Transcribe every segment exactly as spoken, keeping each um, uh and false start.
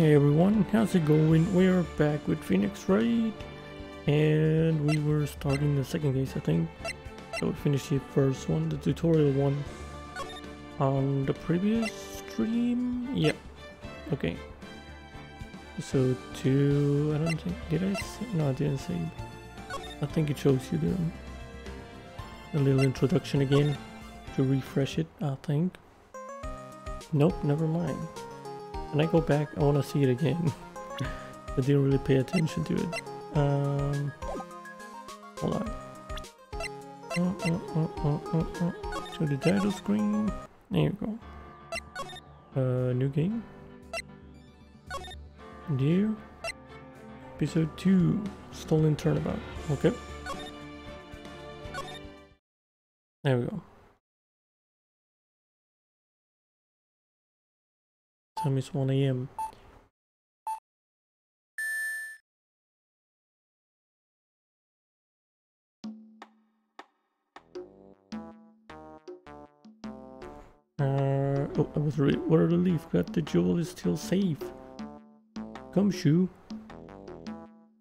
Hey everyone, how's it going? We're back with Phoenix Wright, and we were starting the second case, I think. So we finished the first one, the tutorial one, on the previous stream. Yep. Yeah. Okay. So two. I don't think. Did I? Say, no, I didn't say. I think it shows you the a little introduction again to refresh it. I think. Nope. Never mind. When I go back, I want to see it again. I didn't really pay attention to it. Um, hold on. Oh, oh, oh, oh, oh, oh. To the title screen. There you go. Uh, new game. Dear. Episode two. Stolen Turnabout. Okay. There we go. Time is one A M Uh, oh, I was really what a relief that the jewel is still safe. Gumshoe.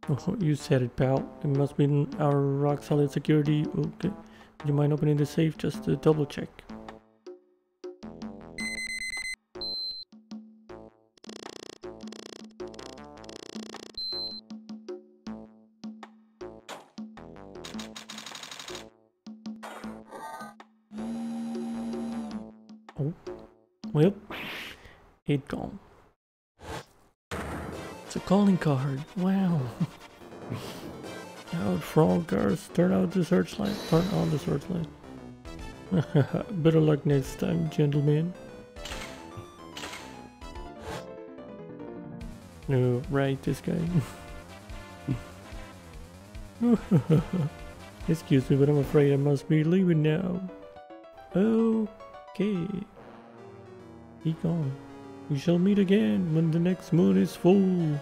Oh, you said it, pal. It must be our rock solid security. Okay. Would you mind opening the safe just to double check? It gone. It's a calling card. Wow. Out front guards, turn out the searchlight. Turn on the searchlight. Better luck next time, gentlemen. No, right, this guy. Excuse me, but I'm afraid I must be leaving now. Okay. He gone. We shall meet again when the next moon is full.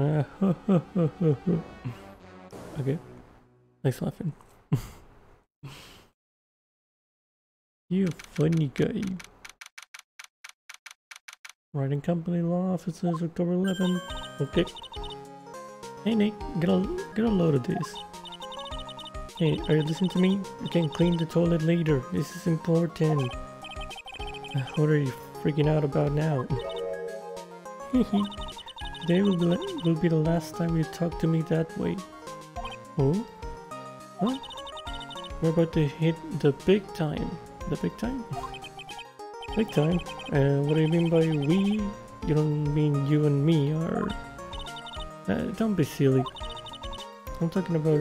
Okay. Okay. Nice laughing. You funny guy. Writing company law offices October eleventh. Okay. Hey Nick, get a get a load of this. Hey, are you listening to me? You can clean the toilet later. This is important. What are you freaking out about now? Today will be, will be the last time you talk to me that way. Oh? What? We're about to hit the big time. The big time? Big time? Uh, what do you mean by we? You don't mean you and me are... Uh, don't be silly. I'm talking about...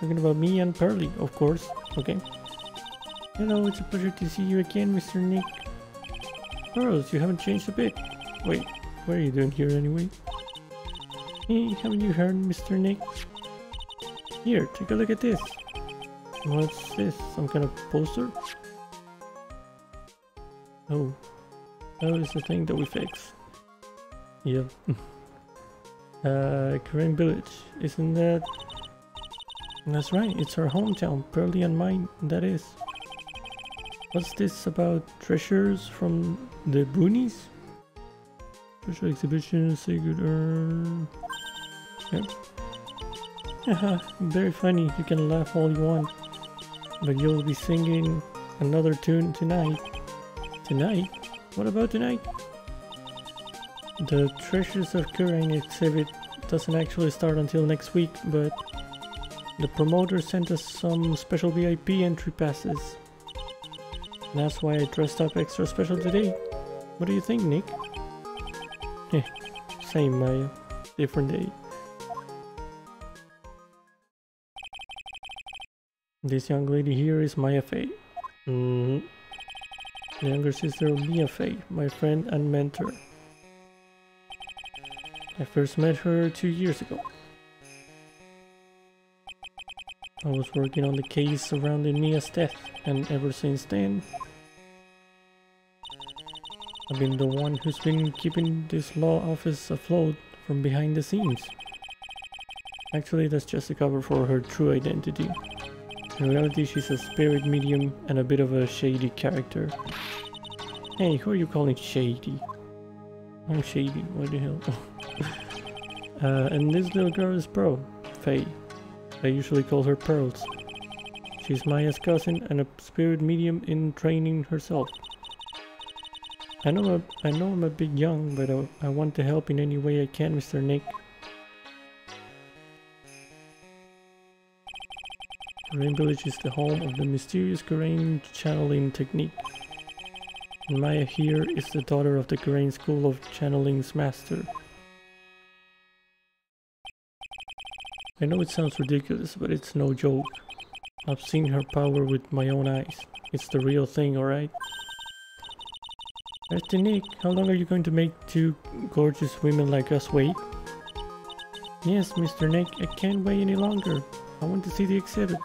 Talking about me and Pearly, of course. Okay. Hello, it's a pleasure to see you again, Mister Nick. Pearls, you haven't changed a bit. Wait, what are you doing here anyway? Hey, haven't you heard, Mister Nick? Here, take a look at this. What's this? Some kind of poster? Oh. That is the thing that we fixed. Yep. uh, Kurain Village. Isn't that... That's right, it's our hometown, Pearly and mine, that is. What's this about treasures from the boonies? Treasure exhibition, sacred urn... Yep. Haha, very funny, you can laugh all you want. But you'll be singing another tune tonight. Tonight? What about tonight? The Treasures of Kurain exhibit doesn't actually start until next week, but... The promoter sent us some special V I P entry passes. That's why I dressed up extra special today. What do you think, Nick? Heh, same Maya. Different day. This young lady here is Maya Fey. Mm-hmm. The younger sister of Mia Fey, my friend and mentor. I first met her two years ago. I was working on the case surrounding Mia's death, and ever since then, I've been the one who's been keeping this law office afloat from behind the scenes. Actually, that's just a cover for her true identity. In reality, she's a spirit medium and a bit of a shady character. Hey, who are you calling shady? I'm shady, what the hell? uh, and this little girl is Pearl Fey. I usually call her Pearls. She's Maya's cousin and a spirit medium in training herself. I know, I'm a, I know I'm a bit young, but I, I want to help in any way I can, Mister Nick. Kurain Village is the home of the mysterious Kurain channeling technique. And Maya here is the daughter of the Kurain School of Channeling's master. I know it sounds ridiculous, but it's no joke. I've seen her power with my own eyes. It's the real thing, alright? Mister Nick, how long are you going to make two gorgeous women like us wait? Yes, Mister Nick, I can't wait any longer. I want to see the exhibit.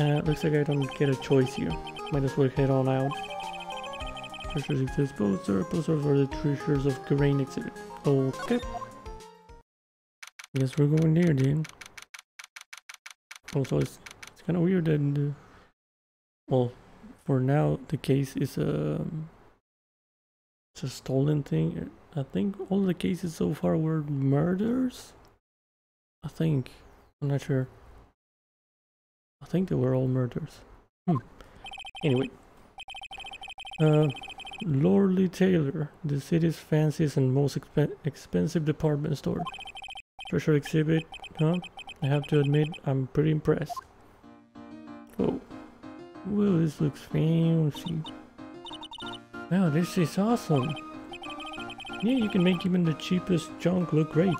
Uh, looks like I don't get a choice here. Might as well head on out. Treasures exist, both are preserved for the treasures of Kurain exhibit. Okay. Guess we're going there then. Also, it's, it's kind of weird that, uh, well, for now the case is a, it's a stolen thing. I think all the cases so far were murders. I think, I'm not sure. I think they were all murders. Hmm. Anyway, uh, Lordly Tailor, the city's fanciest and most exp expensive department store. Treasure exhibit, huh? I have to admit, I'm pretty impressed. Oh. Well, this looks fancy. Wow, this is awesome. Yeah, you can make even the cheapest junk look great.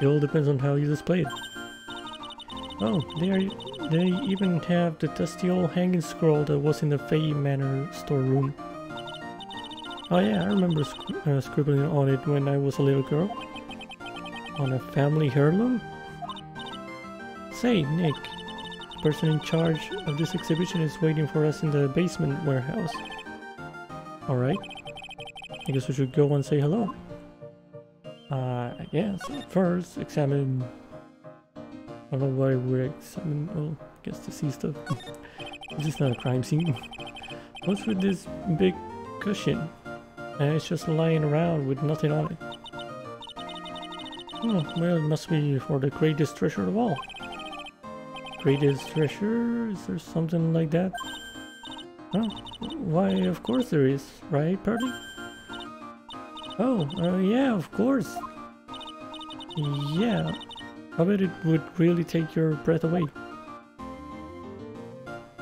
It all depends on how you display it. Oh, they, are, they even have the dusty old hanging scroll that was in the Fey Manor storeroom. Oh yeah, I remember sc uh, scribbling on it when I was a little girl. On a family heirloom? Say, Nick. The person in charge of this exhibition is waiting for us in the basement warehouse. Alright. I guess we should go and say hello. Uh, yes, first examine. I don't know why we're examining. Oh, I guess to see stuff. This is not a crime scene. What's with this big cushion? Uh, it's just lying around with nothing on it. Oh, well, it must be for the greatest treasure of all. Greatest treasure? Is there something like that? Oh, why, of course there is, right, Purdy? Oh, uh, yeah, of course. Yeah, I bet it would really take your breath away.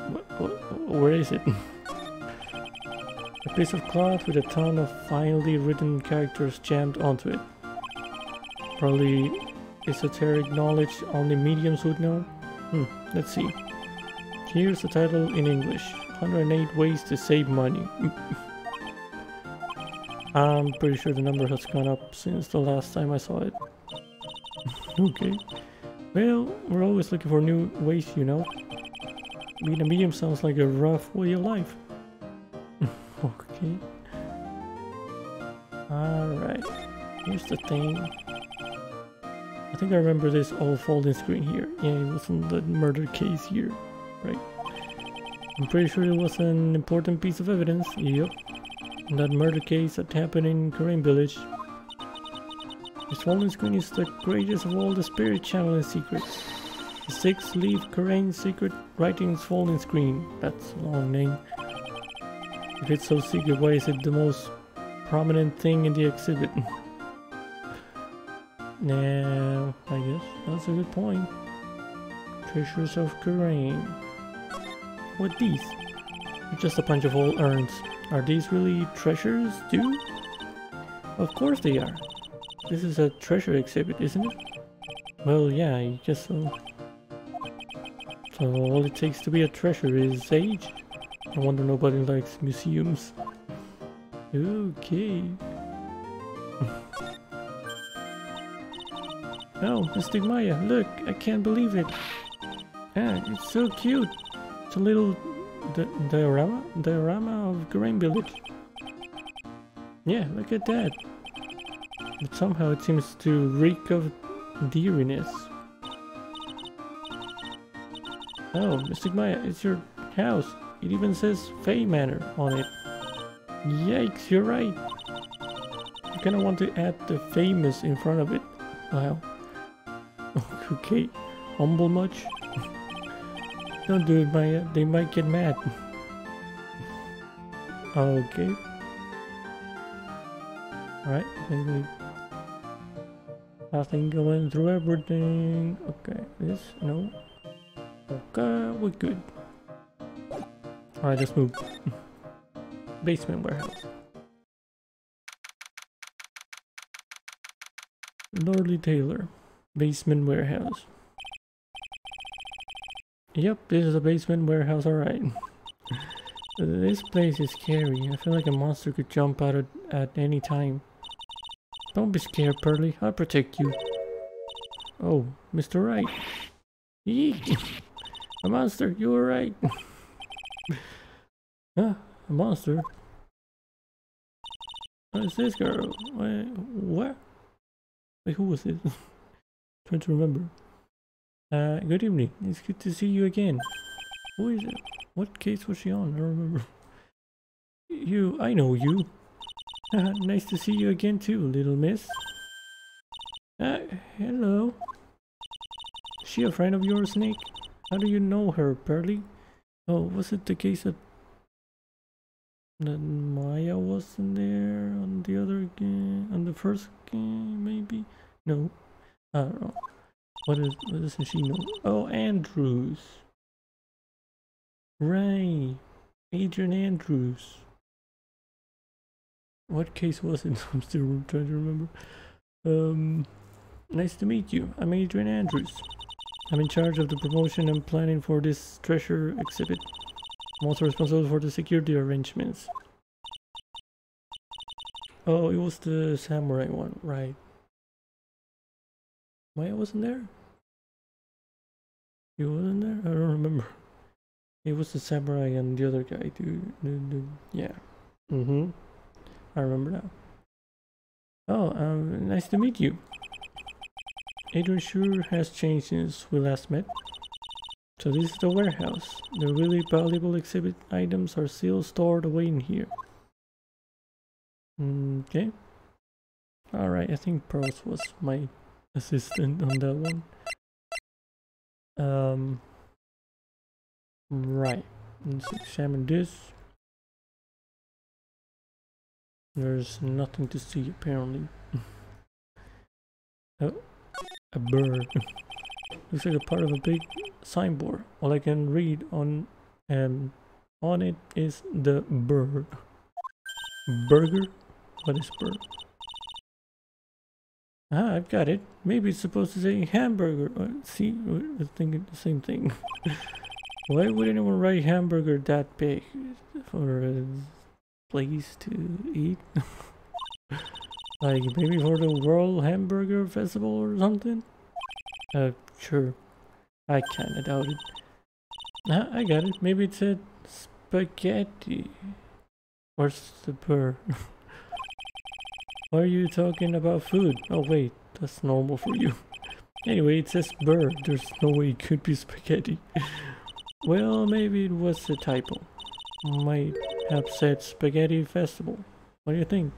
What, what, where is it? A piece of cloth with a ton of finely written characters jammed onto it. Probably esoteric knowledge only mediums would know. Hmm, let's see. Here's the title in English. one hundred eight ways to save money. I'm pretty sure the number has gone up since the last time I saw it. Okay. Well, we're always looking for new ways, you know. Being a medium sounds like a rough way of life. Okay. Alright. Here's the thing. I think I remember this old folding screen here. Yeah, it wasn't the murder case here. Right. I'm pretty sure it was an important piece of evidence. Yep. And that murder case that happened in Kurain Village. This folding screen is the greatest of all the spirit channeling secrets. The six-leaf Kurain secret writings folding screen. That's a long name. If it's so secret, why is it the most prominent thing in the exhibit? Nah, I guess that's a good point. Treasures of Kurain. What these? Just a bunch of old urns. Are these really treasures, too? Of course they are. This is a treasure exhibit, isn't it? Well, yeah, I guess so. So all it takes to be a treasure is age. I wonder nobody likes museums. Okay. Oh, Mystic Maya, look, I can't believe it. Ah, it's so cute. It's a little... The diorama? Diorama of Kurain Village. Yeah, look at that. But somehow it seems to reek of deeriness. No, Mystic Maya, it's your house. It even says Fey Manor on it. Yikes, you're right. You kind of want to add the famous in front of it. Wow. Okay, humble much? Don't do it, Maya. They might get mad. Okay. Alright, then we... Nothing going through everything. Okay, this? No. Okay, we're good. Alright, let's move. Basement warehouse. Lordly Tailor. Basement warehouse. Yep, this is a basement warehouse, alright. This place is scary. I feel like a monster could jump out at, at any time. Don't be scared, Pearly. I'll protect you. Oh, Mister Wright. Eek! A monster, you were right. Huh? A monster? What is this girl? Wait, what? Wait, who was this? Trying to remember. Uh, good evening. It's good to see you again. Who is it? What case was she on? I don't remember. You, I know you. Nice to see you again too, little miss. Uh, hello. Is she a friend of yours, Snake? How do you know her, Pearly? Oh, was it the case that... that Maya wasn't there on the other game? On the first game, maybe? No. I don't know. What is, what doesn't she know? Oh, Andrews. Right, Adrian Andrews. What case was it? I'm still trying to remember. Um, nice to meet you. I'm Adrian Andrews. I'm in charge of the promotion and planning for this treasure exhibit. I'm also responsible for the security arrangements. Oh, it was the samurai one, right? Maya wasn't there? You wasn't there? I don't remember. It was the samurai and the other guy, dude. Yeah. Mm-hmm. I remember now. Oh, um, nice to meet you. Adrian sure has changed since we last met. So this is the warehouse. The really valuable exhibit items are still stored away in here. Okay. Alright, I think Pearls was my assistant on that one. Um... Right, let's examine this. There's nothing to see apparently. Oh, a bird. Looks like a part of a big signboard. All I can read on um on it is the bird. Burger? What is bird? Ah, I've got it. Maybe it's supposed to say hamburger. Uh, see, I'm thinking the same thing. Why would anyone write hamburger that big for a place to eat? Like maybe for the World Hamburger Festival or something? Uh, sure. I kinda doubt it. Ah, I got it. Maybe it said spaghetti. Where's the burr? Why are you talking about food? Oh wait, that's normal for you. Anyway, it says burr. There's no way it could be spaghetti. Well, maybe it was a typo. Might have said Spaghetti Festival. What do you think?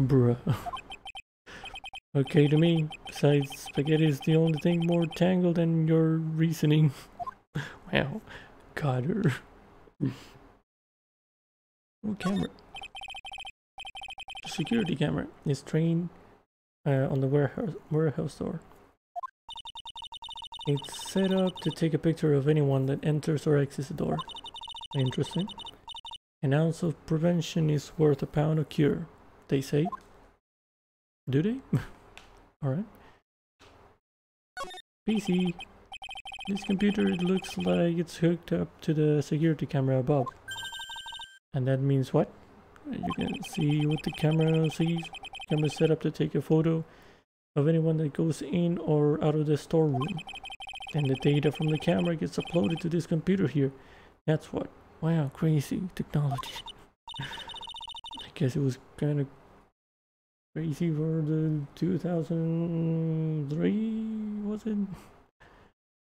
Bruh. Okay to me. Besides, spaghetti is the only thing more tangled than your reasoning. Wow. Got her. Ooh, camera. The security camera is trained uh, on the warehouse, warehouse door. It's set up to take a picture of anyone that enters or exits the door. Interesting. An ounce of prevention is worth a pound of cure, they say. Do they? Alright. P C. This computer, it looks like it's hooked up to the security camera above. And that means what? You can see what the camera sees. Camera is set up to take a photo of anyone that goes in or out of the storeroom. And the data from the camera gets uploaded to this computer here. That's what. Wow, crazy technology. I guess it was kind of crazy for the two thousand three, was it?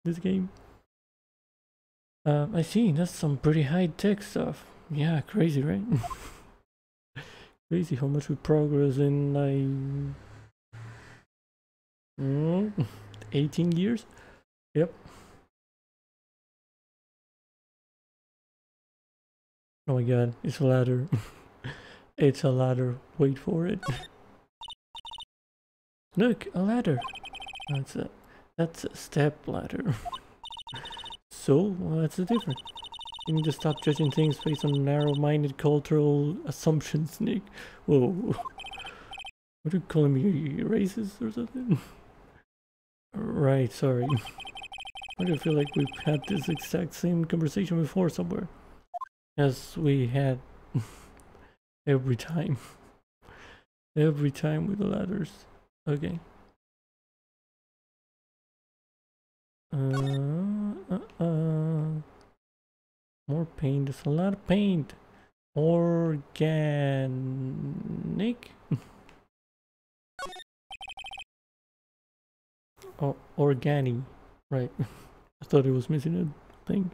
This game. Uh, I see, that's some pretty high-tech stuff. Yeah, crazy, right? Crazy how much we progress in like mm, eighteen years. Yep. Oh my god, it's a ladder. It's a ladder, wait for it. Look, a ladder. That's a, that's a step ladder. So, what's the difference? You need to stop judging things based on narrow-minded cultural assumptions, Nick. Whoa. What are you calling me, racist or something? Right, sorry. I do feel like we've had this exact same conversation before somewhere. As we had every time. Every time with the ladders. Okay. Uh, uh, uh. More paint. There's a lot of paint. Organic. Oh, organi. Right. I thought it was missing a thing.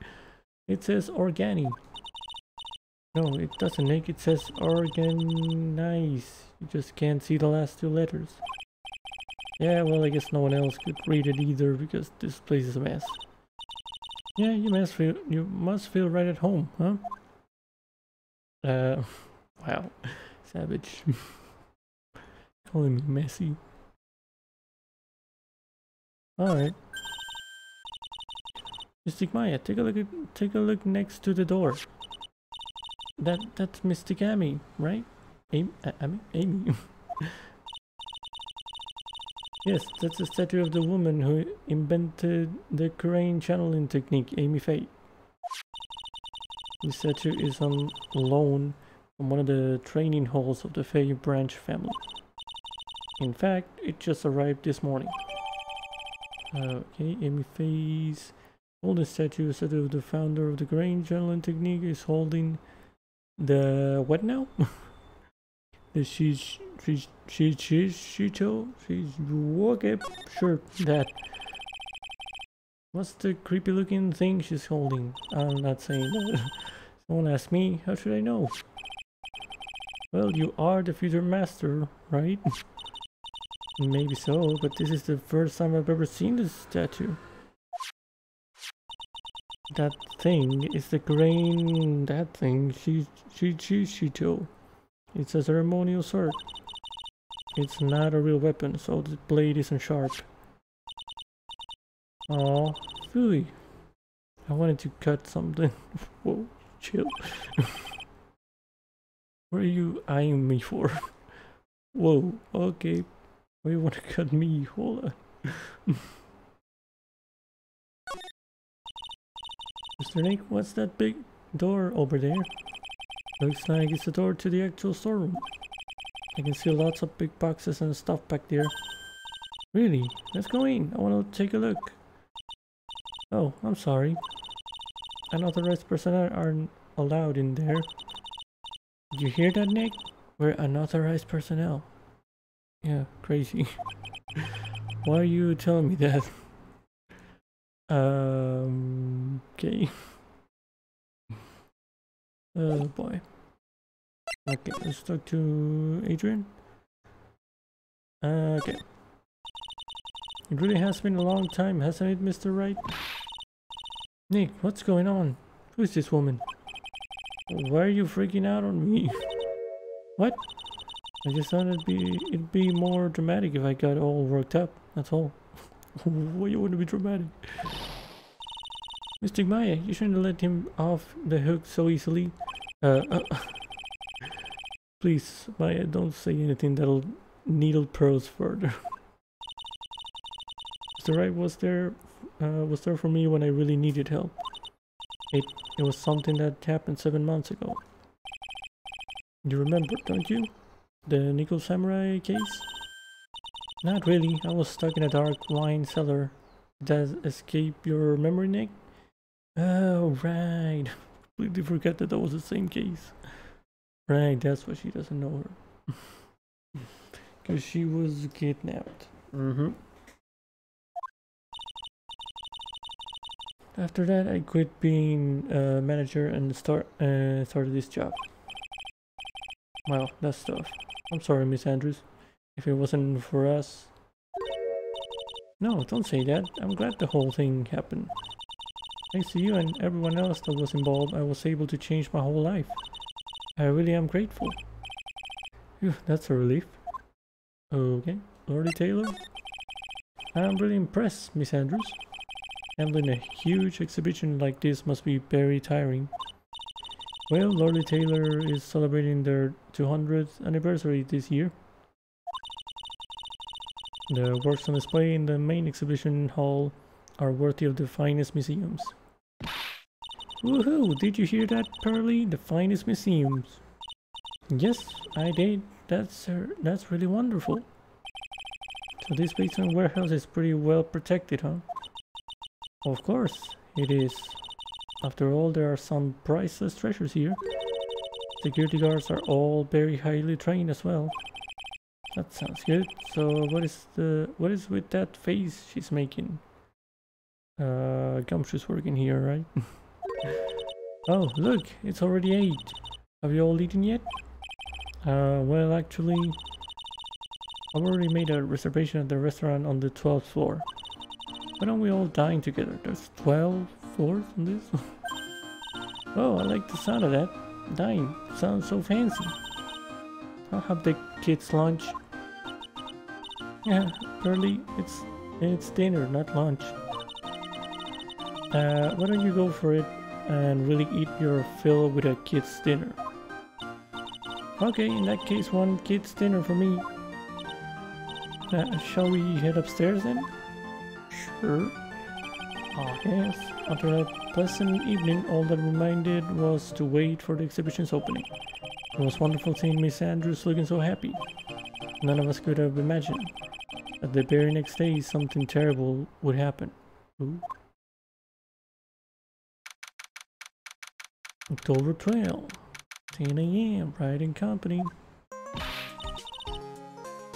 It says organi. No, it doesn't, Nick. It says organize. You just can't see the last two letters. Yeah, well, I guess no one else could read it either because this place is a mess. Yeah, you must feel you must feel right at home, huh? Uh, wow, savage. Calling me messy. All right, Mystic Maya, take a look at, take a look next to the door. That that's Mystic Ami, right? Amy, Amy, Amy. Yes, that's the statue of the woman who invented the Kurain channeling technique, Ami Fey. The statue is on loan from one of the training halls of the Fey branch family. In fact, it just arrived this morning. Okay, Ami Fey's golden statue, statue of the founder of the Kurain channeling technique, is holding the... what now? The Shish... She she she she told she's okay, sure that. What's the creepy looking thing she's holding? I'm not saying that. Someone asked me, how should I know? Well, you are the future master, right? Maybe so, but this is the first time I've ever seen this statue. That thing is the grain that thing she she she she told. It's a ceremonial sword. It's not a real weapon, so the blade isn't sharp. Aw, really? I wanted to cut something. Whoa, chill. What are you eyeing me for? Whoa, okay. Why you want to cut me? Hold on. Mister Nick, what's that big door over there? Looks like it's the door to the actual storeroom. I can see lots of big boxes and stuff back there. Really? Let's go in. I want to take a look. Oh, I'm sorry. Unauthorized personnel aren't allowed in there. Did you hear that, Nick? We're unauthorized personnel. Yeah, crazy. Why are you telling me that? Um, okay. Oh boy. Okay, let's talk to Adrian. Uh, okay. It really has been a long time, hasn't it, Mister Wright? Nick, what's going on? Who is this woman? Why are you freaking out on me? What? I just thought it'd be it'd be more dramatic if I got all worked up. That's all. Why you want to be dramatic? Mister Maya, you shouldn't let him off the hook so easily. Uh, uh Please, Maya, don't say anything that'll needle pearls further. Mister Wright was there, uh, was there for me when I really needed help. It, it was something that happened seven months ago. You remember, don't you? The Nickel Samurai case? Not really. I was stuck in a dark wine cellar. Does escape your memory, Nick? Oh, right. Completely forgot that that was the same case. Right, that's why she doesn't know her. Because she was kidnapped. Mm-hmm. After that, I quit being a manager and start uh, started this job. Wow, that's tough. I'm sorry, Miss Andrews. If it wasn't for us... No, don't say that. I'm glad the whole thing happened. Thanks to you and everyone else that was involved, I was able to change my whole life. I really am grateful. Phew, that's a relief. Okay, Lordly Tailor. I'm really impressed, Miss Andrews. Handling a huge exhibition like this must be very tiring. Well, Lordly Tailor is celebrating their two hundredth anniversary this year. The works on display in the main exhibition hall are worthy of the finest museums. Woohoo! Did you hear that, Pearly? The finest museums. Yes, I did. That's uh, that's really wonderful. So this basement warehouse is pretty well protected, huh? Of course it is. After all, there are some priceless treasures here. Security guards are all very highly trained as well. That sounds good. So what is the what is with that face she's making? Uh, Gumshoe's working here, right? Oh, look, it's already eight. Have you all eaten yet? Uh, well, actually, I've already made a reservation at the restaurant on the twelfth floor. Why don't we all dine together? There's twelve floors on this. Oh, I like the sound of that. Dine sounds so fancy. I'll have the kids' lunch. Yeah, Pearly, it's it's dinner, not lunch. Uh, why don't you go for it and really eat your fill with a kid's dinner? Okay, in that case, one kid's dinner for me. Uh, shall we head upstairs then? Sure. Ah, yes. After a pleasant evening, all that remained was to wait for the exhibition's opening. It was wonderful seeing Miss Andrews looking so happy. None of us could have imagined that the very next day something terrible would happen. Ooh. October twelfth, ten A M, Pride and Company.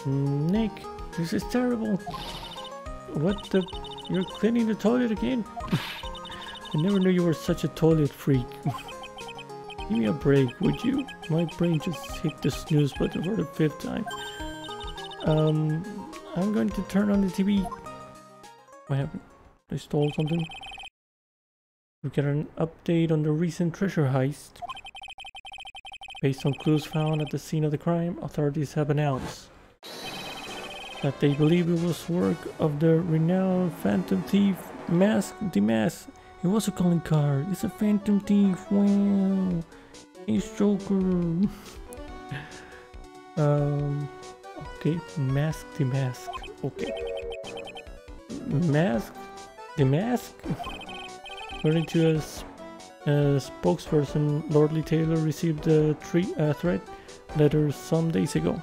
Nick, this is terrible. What the? You're cleaning the toilet again? I never knew you were such a toilet freak. Give me a break, would you? My brain just hit the snooze button for the fifth time. Um, I'm going to turn on the T V. What happened? I stole something. We get an update on the recent treasure heist. Based on clues found at the scene of the crime, authorities have announced that they believe it was work of the renowned phantom thief Mask DeMasque. It was a calling card. It's a phantom thief. Wow, Ace Joker. um, okay, Mask DeMasque. Okay, Mask DeMasque. According to a, sp a spokesperson, Lordly Tailor received a uh, threat letter some days ago.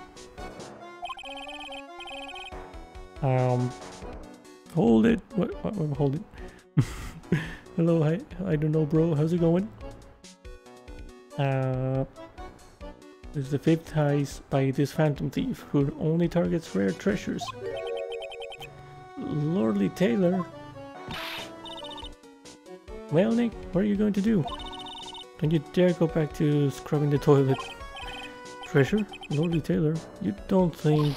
Um, hold it. What? what, what hold it. Hello, hi. I don't know, bro. How's it going? Uh, it's the fifth heist by this phantom thief who only targets rare treasures. Lordly Tailor. Well, Nick, what are you going to do? Don't you dare go back to scrubbing the toilet. Treasure? Lordly Tailor? You don't think...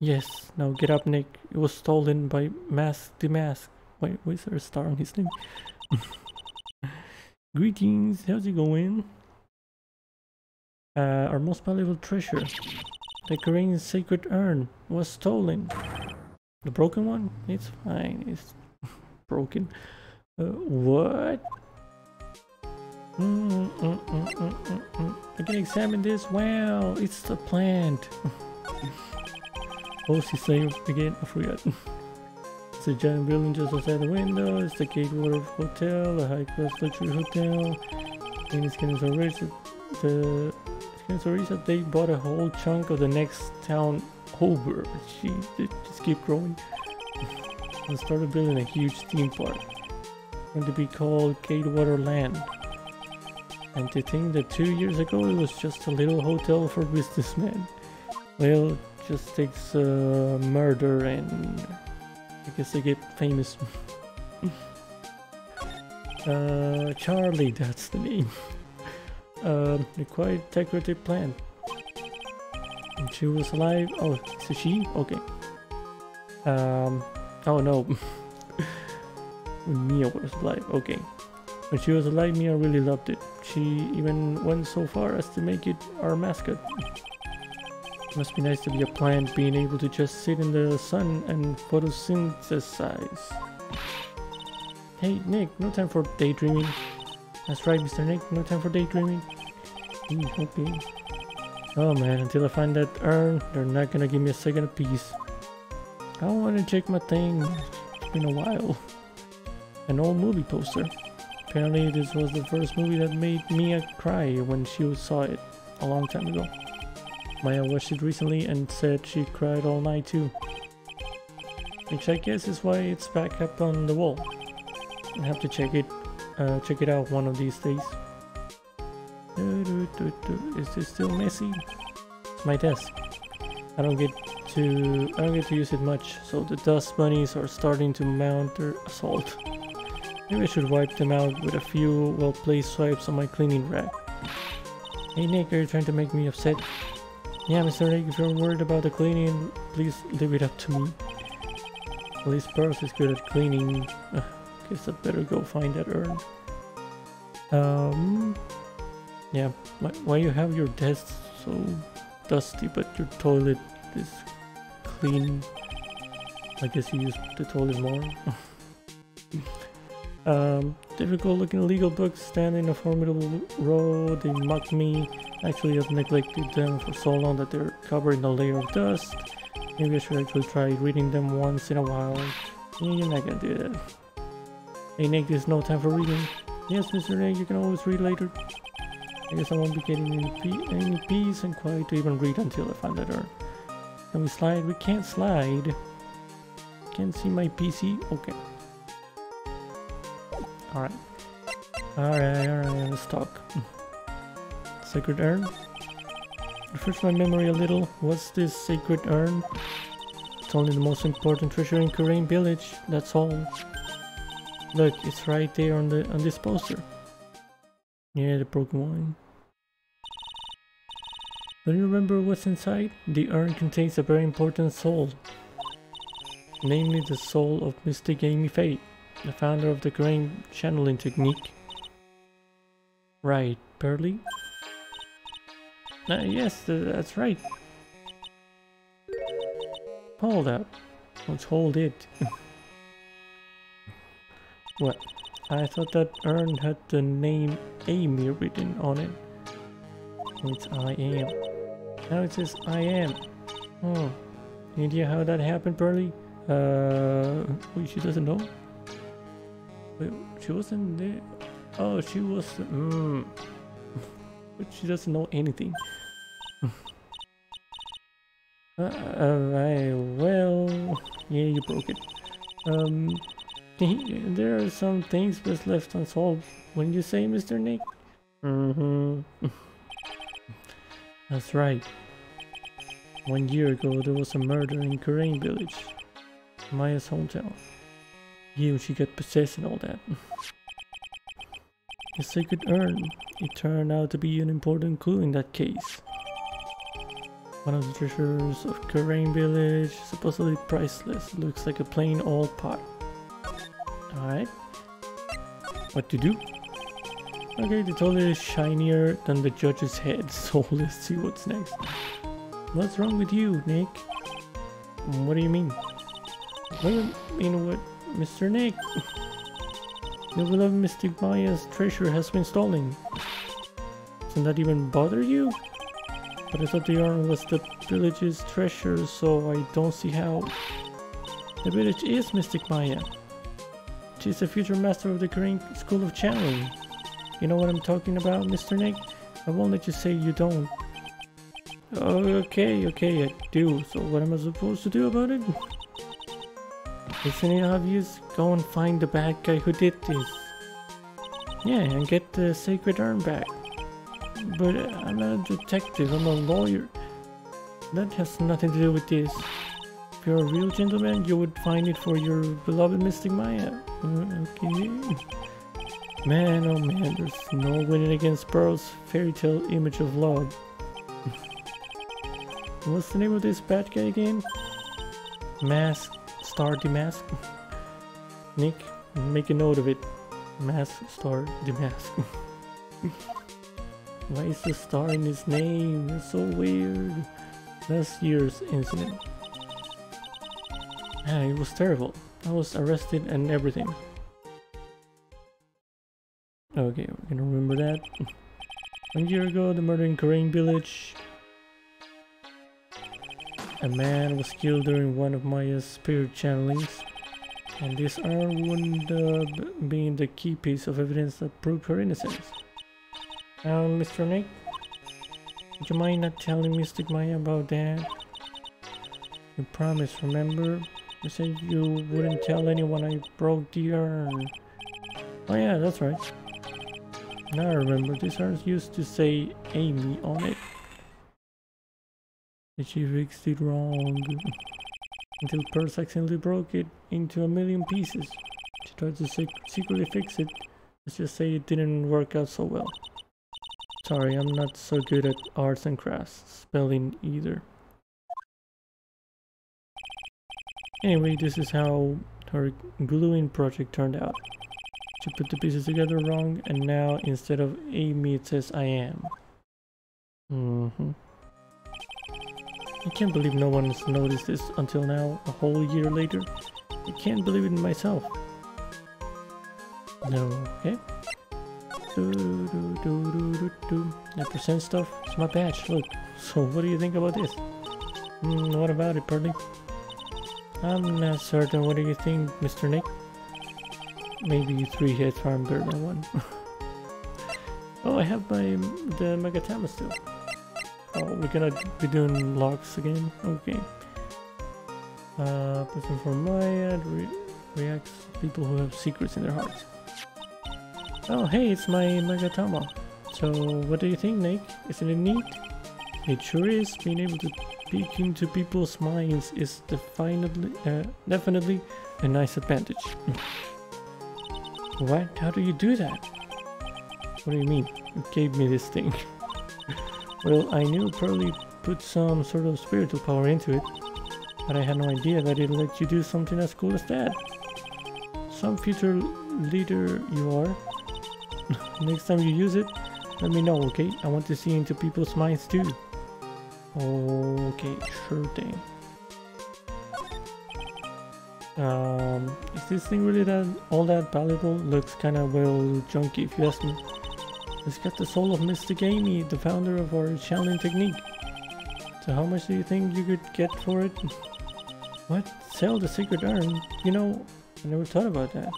Yes, now get up, Nick. It was stolen by Mask DeMasque. Wait, why is there a star on his name? Greetings, how's it going? Uh, our most valuable treasure, the Kurain sacred urn, was stolen. The broken one? It's fine, it's broken. Uh, what? Mm, mm, mm, mm, mm, mm. I can examine this. Wow, it's the plant. Oh, she's saying again. I forgot. It's a giant building just outside the window. It's the Cadewater Hotel, a high-class luxury hotel. And it's kind of so rich that the it's kind of so rich that they bought a whole chunk of the next town over. She it just keep growing and started building a huge theme park. To be called Cadewater Land, and to think that two years ago it was just a little hotel for businessmen. Well, it just takes uh, murder and I guess they get famous. Uh, Charlie, that's the name. Uh, required decorative plant. And she was alive. Oh, it's a she? Okay. Um, oh no. When Mia was alive, okay. When she was alive, Mia really loved it. She even went so far as to make it our mascot. It must be nice to be a plant, being able to just sit in the sun and photosynthesize. Hey Nick, no time for daydreaming. That's right, Mister Nick, no time for daydreaming. Mm, okay. Oh man, until I find that urn, they're not gonna give me a second apiece. I wanna check my thing. It's been a while. An old movie poster. Apparently this was the first movie that made Mia cry when she saw it a long time ago. Maya watched it recently and said she cried all night too. Which I guess is why it's back up on the wall. I have to check it, uh, check it out one of these days. Is this still messy? It's my desk. I don't get to, I don't get to use it much, so the dust bunnies are starting to mount their assault. Maybe I should wipe them out with a few well-placed swipes on my cleaning rack. Hey Nick, are you trying to make me upset? Yeah, Mister Nick, if you're worried about the cleaning, please leave it up to me. At least Pearl is good at cleaning. Uh, guess I'd better go find that urn. Um, yeah, why, why you have your desk so dusty, but your toilet is clean? I guess you use the toilet more. Um, difficult looking legal books stand in a formidable row. They mock me. Actually, I've neglected them for so long that they're covered in a layer of dust. Maybe I should actually try reading them once in a while. Yeah, you're not gonna do that. Hey Nick, there's no time for reading. Yes, Mister Nick, you can always read later. I guess I won't be getting any, any peace and quiet to even read until I find that urn. Can we slide? We can't slide. Can't see my P C? Okay. Alright. Alright, alright, let's talk. Sacred urn? Refresh my memory a little. What's this sacred urn? It's only the most important treasure in Kurain village, that's all. Look, it's right there on the on this poster. Yeah, the broken wine. Don't you remember what's inside? The urn contains a very important soul. Namely the soul of Mystic Ami Fey, the founder of the Kurain channeling technique. Right, Pearly? Uh, yes, th that's right. Hold up. Let's hold it. What? I thought that urn had the name Amy written on it. It's I am. Now it says I am. Oh. Any idea how that happened, Pearly? Uh, wait, she doesn't know? Wait, she wasn't there. Oh, she was. Mm. But she doesn't know anything. uh, Alright, well. Yeah, you broke it. Um, there are some things that's left unsolved. Wouldn't you say, Mister Nick? Mm-hmm. That's right. One year ago, there was a murder in Kurain village, Maya's hometown. Yeah, she got possessed and all that. The sacred urn. It turned out to be an important clue in that case. One of the treasures of Kurain village, supposedly priceless. Looks like a plain old pot. Alright. What to do? Okay, the toilet is shinier than the judge's head, so let's see what's next. What's wrong with you, Nick? What do you mean? What do you mean what? Mister Nick? The beloved Mystic Maya's treasure has been stolen. Doesn't that even bother you? But I thought the urn was the village's treasure, so I don't see how. The village is Mystic Maya. She's the future master of the Kurain School of Channeling. You know what I'm talking about, Mister Nick? I won't let you say you don't. Okay, okay, I do. So what am I supposed to do about it? Isn't it obvious? Go and find the bad guy who did this. Yeah, and get the sacred urn back. But I'm not a detective, I'm a lawyer. That has nothing to do with this. If you're a real gentleman, you would find it for your beloved Mystic Maya. Uh, okay. Man, oh man, there's no winning against Pearl's fairy tale image of love. What's the name of this bad guy again? Mask DeMasque? Nick, make a note of it. Mask DeMasque. Why is the star in his name? That's so weird. Last year's incident. Man, it was terrible. I was arrested and everything. Okay, we're gonna remember that. One year ago, the murder in Kurain village. A man was killed during one of Maya's spirit channelings. And this arm wound up being the key piece of evidence that proved her innocence. Now, Mister Nick, would you mind not telling Mystic Maya about that? You promised, remember? You said you wouldn't tell anyone I broke the urn. Oh yeah, that's right. Now I remember, this urn used to say Amy on it. And she fixed it wrong. Until Pearl accidentally broke it into a million pieces. She tried to sec secretly fix it. Let's just say it didn't work out so well. Sorry, I'm not so good at arts and crafts. Spelling either. Anyway, this is how her gluing project turned out. She put the pieces together wrong, and now instead of Amy it says I am. Mm-hmm. I can't believe no one has noticed this until now, a whole year later. I can't believe it myself. No, okay. Do, do, do, do, do. That percent stuff, it's my patch, look. So what do you think about this? Mm, what about it, Pearly? I'm not certain. What do you think, Mister Nick? Maybe three heads farm bird on one. Oh, I have my the Magatama still. Oh, we're gonna be doing locks again. Okay. Uh, person from Maya re reacts to people who have secrets in their hearts. Oh, hey, it's my Magatama. So, what do you think, Nick? Isn't it neat? It sure is. Being able to peek into people's minds is definitely, uh, definitely a nice advantage. What? How do you do that? What do you mean? You gave me this thing. Well, I knew Pearly put some sort of spiritual power into it, but I had no idea that it let you do something as cool as that. Some future leader you are. Next time you use it, let me know, okay? I want to see into people's minds too. Okay, sure thing. Um, is this thing really that all that valuable? Looks kinda well junky if you ask me. It's got the soul of Mystic Amy, the founder of our channeling technique. So how much do you think you could get for it? What? Sell the secret urn? You know, I never thought about that.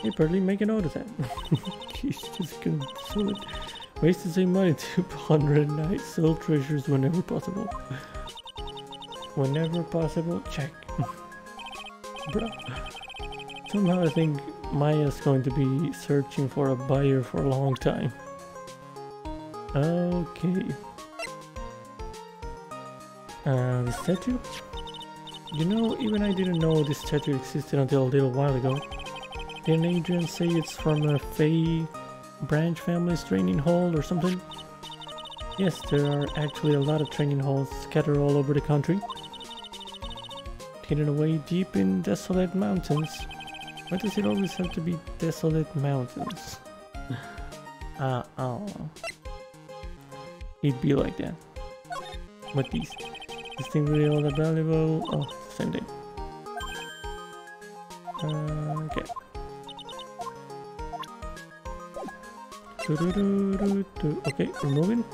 Hey Pearly, make a note of that. She's just gonna sell it. Waste the same money to ponder at night, sell treasures whenever possible. Whenever possible, check. Bruh. Somehow I think Maya's going to be searching for a buyer for a long time. Okay. Uh, the statue? You know, even I didn't know this statue existed until a little while ago. Didn't Adrian say it's from a Fey branch family's training hall or something? Yes, there are actually a lot of training halls scattered all over the country. Hidden away deep in desolate mountains. Why does it always have to be desolate mountains? uh, oh. It'd be like that. But these, this thing really all that valuable. Oh, same thing. Uh, okay. Do -do -do -do -do. Okay, we're moving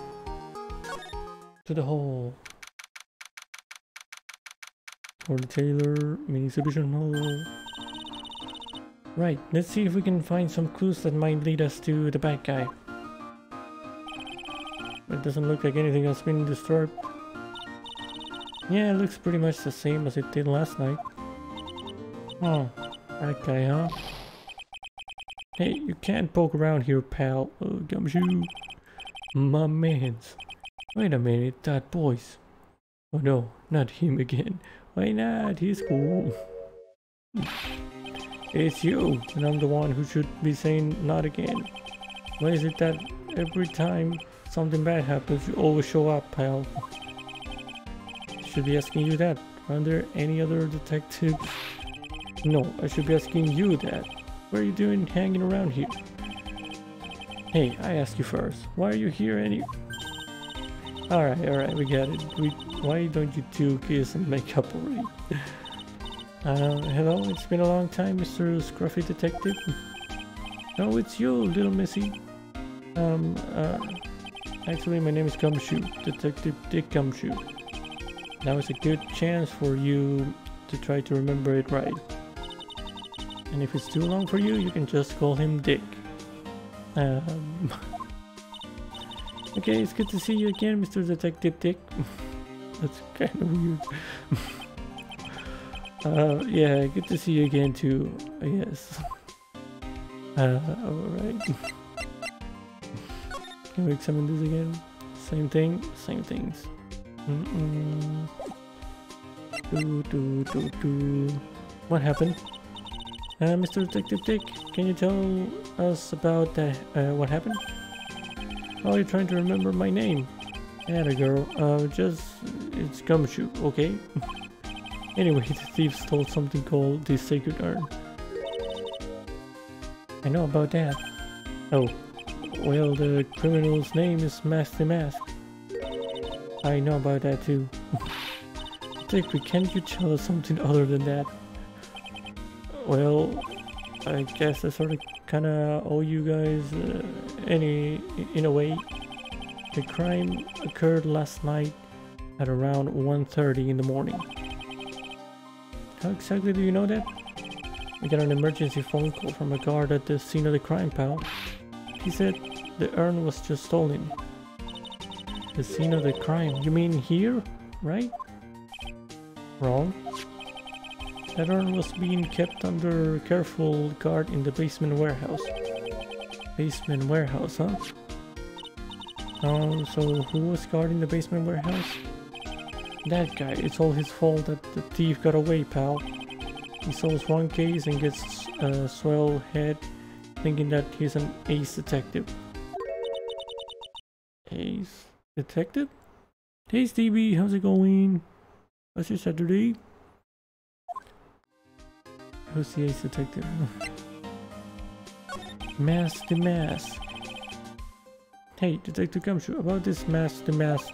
to the hole. Lordly Tailor, mini exhibition hall. Right, let's see if we can find some clues that might lead us to the bad guy. It doesn't look like anything has been disturbed. Yeah, it looks pretty much the same as it did last night. Oh, that guy, huh? Hey, you can't poke around here, pal. Oh, Gumshoe. My mans. Wait a minute, that voice. Oh no, not him again. Why not? He's cool. It's you, and I'm the one who should be saying not again. Why is it that every time something bad happens, you always show up, pal? Should be asking you that. Are there any other detectives? No, I should be asking you that. What are you doing hanging around here? Hey, I asked you first. Why are you here any... Alright, alright, we get it. We... Why don't you two kiss and make up already? Uh, hello, it's been a long time, Mister Scruffy Detective. No, it's you, little missy. Um, uh... Actually, my name is Gumshoe, Detective Dick Gumshoe. Now is a good chance for you to try to remember it right. And if it's too long for you, you can just call him Dick. Um... okay, it's good to see you again, Mister Detective Dick. That's kind of weird. uh, yeah, good to see you again too, I guess. Uh, alright. Can we examine this again? Same thing, same things. Mm-mm. Do, do, do, do. What happened? Uh, Mister Detective Dick, can you tell us about that, uh, what happened? Oh, you're trying to remember my name. Atta girl, uh, just, it's Gumshoe, okay? Anyway, the thief stole something called the Sacred Urn. I know about that. Oh, well, the criminal's name is Mask DeMasque. I know about that too. Dick, can't you tell us something other than that? Well, I guess I sort of kind of owe you guys uh, any, in a way. The crime occurred last night at around one thirty in the morning. How exactly do you know that? I got an emergency phone call from a guard at the scene of the crime, pal. He said the urn was just stolen. The scene of the crime? You mean here, right? Wrong. That urn was being kept under careful guard in the basement warehouse. Basement warehouse, huh? Um, so who was guarding the basement warehouse? That guy. It's all his fault that the thief got away, pal. He solves one case and gets a swell head thinking that he's an ace detective. Ace detective? Hey, Stevie, how's it going? How's your Saturday? Who's the ace detective? Mask DeMasque. Hey, Detective Gumshoe, about this Mask DeMasque,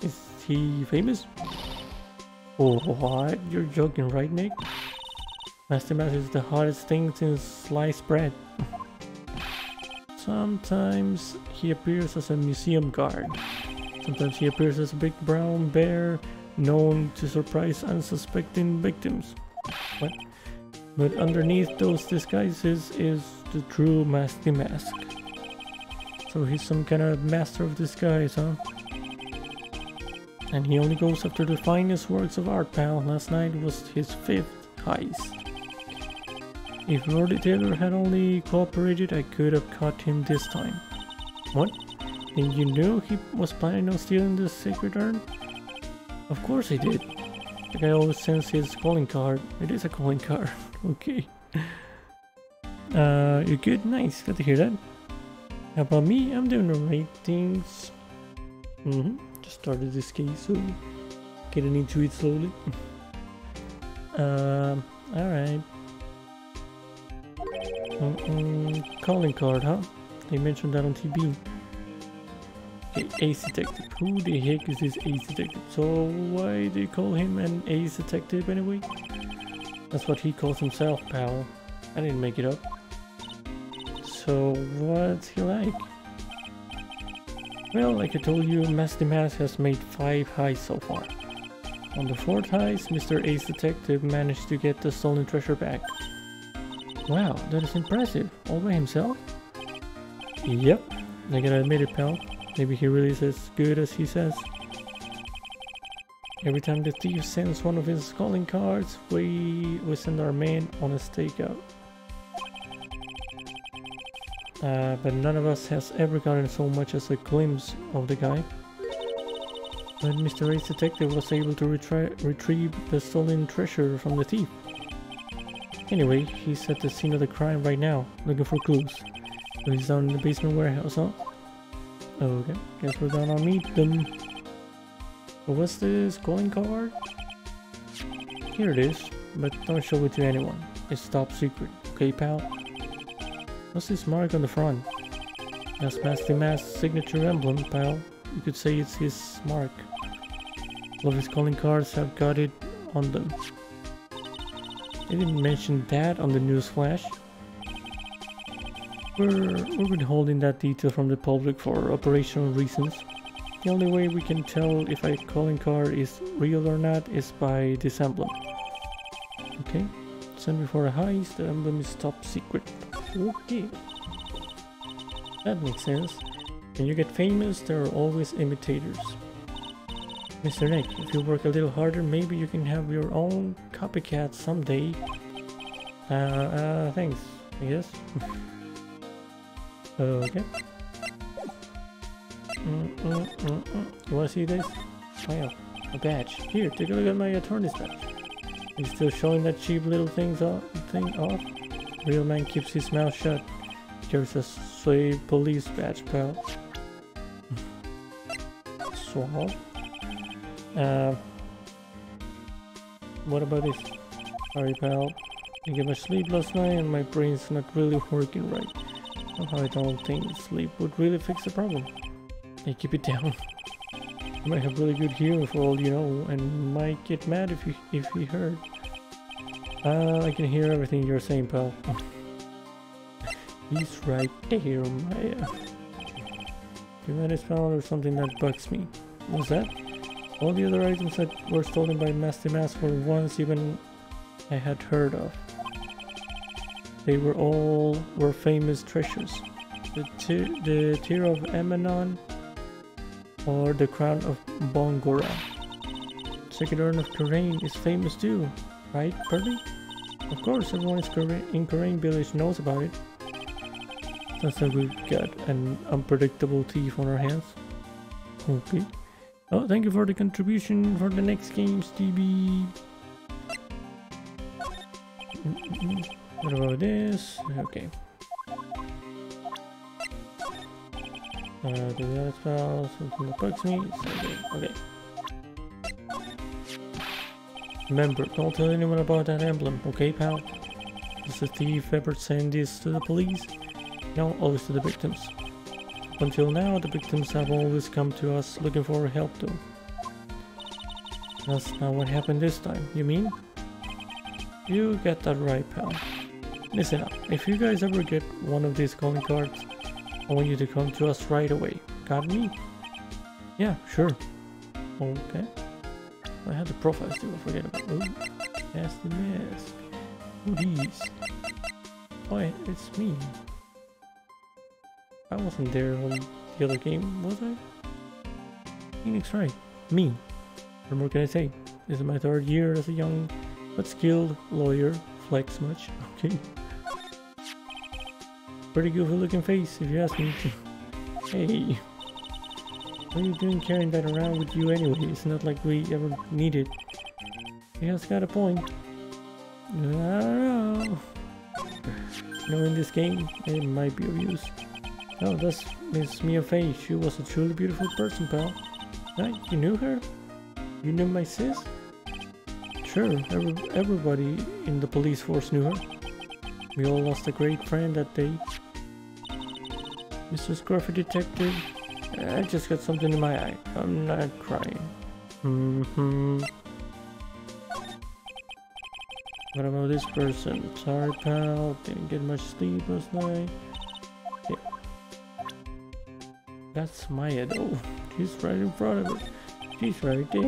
is he famous? Oh, what? You're joking, right, Nick? Mask DeMasque is the hottest thing since sliced bread. Sometimes he appears as a museum guard. Sometimes he appears as a big brown bear known to surprise unsuspecting victims. What? But underneath those disguises is the true Mask DeMasque. So he's some kind of master of disguise, huh? And he only goes after the finest works of art, pal. Last night was his fifth heist. If Lordly Tailor had only cooperated, I could have caught him this time. What? Then you knew he was planning on stealing the sacred urn? Of course he did. The guy always sends his calling card. It is a calling card. Okay. Uh, you're good? Nice. Glad to hear that. How about me? I'm doing the right things. Mm-hmm. Just started this case, so gonna need to eat slowly. Um, uh, alright. Mm-mm. Calling card, huh? They mentioned that on T V. Okay, Ace Detective. Who the heck is this Ace Detective? So why do you call him an Ace Detective anyway? That's what he calls himself, pal. I didn't make it up. So what's he like? Well, like I told you, Mask DeMasque has made five heists so far. On the fourth heist, Mister Ace Detective managed to get the stolen treasure back. Wow, that is impressive. All by himself? Yep, I gotta admit it, pal. Maybe he really is as good as he says. Every time the thief sends one of his calling cards, we, we send our man on a stakeout. Uh, but none of us has ever gotten so much as a glimpse of the guy. But Mister Ace Detective was able to retri retrieve the stolen treasure from the thief. Anyway, he's at the scene of the crime right now, looking for clues. So he's down in the basement warehouse, huh? Okay, guess we're gonna meet them. What's this calling card? Here it is, but don't show it to anyone. It's top secret, okay, pal? What's this mark on the front? That's Mask DeMasque's signature emblem, pal. You could say it's his mark. All of his calling cards have got it on them. They didn't mention that on the newsflash. We're, we're withholding that detail from the public for operational reasons. The only way we can tell if a calling card is real or not is by this emblem. Okay, send me for a heist, the emblem is top secret. Okay. That makes sense. When you get famous, there are always imitators. Mister Nick, if you work a little harder, maybe you can have your own copycat someday. Uh, uh, thanks, I guess. Okay. Mm, mm, mm, mm. You wanna see this? Wow, a badge. Here, take a look at my attorney's badge. You still showing that cheap little things off, thing off? Real man keeps his mouth shut. Here's a slave police badge, pal. Swallow. Uh, what about this? Sorry, pal. I got much sleep last night and my brain's not really working right. Somehow I don't think sleep would really fix the problem. Hey, keep it down. You might have really good hearing for all you know, and might get mad if you if you heard. Uh, I can hear everything you're saying, pal. He's right there, Maya. The man is found or something that bugs me. What's that? All the other items that were stolen by Mask DeMasque were ones even I had heard of. They were all were famous treasures. The, te the Tear of Emanon or the Crown of Bongora. The second urn of Kurain is famous too, right, Purdy? Of course, everyone in Kurain village knows about it. That's how we've got an unpredictable thief on our hands. Okay. Oh, thank you for the contribution for the next game, Stevie. Mm-mm. What about this? Okay. Uh, do that spell, something that bugs me. Okay. okay. Remember, don't tell anyone about that emblem, okay, pal? Does the thief ever send this to the police? No, always to the victims. Until now, the victims have always come to us looking for help though. That's not what happened this time, you mean? You got that right, pal. Listen up, if you guys ever get one of these calling cards, I want you to come to us right away. Got me? Yeah, sure. Okay. I had the profiles too, I forget about it. Ooh, that's the mask. Please. Oh, it's me. I wasn't there on the other game, was I? Phoenix Wright. Me. What more can I say? This is my third year as a young but skilled lawyer. Flex much. Okay. Pretty goofy looking face if you ask me. Hey. What are you doing carrying that around with you anyway? It's not like we ever need it. He has got a point. I don't know. You know, in this game, it might be of use. Oh, that's Miss Mia Fey. She was a truly beautiful person, pal. Right? You knew her? You knew my sis? Sure, every, everybody in the police force knew her. We all lost a great friend that day. Mister Scruffy Detective, I just got something in my eye. I'm not crying. Mm-hmm. What about this person? Sorry, pal. Didn't get much sleep last night. That's Maya though. She's right in front of us. She's right there.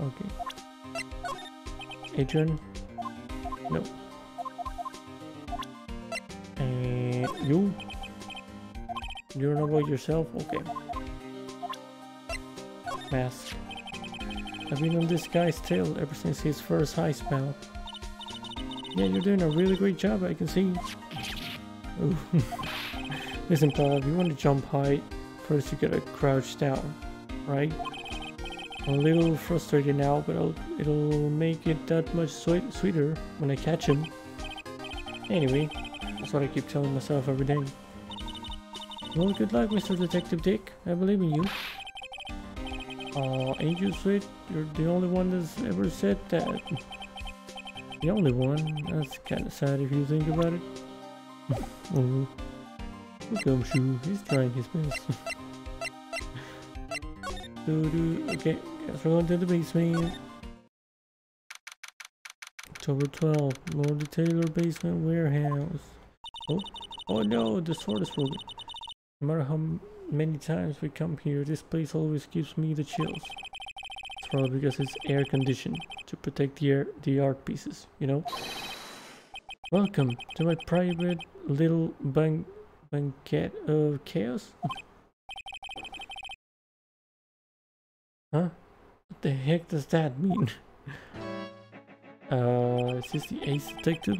Okay. Adrian? No. And you? You don't know about yourself? Okay. Mask. I've been on this guy's tail ever since his first heist, pal. Yeah, you're doing a really great job, I can see. Ooh. Listen, pal, if you want to jump high, first you gotta crouch down, right? I'm a little frustrated now, but I'll, it'll make it that much sweet, sweeter when I catch him. Anyway, that's what I keep telling myself every day. Well, good luck, Mister Detective Dick. I believe in you. Aw, uh, ain't you sweet? You're the only one that's ever said that. The only one? That's kinda sad if you think about it. Oh, look, Gumshoe, he's trying his best. Okay, guess we're going to the basement. October twelfth, Lordly Tailor basement warehouse. Oh, oh no, the sword is broken. No matter how many times we come here, this place always gives me the chills. It's probably because it's air conditioned to protect the air, the art pieces, you know. Welcome to my private little ban banquet of chaos. Huh? What the heck does that mean? Uh, is this the Ace Detective?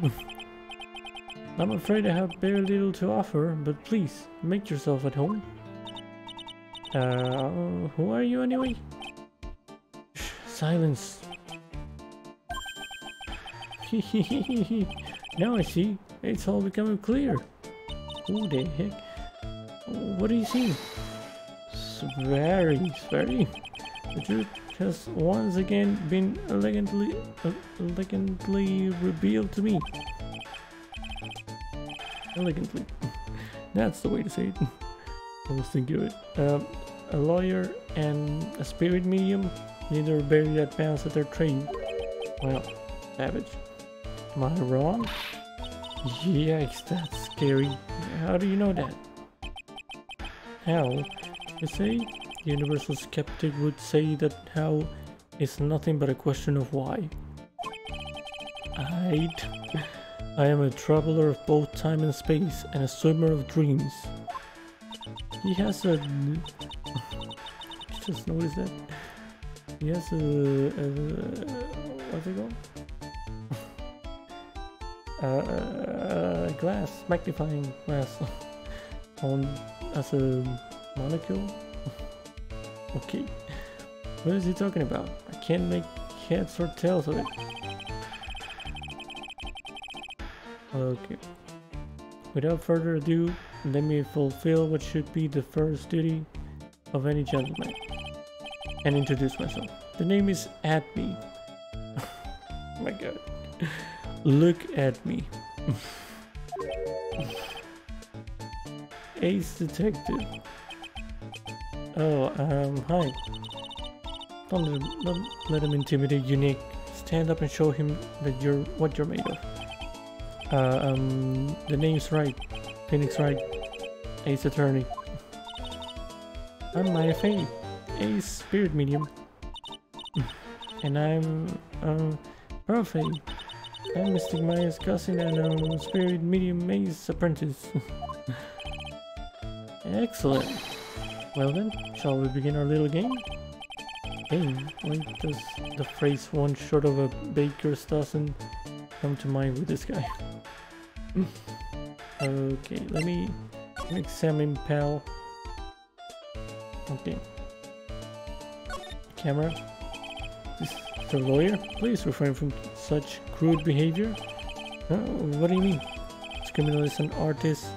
I'm afraid I have very little to offer, but please, make yourself at home. Uh, who are you anyway? Silence. Hehehehe. Now I see. It's all becoming clear. Who the heck? What do you see? Sweary, sweary. The truth has once again been elegantly, elegantly revealed to me. Elegantly. That's the way to say it. I was thinking of it. Um, a lawyer and a spirit medium, neither very advanced at their trade. Well, savage. Am I wrong? Yikes, that's scary. How do you know that? How? You say? The universal skeptic would say that how is nothing but a question of why. I I am a traveler of both time and space and a swimmer of dreams. He has a... just noticed that. He has a... a, a what's it called? uh, glass, magnifying glass on as a monocle. Okay, what is he talking about? I can't make heads or tails of it. Okay, without further ado, let me fulfill what should be the first duty of any gentleman and introduce myself. The name is Atmey. Oh my god. Look at me. Ace Detective. Oh, um, hi. Don't let, him, don't let him intimidate you, Nick. Stand up and show him that you're what you're made of. Uh, um, the name's Wright. Phoenix Wright. Ace Attorney. I'm Maya Fey. Ace Spirit Medium. And I'm, um, Pearl Fey. I'm Mystic Maya's cousin and um, Spirit Medium Ace apprentice. Excellent. Well then, shall we begin our little game? Game? Why does the phrase one short of a baker's dozen come to mind with this guy? Okay, let me examine, pal. Okay. Camera. This is the lawyer. Please refrain from such crude behavior. Uh, what do you mean? This criminal is an artist.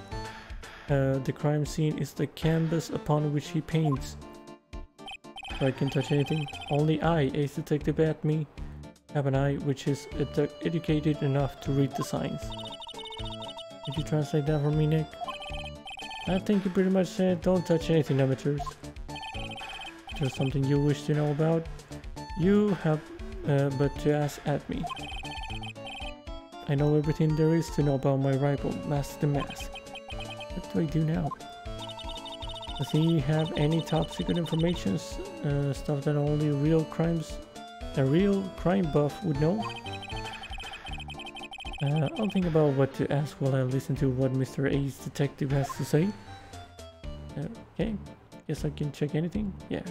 Uh, the crime scene is the canvas upon which he paints. So I can touch anything. Only I, Ace Detective Atmey, have an eye which is edu educated enough to read the signs. Did you translate that for me, Nick? I think you pretty much said don't touch anything, amateurs. If there's something you wish to know about, you have uh, but to ask Atmey. I know everything there is to know about my rival, Mask DeMasque. What do I do now? Does he have any top secret information? Uh, stuff that only real crimes, a real crime buff would know? Uh, I'll think about what to ask while I listen to what Mister Ace Detective has to say. Uh, okay, guess I can check anything? Yeah,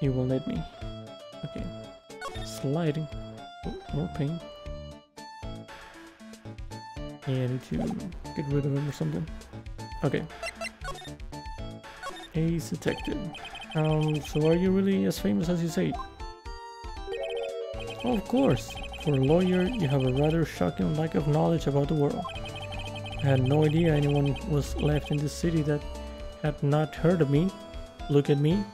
he will let me. Okay, sliding. Oh, no pain. Yeah, I need to get rid of him or something. Okay. Ace Detective. Um, so are you really as famous as you say? Oh, of course. For a lawyer, you have a rather shocking lack of knowledge about the world. I had no idea anyone was left in this city that had not heard of me. Look at me.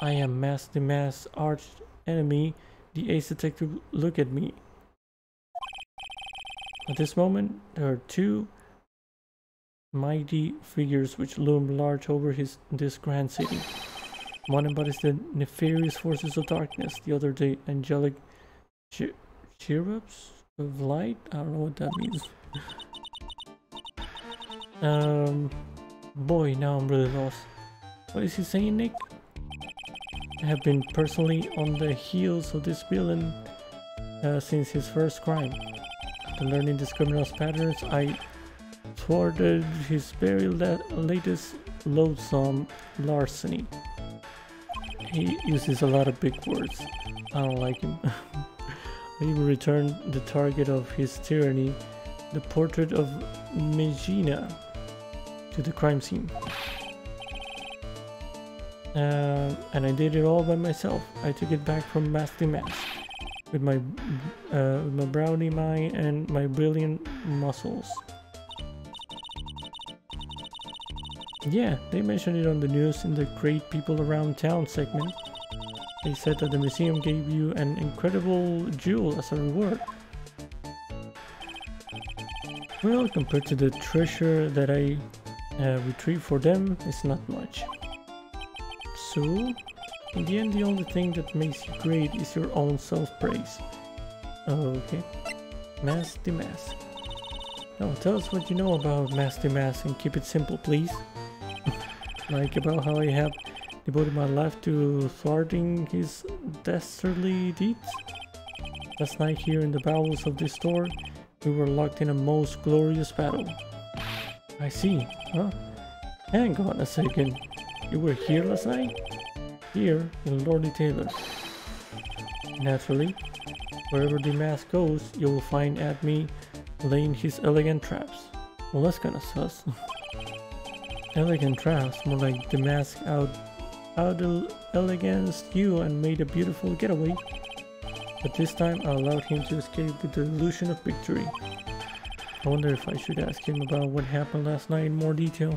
I am Mask DeMasque's arch enemy, the Ace Detective. Look at me. At this moment, there are two mighty figures which loom large over his this grand city. One embodies the nefarious forces of darkness, the other the angelic ch cherubs of light. I don't know what that means. Um, boy, now I'm really lost. What is he saying, Nick? I have been personally on the heels of this villain uh, since his first crime. After learning this criminal's patterns, I thwarted his very la latest loathsome larceny. He uses a lot of big words. I don't like him. I even returned the target of his tyranny, the portrait of Megina, to the crime scene. Uh, and I did it all by myself. I took it back from Mask DeMasque with my uh, with my brownie mind and my brilliant muscles. Yeah, they mentioned it on the news in the Great People Around Town segment. They said that the museum gave you an incredible jewel as a reward. Well, compared to the treasure that I uh, retrieved for them, it's not much. So, in the end, the only thing that makes you great is your own self-praise. Okay. Mask DeMasque. Now, tell us what you know about Mask DeMasque and keep it simple, please. Like about how I have devoted my life to thwarting his dastardly deeds. Last night here in the bowels of this store, we were locked in a most glorious battle. I see, huh? Hang on a second. You were here last night? Here, in Lordly Tailor. Naturally, wherever DeMasque goes, you will find at me laying his elegant traps. Well, that's kinda sus. Elegant traps, more like DeMasque out out eleganced you and made a beautiful getaway. But this time I allowed him to escape with the illusion of victory. I wonder if I should ask him about what happened last night in more detail.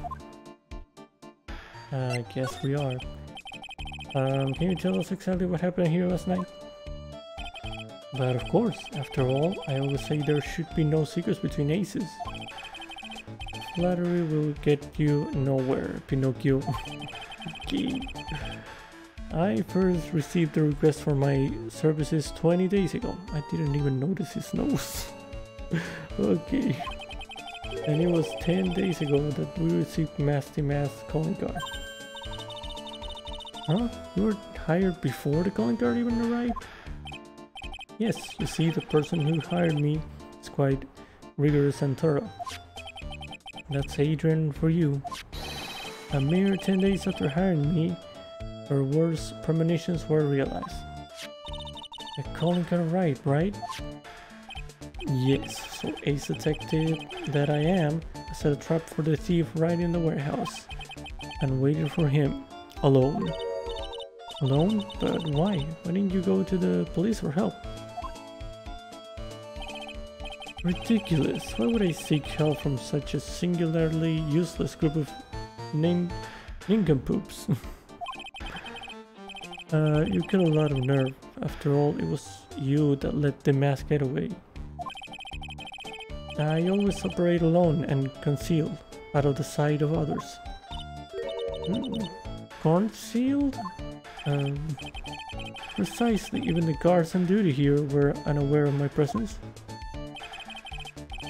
I guess we are. Um, can you tell us exactly what happened here last night? But of course, after all, I always say there should be no secrets between aces. Flattery will get you nowhere, Pinocchio. Okay. I first received the request for my services twenty days ago. I didn't even notice his nose. Okay. And it was ten days ago that we received Mask DeMasque calling card. Huh? You were hired before the calling card even arrived? Yes, you see, the person who hired me is quite rigorous and thorough. That's Adrian for you. A mere ten days after hiring me, her worst premonitions were realized. The calling card arrived, right? Yes, so Ace Detective that I am, I set a trap for the thief right in the warehouse and waited for him, alone. Alone? But why? Why didn't you go to the police for help? Ridiculous! Why would I seek help from such a singularly useless group of ning nincompoops? uh, you got a lot of nerve. After all, it was you that let DeMasque get away. I always operate alone and concealed, out of the sight of others. Mm, concealed? Um, precisely, even the guards on duty here were unaware of my presence.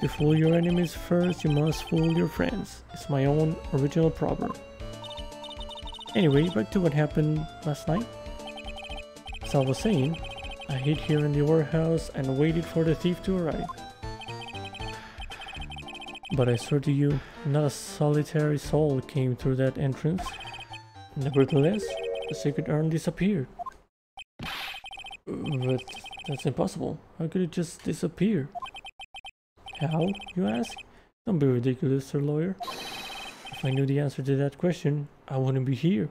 To fool your enemies first, you must fool your friends. It's my own original proverb. Anyway, back to what happened last night. As I was saying, I hid here in the warehouse and waited for the thief to arrive. But I swear to you, not a solitary soul came through that entrance. Nevertheless, the sacred urn disappeared. But that's impossible. How could it just disappear? How, you ask? Don't be ridiculous, sir lawyer. If I knew the answer to that question, I wouldn't be here.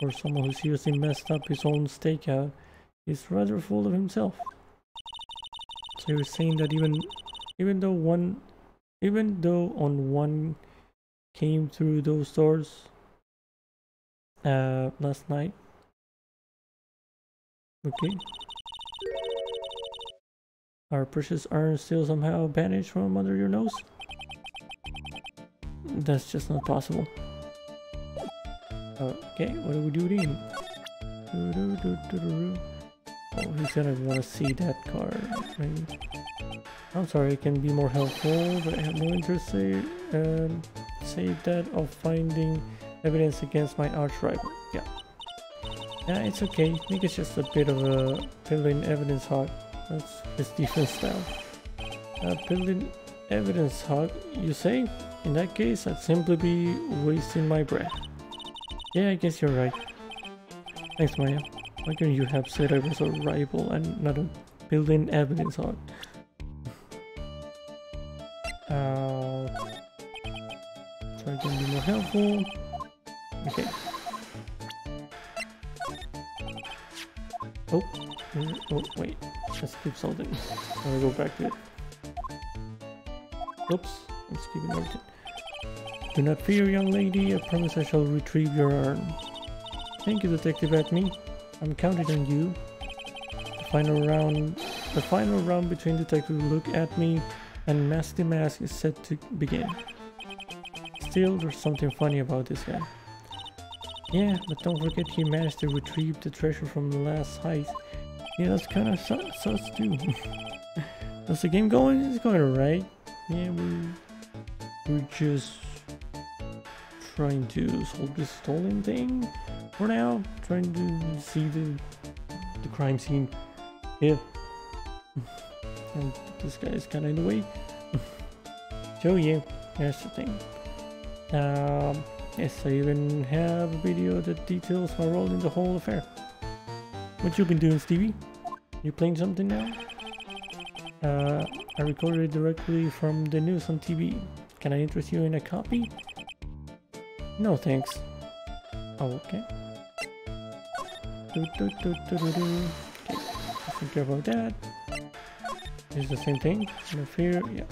For someone who seriously messed up his own stakeout, he's rather full of himself. So you're saying that even even though one even though on one came through those doors uh last night. Okay. Our precious urn still somehow banished from under your nose? That's just not possible. Okay, what do we do then? Oh, he's gonna want to see that card. Maybe. I'm sorry, it can be more helpful, but I have no interest save, um, save that of finding evidence against my arch rival. Yeah. Nah, it's okay. Nick is just a bit of a building evidence hog. That's his defense style. Uh, building evidence hog, you say? In that case, I'd simply be wasting my breath. Yeah, I guess you're right. Thanks, Maya. Why couldn't you have said I was a rival and not a building evidence hog? Uh, so I can be more helpful. Okay. Oh, oh, wait. Let's skip something. I'm gonna go back to it. Oops, I'm skipping everything. Do not fear, young lady. I promise I shall retrieve your urn. Thank you, Detective Atmey. I'm counting on you. The final round, the final round between Detective Luke Atmey and Mask DeMasque is set to begin. Still, there's something funny about this guy. Yeah, but don't forget he managed to retrieve the treasure from the last heist. Yeah, that's kind of su sus too. How's the game going? It's going alright. Yeah, we're, we're just trying to solve this stolen thing for now. Trying to see the the crime scene. Yeah. And this guy is kind of in the way. So yeah, that's the thing. Um, yes, I even have a video that details my role in the whole affair. What you been doing, Stevie? You playing something now? Uh, I recorded it directly from the news on T V. Can I interest you in a copy? No thanks. Oh, okay. Do, do, do, do, do, do. Okay, don't care about that. It's the same thing. No fear, yeah.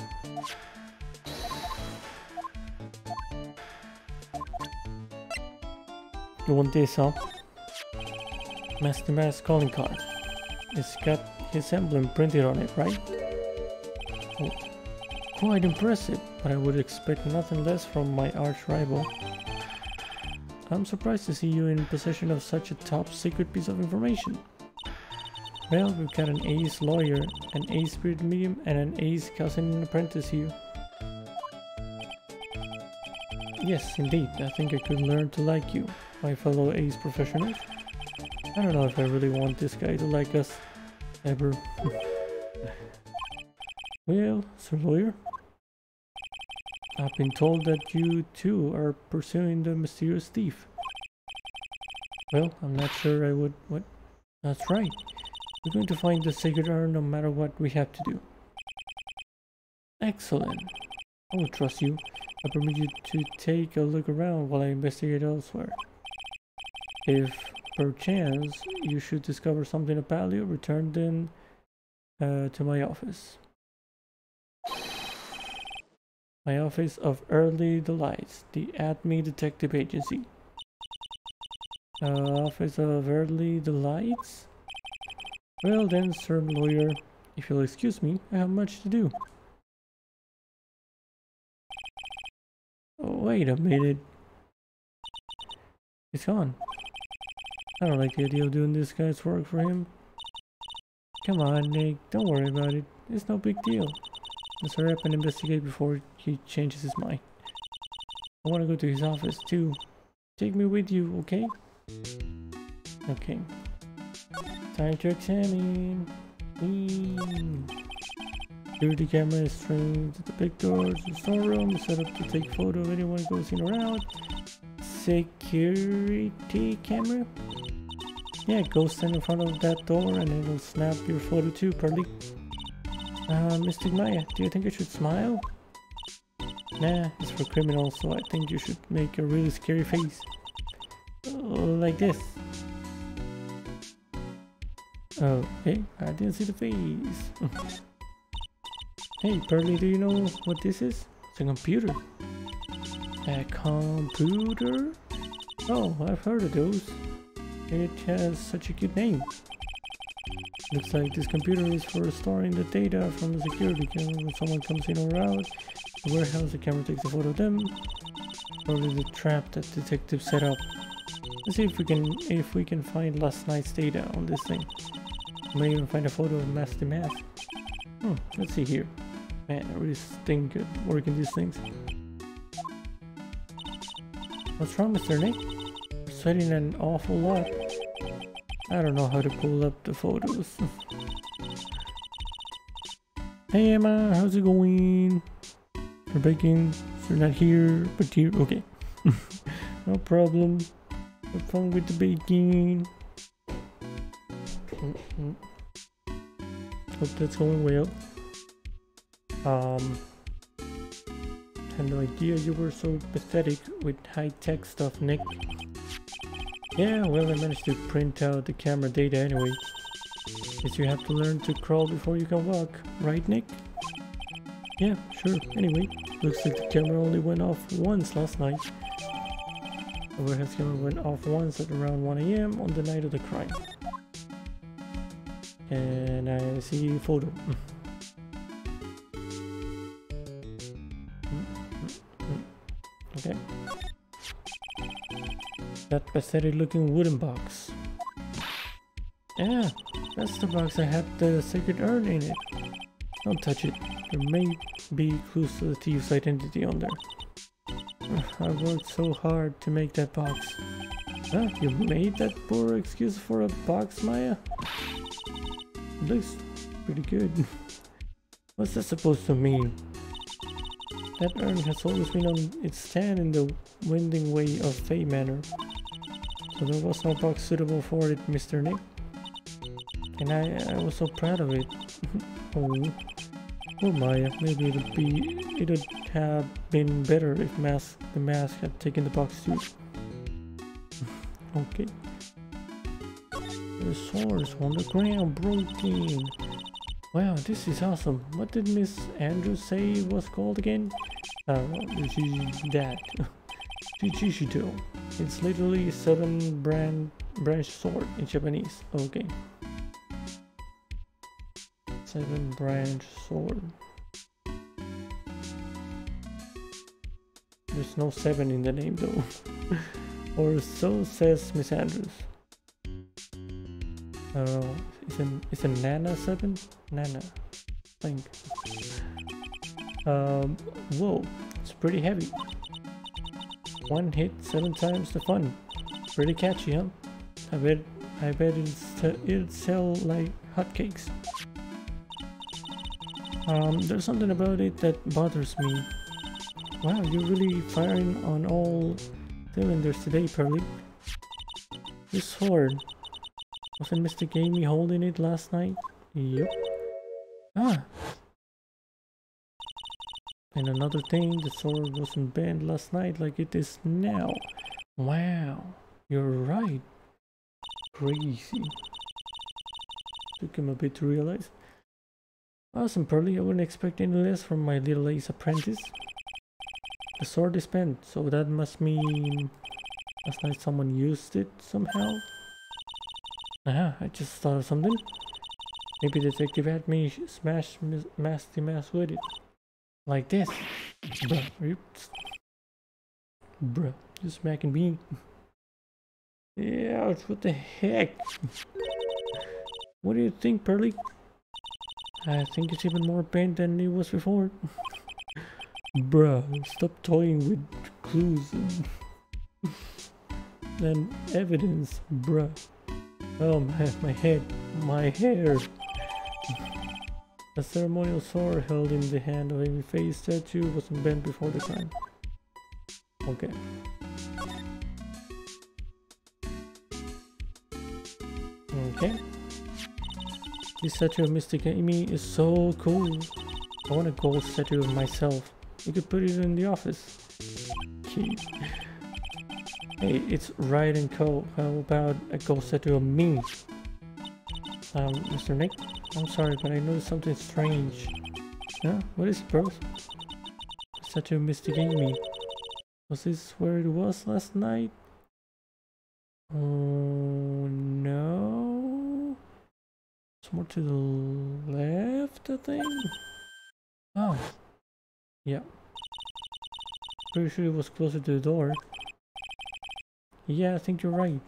You want this, huh? Mask DeMasque calling card. It's got his emblem printed on it, right? Oh, quite impressive, but I would expect nothing less from my arch rival. I'm surprised to see you in possession of such a top secret piece of information. Well, we've got an ace lawyer, an ace spirit medium, and an ace cousin and apprentice here. Yes, indeed, I think I could learn to like you, my fellow ace professionals. I don't know if I really want this guy to like us, ever. Well, Sir Lawyer, I've been told that you too are pursuing the mysterious thief. Well, I'm not sure I would... What? That's right. We're going to find the sacred urn no matter what we have to do. Excellent. I will trust you. I permit you to take a look around while I investigate elsewhere. If, perchance, you should discover something of value, return then uh, to my office. My office of Lordly Tailor, the Atmey Detective Agency. Uh, office of Lordly Tailor? Well then, Sir Lawyer, if you'll excuse me, I have much to do. Wait a minute. It's gone. I don't like the idea of doing this guy's work for him. Come on, Nick. Don't worry about it. It's no big deal. Let's hurry up and investigate before he changes his mind. I want to go to his office too. Take me with you, okay? Okay. Time to examine. Mm. Security camera is trained to the big doors, the storeroom set up to take photo of anyone goes in or out. Security camera? Yeah, go stand in front of that door and it'll snap your photo too, probably. Uh, Mystic Maya, do you think I should smile? Nah, it's for criminals, so I think you should make a really scary face. Like this. Oh, hey, I didn't see the face. Hey, Pearly, do you know what this is? It's a computer. A computer? Oh, I've heard of those. It has such a cute name. Looks like this computer is for storing the data from the security camera. When someone comes in or out the warehouse, the camera takes a photo of them. Probably the trap that detective set up. Let's see if we can if we can find last night's data on this thing. We may even find a photo of Mask DeMasque. Hmm, let's see here. Man, I really stink at working these things. What's wrong, Mister Nick? We're sweating an awful lot. I don't know how to pull up the photos. Hey Emma, how's it going? You're baking, you're not here, but here, okay. No problem. Have fun with the baking. Mm-mm. Hope that's going well. Um, I had no idea you were so pathetic with high-tech stuff, Nick. Yeah, well, I managed to print out the camera data anyway. Guess you have to learn to crawl before you can walk, right, Nick? Yeah, sure. Anyway, looks like the camera only went off once last night. The warehouse camera went off once at around one A M on the night of the crime. And I see photo. Mm. Mm, mm, mm. Okay. That pathetic looking wooden box. Yeah, that's the box that had the sacred urn in it. Don't touch it. There may be clues to the thief's identity on there. I worked so hard to make that box. Huh? You made that poor excuse for a box, Maya? Looks pretty good. What's that supposed to mean? That urn has always been on its stand in the winding way of Fey Manor. So there was no box suitable for it, Mister Nick. And I, I was so proud of it. Oh, oh Maya, maybe it'd be it would have been better if Mask DeMasque had taken the box too. Okay. The source on the ground broken. Wow, this is awesome. What did Miss Andrews say it was called again? Uh, she's that. Shichishitō. It's literally a seven brand branch sword in Japanese. Okay. Seven branch sword. There's no seven in the name though. Or so says Miss Andrews. I don't know, it's a, it's a Nana seven? Nana, I think. Um, whoa, it's pretty heavy. One hit, seven times the fun. Pretty catchy, huh? I bet, I bet it'll, it'll sell like hotcakes. Um, there's something about it that bothers me. Wow, you're really firing on all cylinders today, Pearly. This sword. Wasn't Mister Gamey holding it last night? Yep. Ah! And another thing, the sword wasn't bent last night like it is now. Wow. You're right. Crazy. Took him a bit to realize. Awesome, Pearly. I wouldn't expect any less from my little ace apprentice. The sword is bent, so that must mean... last night someone used it somehow? Aha, I just thought of something. Maybe Detective Atmey smashed Mask DeMasque with it. Like this. Bruh, are you... Bruh, you smacking bean. Yeah, what the heck? What do you think, Pearly? I think it's even more paint than it was before. Bruh, stop toying with clues and, and evidence, bruh. Oh my, my head, my hair. A ceremonial sword held in the hand of Ami Fey's statue wasn't bent before the crime. Okay. Okay. This statue of Mister Gamey is so cool. I want a gold statue of myself. We could put it in the office. Key. Hey, it's Wright and Co. How about a goal set to a me? Um, Mister Nick? I'm sorry, but I noticed something strange. Huh? What is it, bros? Set to mistaking me. Was this where it was last night? Oh, no. It's more to the left, I think. Oh. Yeah. Pretty sure it was closer to the door. Yeah, I think you're right.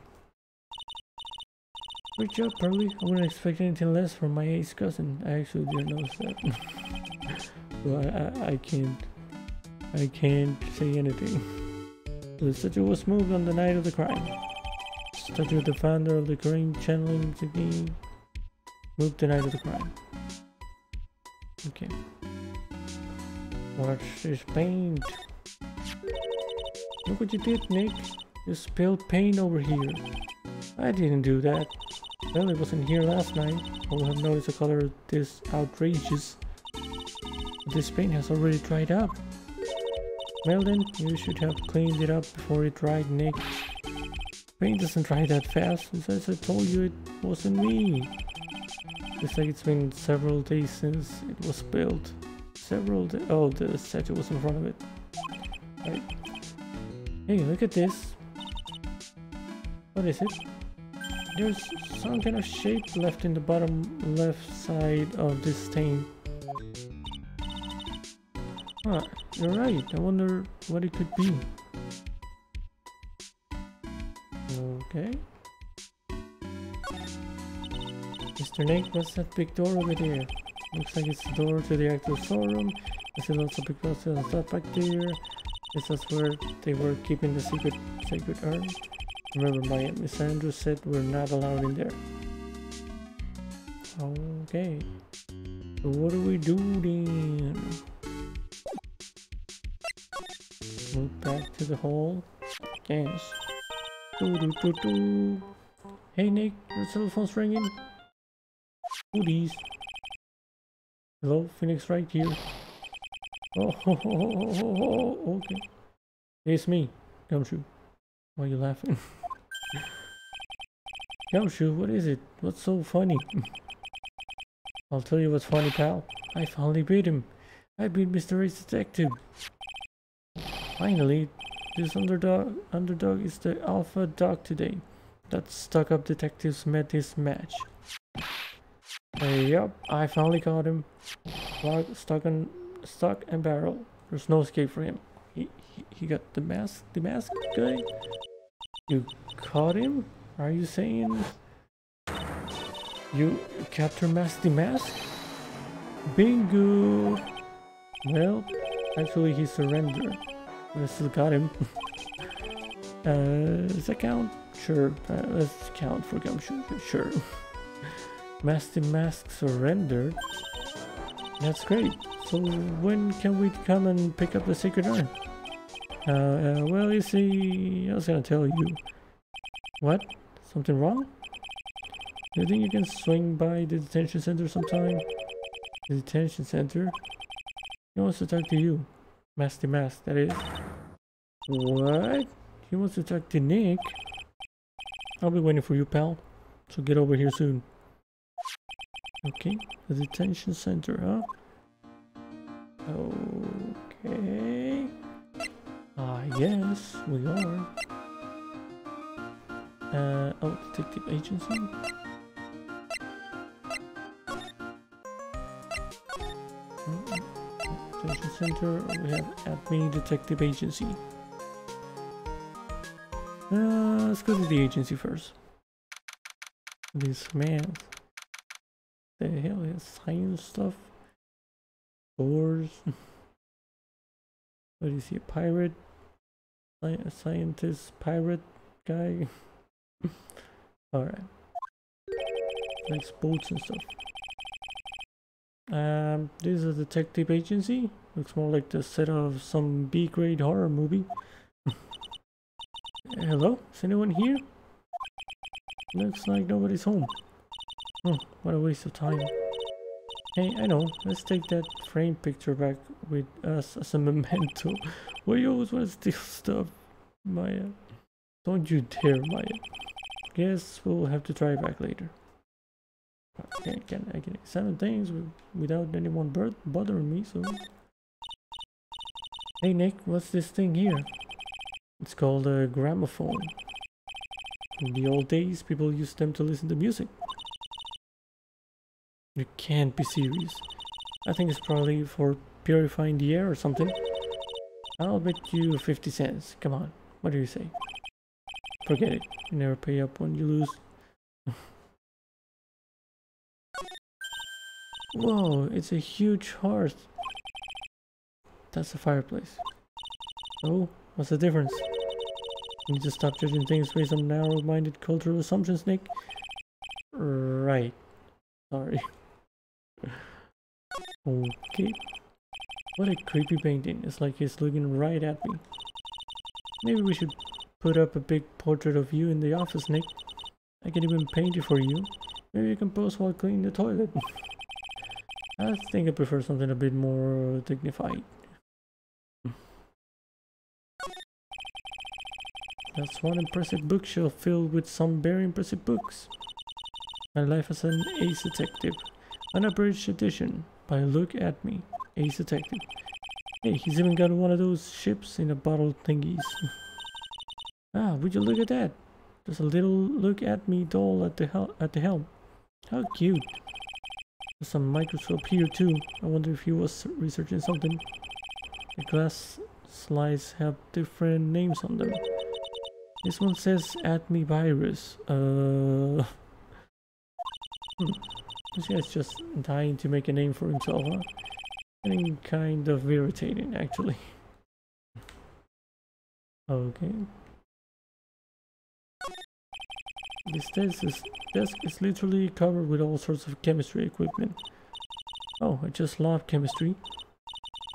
Good job, Pearly. I wouldn't expect anything less from my ace cousin. I actually didn't notice that. Well, I, I, I can't. I can't say anything. The statue was moved on the night of the crime. The statue of the founder of the Kurain channeling technique moved the night of the crime. Okay. Watch this paint. Look what you did, Nick. You spilled paint over here. I didn't do that. Well, it wasn't here last night. I would have noticed the color of this outrageous. This paint has already dried up. Well then, you should have cleaned it up before it dried, Nick. Paint doesn't dry that fast. Besides, I told you it wasn't me. It's like it's been several days since it was spilled. Several days. Oh, the statue was in front of it. Right. Hey, look at this. What is it? There's some kind of shape left in the bottom left side of this stain. Huh, you're right. I wonder what it could be. Okay. Mister Nick, what's that big door over there? Looks like it's the door to the actual storeroom. I see lots of big boxes and stuff back there. This is where they were keeping the secret sacred urn. Remember, my Miss Andrews said we're not allowed in there. Okay. So what do we do then? Move back to the hall. Yes. Doo -doo -doo -doo. Hey Nick, your cell phone's ringing. Hoodies. Hello, Phoenix Wright here. Oh, ho, ho, ho, ho, ho. Okay. It's me, Gumshoe. Why are you laughing? Gumshoe, what is it? What's so funny? I'll tell you what's funny, pal. I finally beat him. I beat Mister Ray's detective. Finally, this underdog underdog is the alpha dog today. That stuck-up detectives met this match. Uh, yep, I finally caught him. Lock, stuck, and, stuck and barrel. There's no escape for him. He, he, he got the mask, the mask guy? You caught him? Are you saying... You capture Mask DeMasque? Bingo! Well, actually he surrendered. I still got him. uh, does that count? Sure, uh, let's count for Gumshoe, sure. Mask DeMasque surrendered? That's great. So when can we come and pick up the sacred urn? Uh, uh, well, you see, I was gonna tell you. What? Something wrong? Do you think you can swing by the detention center sometime? The detention center? He wants to talk to you. Mask DeMasque, that is. What? He wants to talk to Nick? I'll be waiting for you, pal. So get over here soon. Okay, the detention center, huh? Okay. Ah, yes, we are. Uh, oh, detective agency. Detention center, we have Admin Detective Agency. Uh, let's go to the agency first. This man. The hell is science stuff? Doors. What is he, a pirate? A scientist pirate guy? Alright. Like boats and stuff. Um, this is a detective agency. Looks more like the set of some B-grade horror movie. Hello? Is anyone here? Looks like nobody's home. Oh, what a waste of time. Hey, I know. Let's take that frame picture back with us as a memento. Why you always want to steal stuff, Maya? Don't you dare, Maya. Guess we'll have to try back later. Okay, I can, I can examine things without anyone bothering me, so... Hey Nick, what's this thing here? It's called a gramophone. In the old days, people used them to listen to music. You can't be serious. I think it's probably for purifying the air or something. I'll bet you fifty cents. Come on, what do you say? Forget it. You never pay up when you lose. Whoa, it's a huge hearth. That's a fireplace. Oh, what's the difference? You just stop judging things based on narrow-minded cultural assumptions, Nick. Right. Sorry. Okay. What a creepy painting. It's like he's looking right at me. Maybe we should put up a big portrait of you in the office, Nick. I can even paint it for you. Maybe you can pose while cleaning the toilet. I think I prefer something a bit more dignified. That's one impressive bookshelf filled with some very impressive books. My Life as an Ace Detective. Unabridged edition by Luke Atmey, Ace Detective. Hey, he's even got one of those ships in a bottle thingies. Ah, would you look at that? There's a little Luke Atmey doll at the hel at the helm. How cute. There's some microscope here too. I wonder if he was researching something. The glass slides have different names on them. This one says Atmey virus. Uh. Hmm. This guy's just dying to make a name for himself, huh? Getting kind of irritating, actually. Okay. This desk is, desk is literally covered with all sorts of chemistry equipment. Oh, I just love chemistry.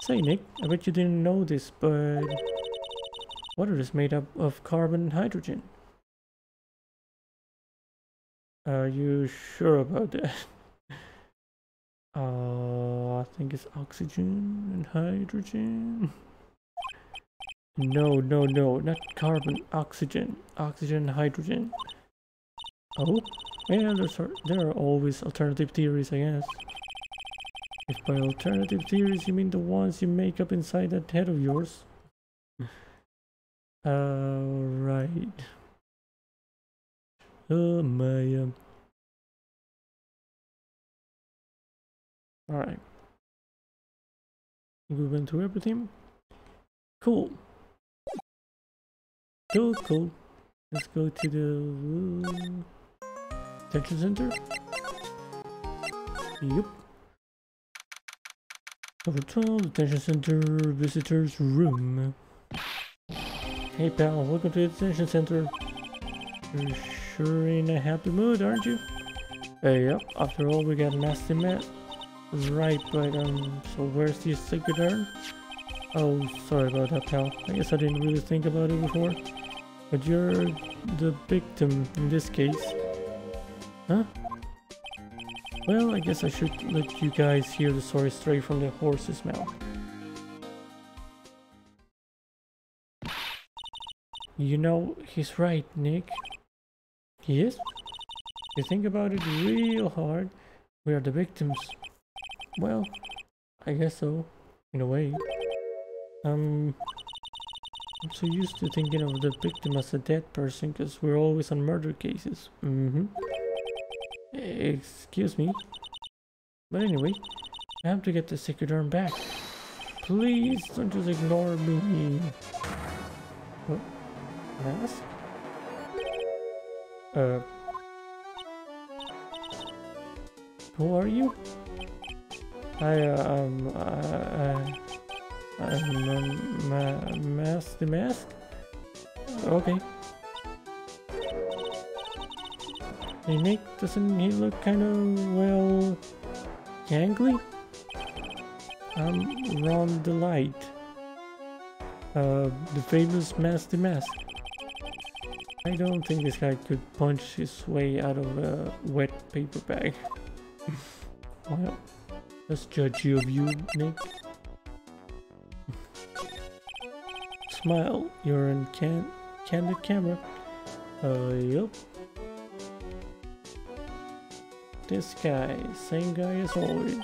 Say, Nick, I bet you didn't know this, but... water is made up of carbon and hydrogen. Are you sure about that? Uh, I think it's oxygen and hydrogen. No, no, no, not carbon, oxygen. Oxygen, hydrogen. Oh? Yeah, there's, there are always alternative theories, I guess. If by alternative theories you mean the ones you make up inside that head of yours. Alright. Oh my. Um. Alright. We went through everything. Cool. Cool, cool. Let's go to the uh, detention center. Yep. Level twelve, detention center, visitors room. Hey pal, welcome to the detention center. You're sure in a happy mood, aren't you? Uh, yep, after all we got Mask DeMasque. Right, but um, so where's the sacred urn? Oh, sorry about that pal. I guess I didn't really think about it before. But you're the victim in this case. Huh? Well, I guess I should let you guys hear the story straight from the horse's mouth. You know, he's right, Nick. He is? If you think about it real hard, we are the victims. Well, I guess so, in a way. Um... I'm so used to thinking of the victim as a dead person because we're always on murder cases. Mm-hmm. Excuse me. But anyway, I have to get the sacred urn back. Please don't just ignore me. What? Mask? Uh... Who are you? I, uh, um, uh... uh Um, um, uh, Mask DeMasque? Okay. Hey Nick, doesn't he look kind of, well, gangly? I'm Ron DeLite. Uh, the famous Mask DeMasque. I don't think this guy could punch his way out of a wet paper bag. Wow. That's judgy of you, Nick. Smile, you're in can candid camera. Uh, yup. This guy, same guy as always.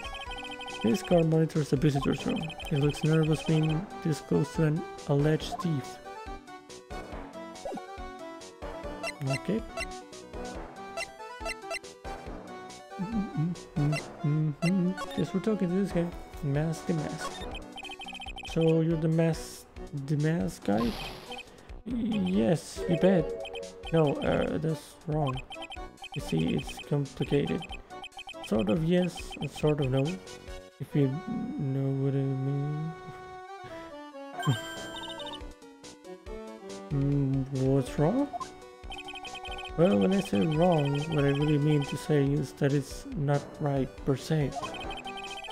This guard monitors the visitor's room. He looks nervous being this close to an alleged thief. Okay. Mm-mm, mm-mm, mm-mm. Guess we're talking to this guy. Mask DeMasque. So you're the Mask DeMasque guy? Yes, you bet. No, uh, that's wrong. You see, it's complicated. Sort of yes, and sort of no. If you know what I mean. mm, what's wrong? Well, when I say wrong, what I really mean to say is that it's not right per se.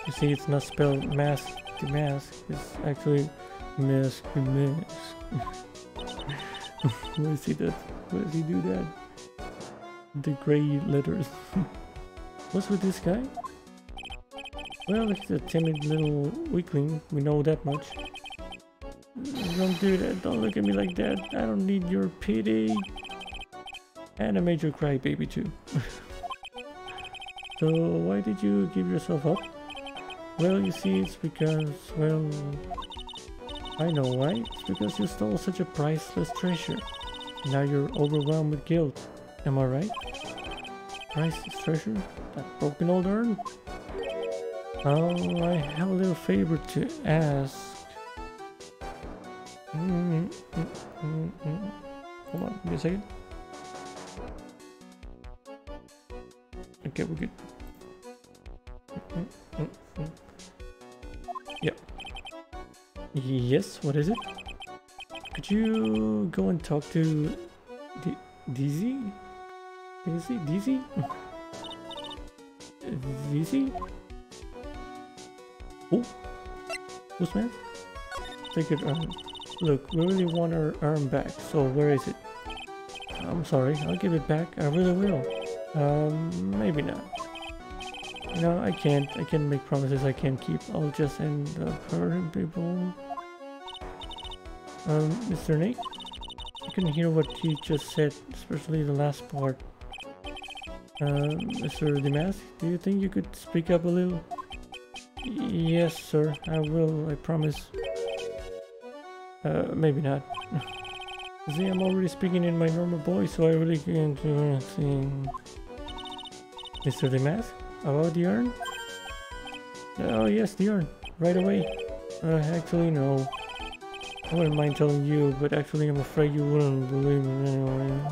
You see, it's not spelled mask DeMasque. It's actually mask DeMasque. Why does he that? Why does he do that? The grey letters. What's with this guy? Well, he's a timid little weakling, we know that much. Don't do that, don't look at me like that, I don't need your pity. And I made you cry, baby, too. So, why did you give yourself up? Well, you see, it's because, well... I know why, it's because you stole such a priceless treasure. Now you're overwhelmed with guilt, am I right? Priceless treasure? That broken old urn? Oh, I have a little favor to ask. Mm-hmm, mm-hmm, mm-hmm. Hold on, give me a second. Okay, we're good. Mm-hmm, mm-hmm. Yeah. Yes, what is it? Could you go and talk to D Dizzy? Dizzy? Dizzy? Dizzy? Oh, who's man? Take it, um, look, we really want our arm back, so where is it? I'm sorry, I'll give it back, I really will. Um, maybe not. No, I can't, I can't make promises I can't keep, I'll just end up hurting people. Um, Mister Nick? I couldn't hear what he just said, especially the last part. Um, Mister DeMasque, do you think you could speak up a little? Yes, sir, I will, I promise. Uh, maybe not. See, I'm already speaking in my normal voice, so I really can't do anything. Mister DeMasque, about the urn? Oh, yes, the urn. Right away. Uh, actually, no. I wouldn't mind telling you, but actually, I'm afraid you wouldn't believe it anyway.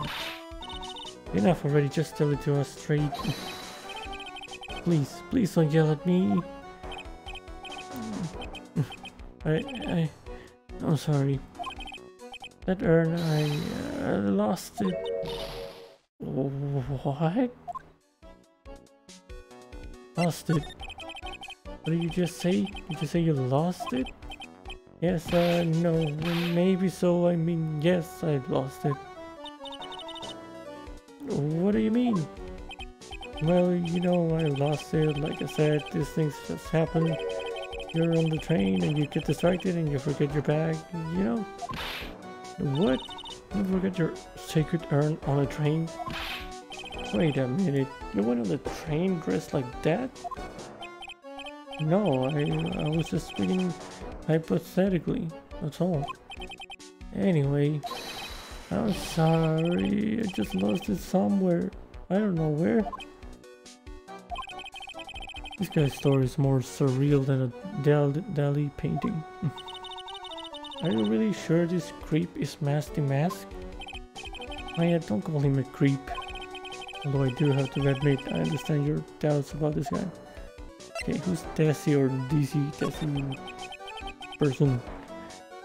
Enough already, just tell it to us straight. Please, please don't yell at me. I, I, I'm sorry. That urn, I uh, lost it. What? Lost it? What did you just say? Did you say you lost it? Yes, uh, no, maybe so, I mean, yes, I lost it. What do you mean? Well, you know, I lost it, like I said, these things just happened. You're on the train and you get distracted and you forget your bag, you know? What? You forget your sacred urn on a train? Wait a minute, you went on the train dressed like that? No, I, I was just speaking hypothetically, that's all. Anyway, I'm sorry, I just lost it somewhere, I don't know where. This guy's story is more surreal than a Dal Dali painting. Are you really sure this creep is Mask DeMasque? Maya, don't call him a creep. Although I do have to admit, I understand your doubts about this guy. Okay, who's Desi or Dizzy Desi person?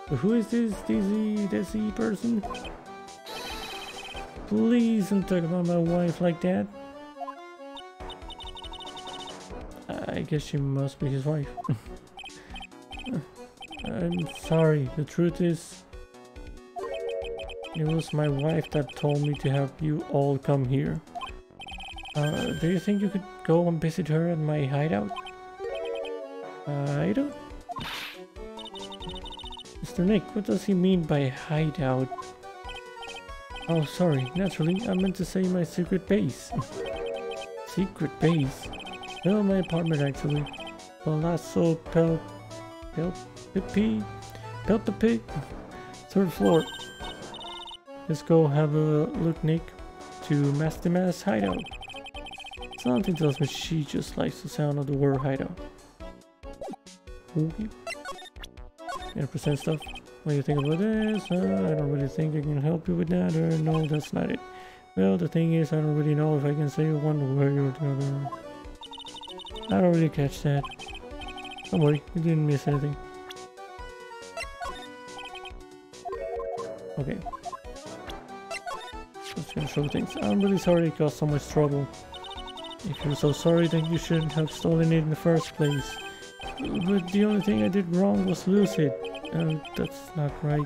But who is this Dizzy Desi person? Please don't talk about my wife like that. I guess she must be his wife. I'm sorry, the truth is... It was my wife that told me to have you all come here. Uh, do you think you could go and visit her at my hideout? Uh, I don't... Mister Nick, what does he mean by hideout? Oh, sorry. Naturally, I meant to say my secret base. Secret base? No, my apartment, actually. Palazzo Pel... Pel... Pipi... Pel... Pipi... Third floor. Let's go have a look, Nick, to Mask DeMasque's hideout. Something tells me she just likes the sound of the word hideout. Okay. And present stuff. What do you think about this? Uh, I don't really think I can help you with that. Uh, no, that's not it. Well, the thing is, I don't really know if I can say one way or the other. I don't really catch that. Don't worry, you didn't miss anything. Okay. Just gonna show things. I'm really sorry it caused so much trouble. If you're so sorry, then you shouldn't have stolen it in the first place. But the only thing I did wrong was lose it. Uh, that's not right.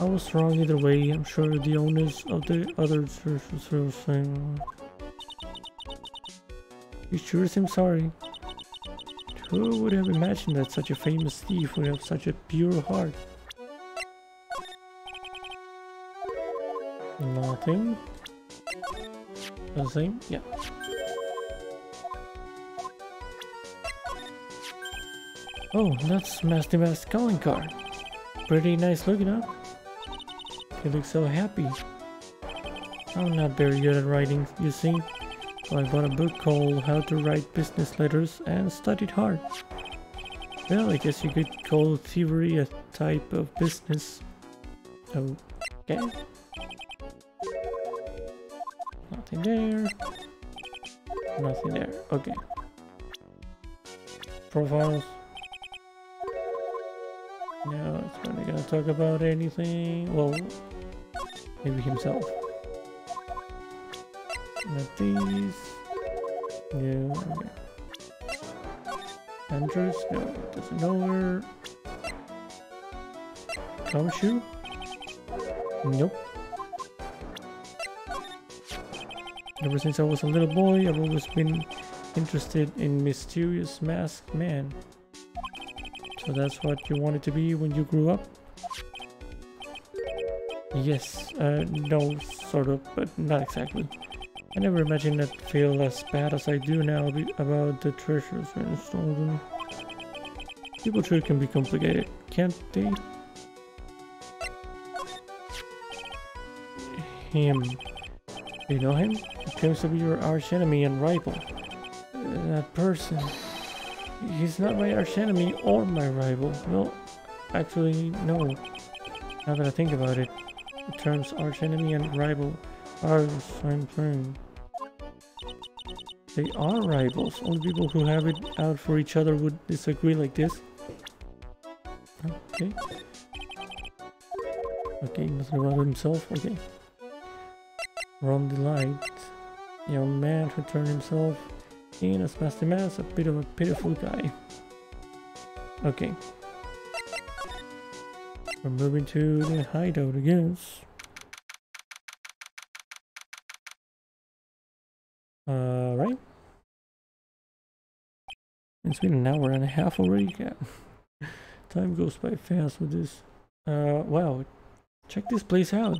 I was wrong either way. I'm sure the owners of the other churches were saying... He sure seems sorry. Who would have imagined that such a famous thief would have such a pure heart? Nothing. The same? Yeah. Oh, that's Mask DeMasque's calling card. Pretty nice looking, huh? He looks so happy. I'm not very good at writing, you see. So I bought a book called How to Write Business Letters and studied hard. Well, I guess you could call thievery a type of business. Okay. Nothing there. Nothing there. Okay. Profiles. No, it's not gonna talk about anything. Well, maybe himself. Not these. No. Okay. Andrews? No, it doesn't know her. Gumshoe? Nope. Ever since I was a little boy, I've always been interested in mysterious masked man. So that's what you wanted to be when you grew up? Yes, uh, no, sort of, but not exactly. I never imagined I'd feel as bad as I do now about the treasures and stolen. People sure can be complicated, can't they? Him. Do you know him? He claims to be your archenemy and rival. Uh, that person... He's not my archenemy or my rival. No, actually, no. Now that I think about it, the terms archenemy and rival are the same thing. They are rivals. Only people who have it out for each other would disagree like this. Okay. Okay, nothing about himself. Okay. Ron DeLite, young man who turned himself in as Mask DeMasque, a bit of a pitiful guy. Okay. We're moving to the hideout, I guess. Alright. It's been an hour and a half already. Time goes by fast with this. Uh, wow. Check this place out.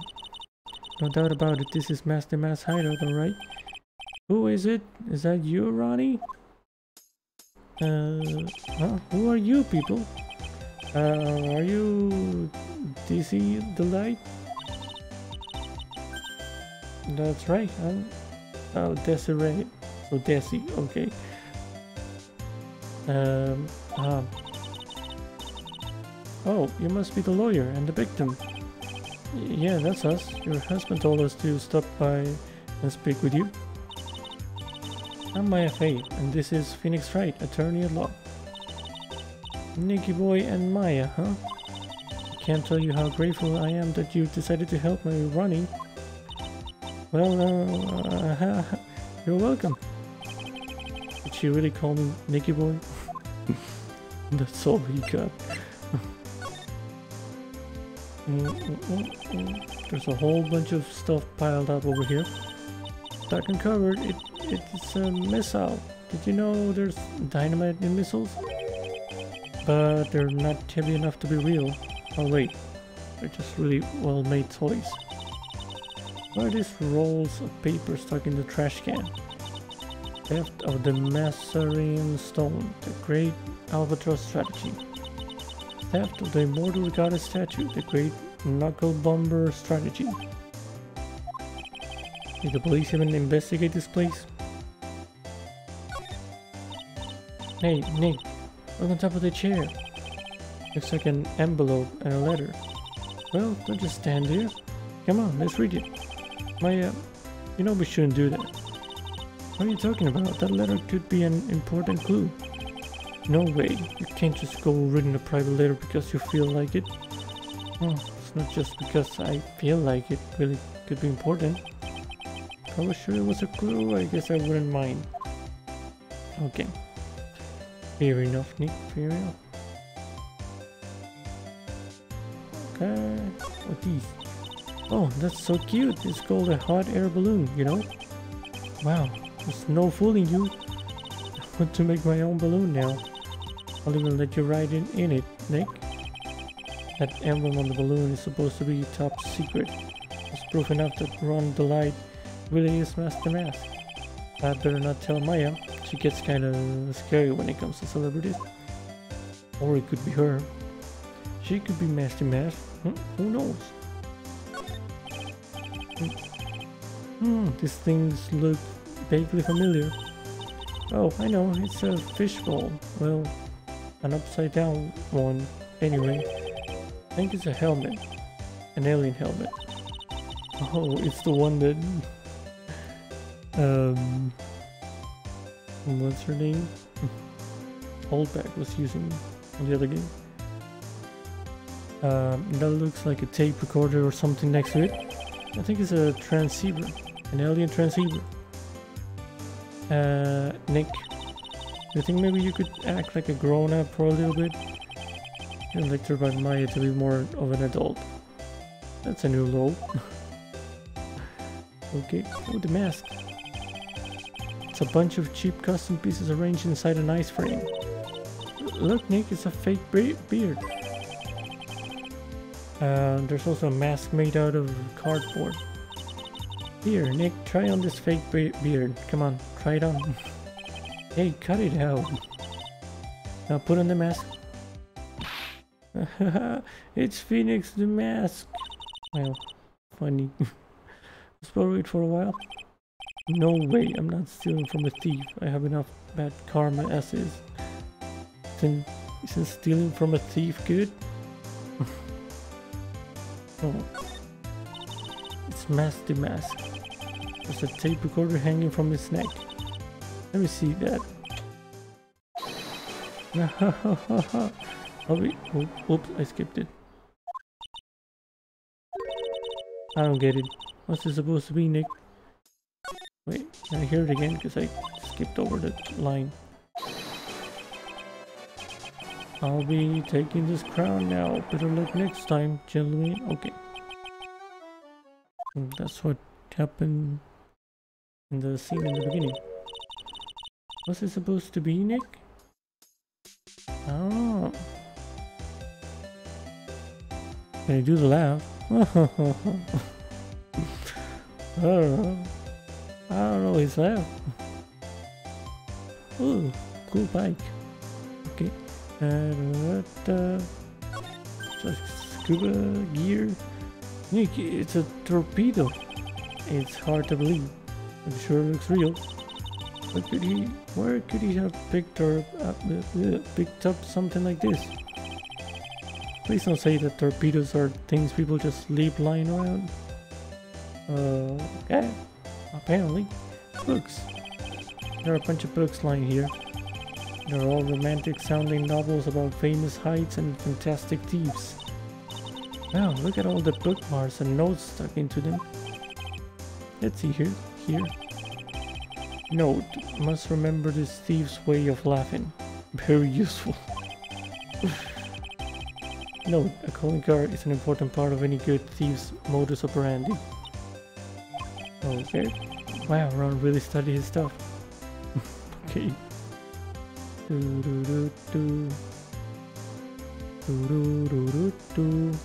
No doubt about it, this is Mask DeMasque's hideout, alright? Who is it? Is that you, Ronnie? Uh, huh? Who are you people? Uh, are you... Desirée DeLite? That's right, huh? Oh, Desirée. Oh, Desi, okay. Um, uh, oh, you must be the lawyer and the victim. Yeah, that's us. Your husband told us to stop by and speak with you. I'm Maya Fey, and this is Phoenix Wright, attorney at law. Nicky boy and Maya, huh? I can't tell you how grateful I am that you decided to help my Ronnie. Well, uh, uh, you're welcome. Did she really call me Nicky boy? That's all we got. Mm-mm-mm-mm. There's a whole bunch of stuff piled up over here. Dark and covered, it It's a missile. Did you know there's dynamite in missiles? but they're not heavy enough to be real. Oh wait, they're just really well-made toys. What are these rolls of paper stuck in the trash can? Theft of the Masarine Stone, the Great Albatross Strategy. Theft of the Immortal Goddess Statue, the Great Knuckle Bomber Strategy. Did the police even investigate this place? Hey, Nick, look on top of the chair. Looks like an envelope and a letter. Well, don't just stand there. Come on, let's read it. Maya, you know we shouldn't do that. What are you talking about? That letter could be an important clue. No way, you can't just go reading a private letter because you feel like it. Oh, it's not just because I feel like it really could be important. If I was sure it was a clue, I guess I wouldn't mind. Okay. Fair enough, Nick, fair enough. Okay, what these? Oh, that's so cute! It's called a hot air balloon, you know? Wow, there's no fooling you. I want to make my own balloon now. I'll even let you ride in, in it, Nick. That emblem on the balloon is supposed to be top secret. It's proof enough that Ron DeLite really is Mask DeMasque. I better not tell Maya. She gets kinda scary when it comes to celebrities. Or it could be her. She could be Mask DeMasque. Hmm? Who knows? Hmm, these things look vaguely familiar. Oh, I know, it's a fishbowl. Well, an upside down one. Anyway, I think it's a helmet. An alien helmet. Oh, it's the one that... Um... What's her name? Oldback was using in the other game. Um, that looks like a tape recorder or something next to it. I think it's a transceiver. An alien transceiver. Uh, Nick, do you think maybe you could act like a grown-up for a little bit? You're lectured by Maya to be more of an adult. That's a new low. Okay. Oh, the mask. It's a bunch of cheap custom pieces arranged inside an ice frame. Look, Nick, it's a fake beard. Uh, there's also a mask made out of cardboard. Here, Nick, try on this fake be beard. Come on, try it on. Hey, cut it out. Now put on the mask. It's Phoenix DeMasque. Well, funny. Let's wait for a while. No way, I'm not stealing from a thief. I have enough bad karma as is. Isn't, isn't stealing from a thief good? Oh. It's Mask DeMasque. There's a tape recorder hanging from his neck. Let me see that. I'll be, oh, oops, I skipped it. I don't get it. What's it supposed to be, Nick? Wait, can I hear it again? Because I skipped over that line. I'll be taking this crown now. Better luck next time, gentlemen. Okay. And that's what happened in the scene in the beginning. What's it supposed to be, Nick? Oh. Can I do the laugh? I don't know. I don't know his laugh. Ooh, cool bike. Okay. Uh, uh, scuba gear. Nick, it's a torpedo. It's hard to believe. I'm sure it looks real. But could he? Where could he have picked or uh, uh, picked up something like this? Please don't say that torpedoes are things people just leave lying around. Uh, okay. Apparently, books. There are a bunch of books lying here. They're all romantic-sounding novels about famous heights and fantastic thieves. Wow, look at all the bookmarks and notes stuck into them. Let's see here, here. Note, must remember this thief's way of laughing. Very useful. Note, a calling card is an important part of any good thief's modus operandi. Okay. Wow, Ron really studied his stuff. Okay. Do, do, do, do. Can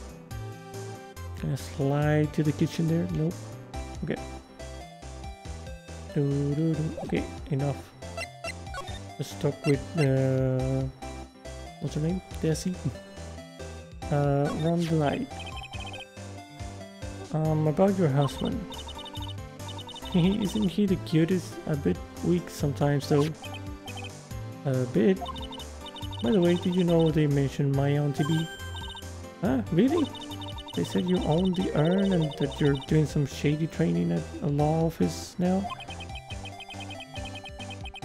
I slide to the kitchen there? Nope. Okay. Okay, enough. Let's talk with uh, what's her name? Desi. Uh, Ron DeLite. Um, about your husband. Isn't he the cutest? A bit weak sometimes though. A bit. By the way, did you know they mentioned Maya on T V? Huh? Really? They said you own the urn and that you're doing some shady training at a law office now?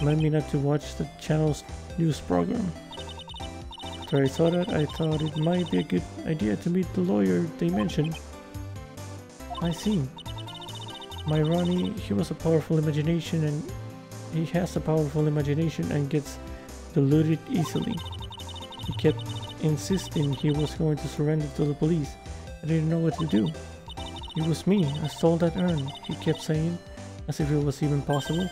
Remind me not to watch the channel's news program. After I saw that, I thought it might be a good idea to meet the lawyer they mentioned. I see. My Ronnie, he was a powerful imagination and he has a powerful imagination and gets deluded easily. He kept insisting he was going to surrender to the police. I didn't know what to do. It was me. I stole that urn, he kept saying, as if it was even possible.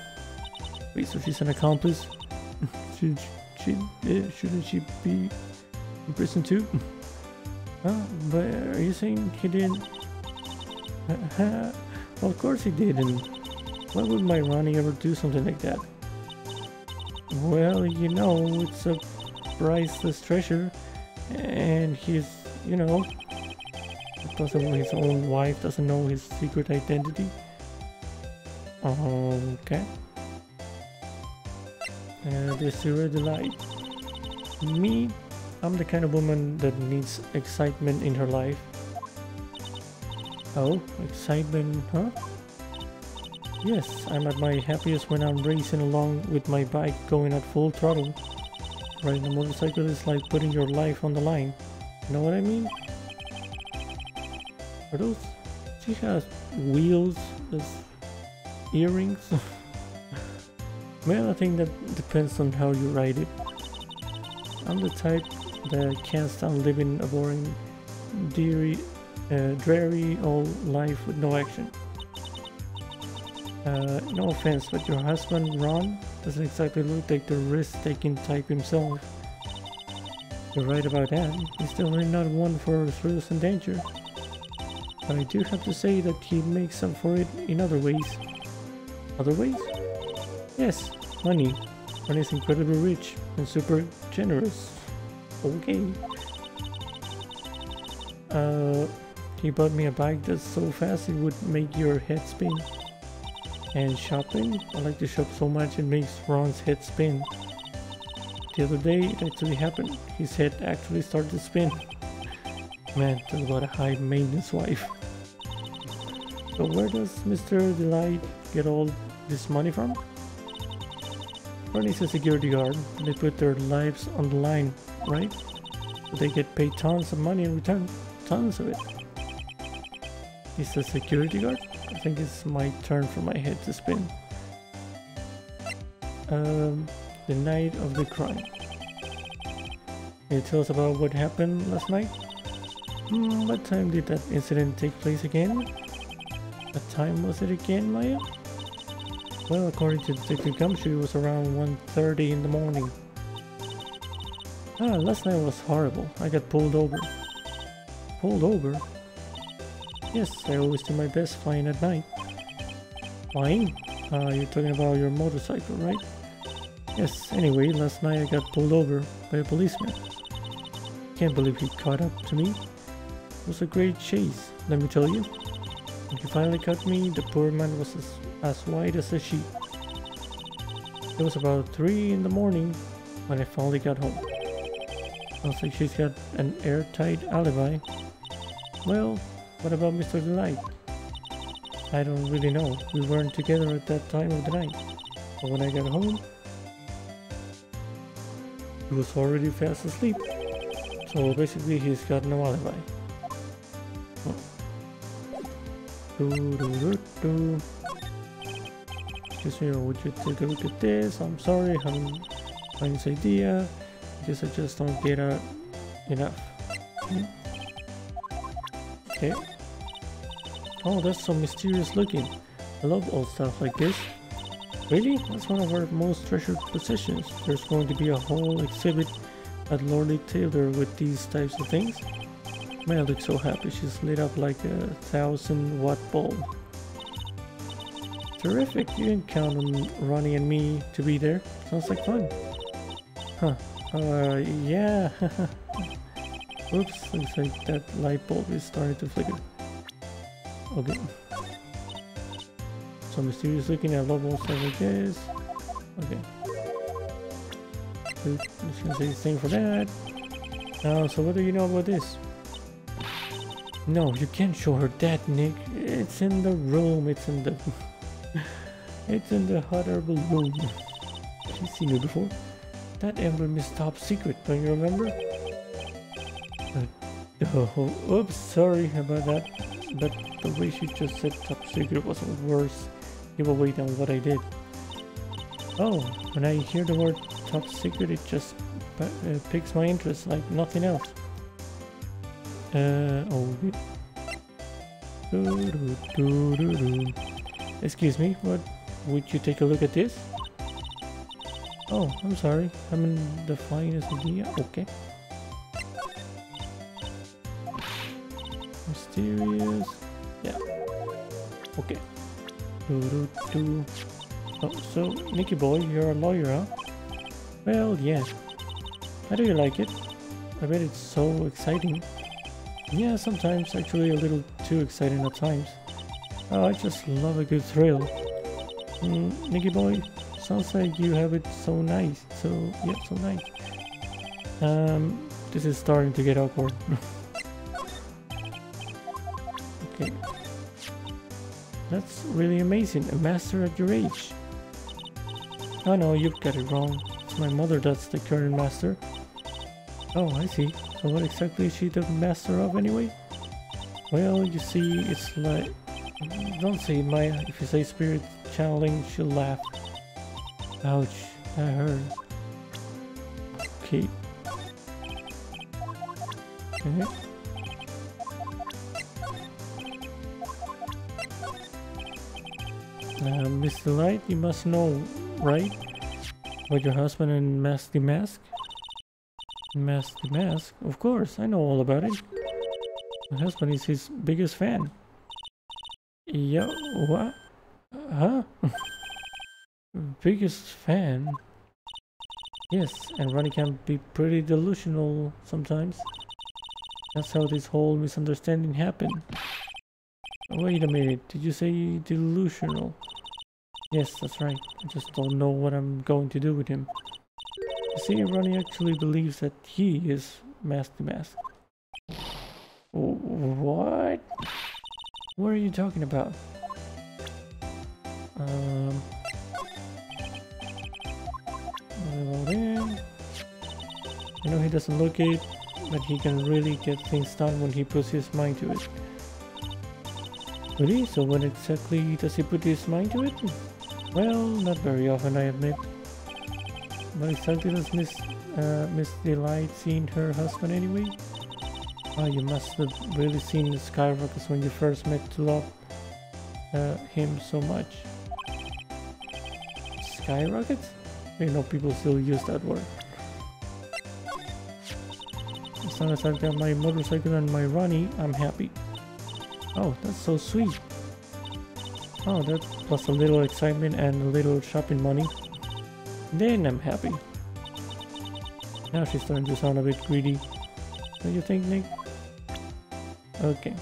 Wait, so she's an accomplice? she, she, uh, shouldn't she be in prison too? Huh? But are you saying he didn't? Well, of course he didn't. Why would my Ronnie ever do something like that? Well, you know, it's a priceless treasure, and he's, you know, it's possible his own wife doesn't know his secret identity. Okay. Uh, Desirée DeLite. Me, I'm the kind of woman that needs excitement in her life. Oh, excitement, huh? Yes, I'm at my happiest when I'm racing along with my bike going at full throttle. Riding a motorcycle is like putting your life on the line. You know what I mean? Are those... She has wheels as earrings? Well, I think that depends on how you ride it. I'm the type that can't stand living a boring, dreary, uh, dreary old life with no action. Uh, no offense, but your husband, Ron, doesn't exactly look like the risk-taking type himself. You're right about that. He's definitely not one for thrills and danger. But I do have to say that he makes up for it in other ways. Other ways? Yes, money. Ron is incredibly rich and super generous. Okay. Uh, he bought me a bike that's so fast it would make your head spin. And shopping? I like to shop so much it makes Ron's head spin. The other day it actually happened. His head actually started to spin. Man, talk about a high maintenance wife. So where does Mister DeLite get all this money from? Ron is a security guard. They put their lives on the line, right? So they get paid tons of money in return. Tons of it. He's a security guard? I think it's my turn for my head to spin. Um, the night of the crime. Can you tell us about what happened last night? Hmm, what time did that incident take place again? What time was it again, Maya? Well, according to Detective Gumshoe, it was around one thirty in the morning. Ah, last night was horrible. I got pulled over. Pulled over? Yes, I always do my best flying at night. Flying? Uh, you're talking about your motorcycle, right? Yes, anyway, last night I got pulled over by a policeman. Can't believe he caught up to me. It was a great chase, let me tell you. When he finally caught me, the poor man was as, as white as a sheet. It was about three in the morning when I finally got home. Sounds like she's got an airtight alibi. Well... What about Mister DeLite? I don't really know. We weren't together at that time of the night. But when I got home, he was already fast asleep. So basically, he's got no alibi. Oh. Doo, doo, doo, doo. Excuse me, would you take a look at this? I'm sorry, I haven't got this idea. I guess I just don't get uh, enough. Hmm? Okay. Oh, that's so mysterious looking. I love old stuff like this. Really? That's one of our most treasured possessions. There's going to be a whole exhibit at Lordly Tailor with these types of things. Maya looks so happy, she's lit up like a thousand watt bulb. Terrific, you can count on Ronnie and me to be there. Sounds like fun. Huh, uh, yeah. Oops, looks like that light bulb is starting to flicker. Okay. So mysterious looking at levels like this. Okay. I'm just gonna say the same for that. Uh, so what do you know about this? No, you can't show her that, Nick. It's in the room, it's in the... it's in the hotter balloon. She's seen me before. That emblem is top secret, don't you remember? Uh, oh, oops, sorry about that. But the way she just said top secret was a worse giveaway than what I did. Oh, when I hear the word top secret, it just uh, piques my interest like nothing else. Uh, oh. Do, do, do, do, do. Excuse me, what? Would you take a look at this? Oh, I'm sorry. I'm in the finest idea. Okay. Mysterious. Yeah. Okay. Do, do, do. Oh, so, Nicky boy, you're a lawyer, huh? Well, yes. How do you like it? I bet it's so exciting. Yeah, sometimes. Actually, a little too exciting at times. Oh, I just love a good thrill. Mm, Nicky boy, sounds like you have it so nice. So, yeah, so nice. Um, this is starting to get awkward. Okay. That's really amazing. A master at your age. Oh no, you've got it wrong. It's my mother that's the current master. Oh, I see. So what exactly is she the master of anyway? Well, you see, it's like... Don't say it, Maya. If you say spirit channeling, she'll laugh. Ouch, that hurt. Okay. Okay. Uh, Miss DeLite, you must know, right? About your husband and Mask DeMasque? Mask DeMasque? Of course, I know all about it. My husband is his biggest fan. Yo, what? Huh? Biggest fan? Yes, and Ronnie can be pretty delusional sometimes. That's how this whole misunderstanding happened. Wait a minute, did you say delusional? Yes, that's right. I just don't know what I'm going to do with him. You see, Ronnie actually believes that he is Mask DeMasque. What? What are you talking about? Um... I know he doesn't look it, but he can really get things done when he puts his mind to it. Really? So when exactly does he put his mind to it? Well, not very often, I admit. But exactly does Miss uh, Miss DeLite seen her husband anyway? Oh, you must have really seen the skyrockets when you first met to love uh, him so much. Skyrockets? You know, people still use that word. As long as I've got my motorcycle and my Ronnie, I'm happy. Oh, that's so sweet. Oh, that plus a little excitement and a little shopping money. Then I'm happy. Now she's starting to sound a bit greedy. Don't you think, Nick? Okay.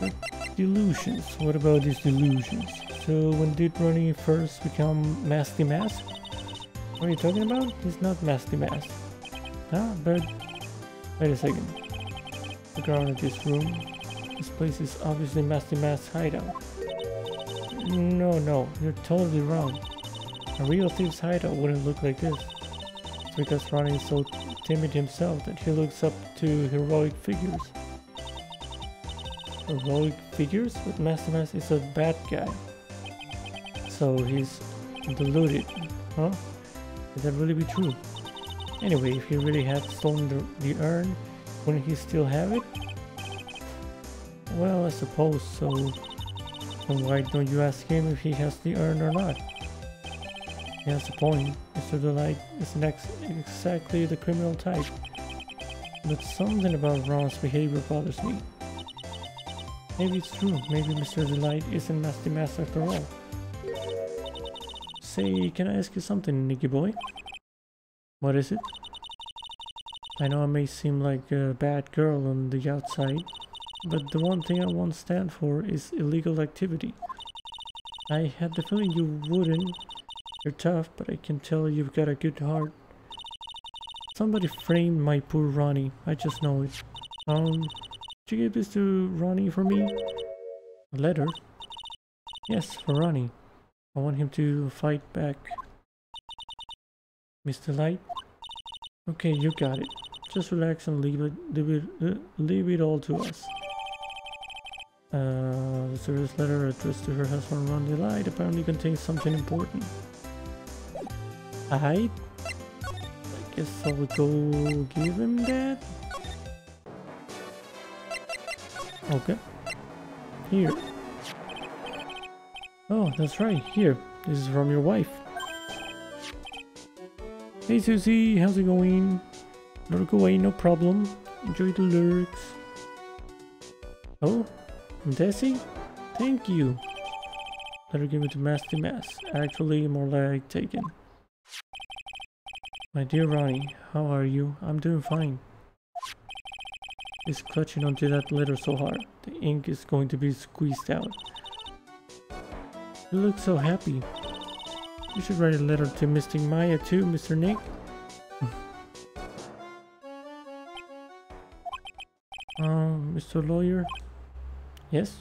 But delusions. What about these delusions? So when did Ronnie first become Mask DeMasque? What are you talking about? He's not Mask DeMasque. Ah, but... Wait a second. Look around at this room. This place is obviously Mask DeMasque's hideout. No, no, you're totally wrong. A real thief's hideout wouldn't look like this. It's because Ronnie is so timid himself that he looks up to heroic figures. Heroic figures? But Mask DeMasque is a bad guy. So he's deluded, huh? Could that really be true? Anyway, if he really had stolen the, the urn, wouldn't he still have it? Well, I suppose so. And why don't you ask him if he has the urn or not? That's the point. Mister DeLite is next exactly the criminal type. But something about Ron's behavior bothers me. Maybe it's true. Maybe Mister DeLite isn't Mask DeMasque after all. Say, can I ask you something, Nicky boy? What is it? I know I may seem like a bad girl on the outside, but the one thing I won't stand for is illegal activity. I had the feeling you wouldn't. You're tough, but I can tell you've got a good heart. Somebody framed my poor Ronnie, I just know it. Um, did you give this to Ronnie for me? A letter? Yes, for Ronnie. I want him to fight back. Mister Light? Okay, you got it. Just relax and leave it, leave it, uh, leave it all to us. Uh, the serious letter addressed to her husband Ron DeLite apparently contains something important. Alright? I guess I will go give him that? Okay. Here. Oh, that's right, here. This is from your wife. Hey Susie, how's it going? Lurk away, no problem. Enjoy the lyrics. Oh? Desi? Thank you. Better give it to Mask DeMasque. Actually, more like taken. My dear Ronnie, how are you? I'm doing fine. He's clutching onto that letter so hard. The ink is going to be squeezed out. You look so happy. You should write a letter to Mister Maya too, Mister Nick. um, Mister Lawyer? Yes?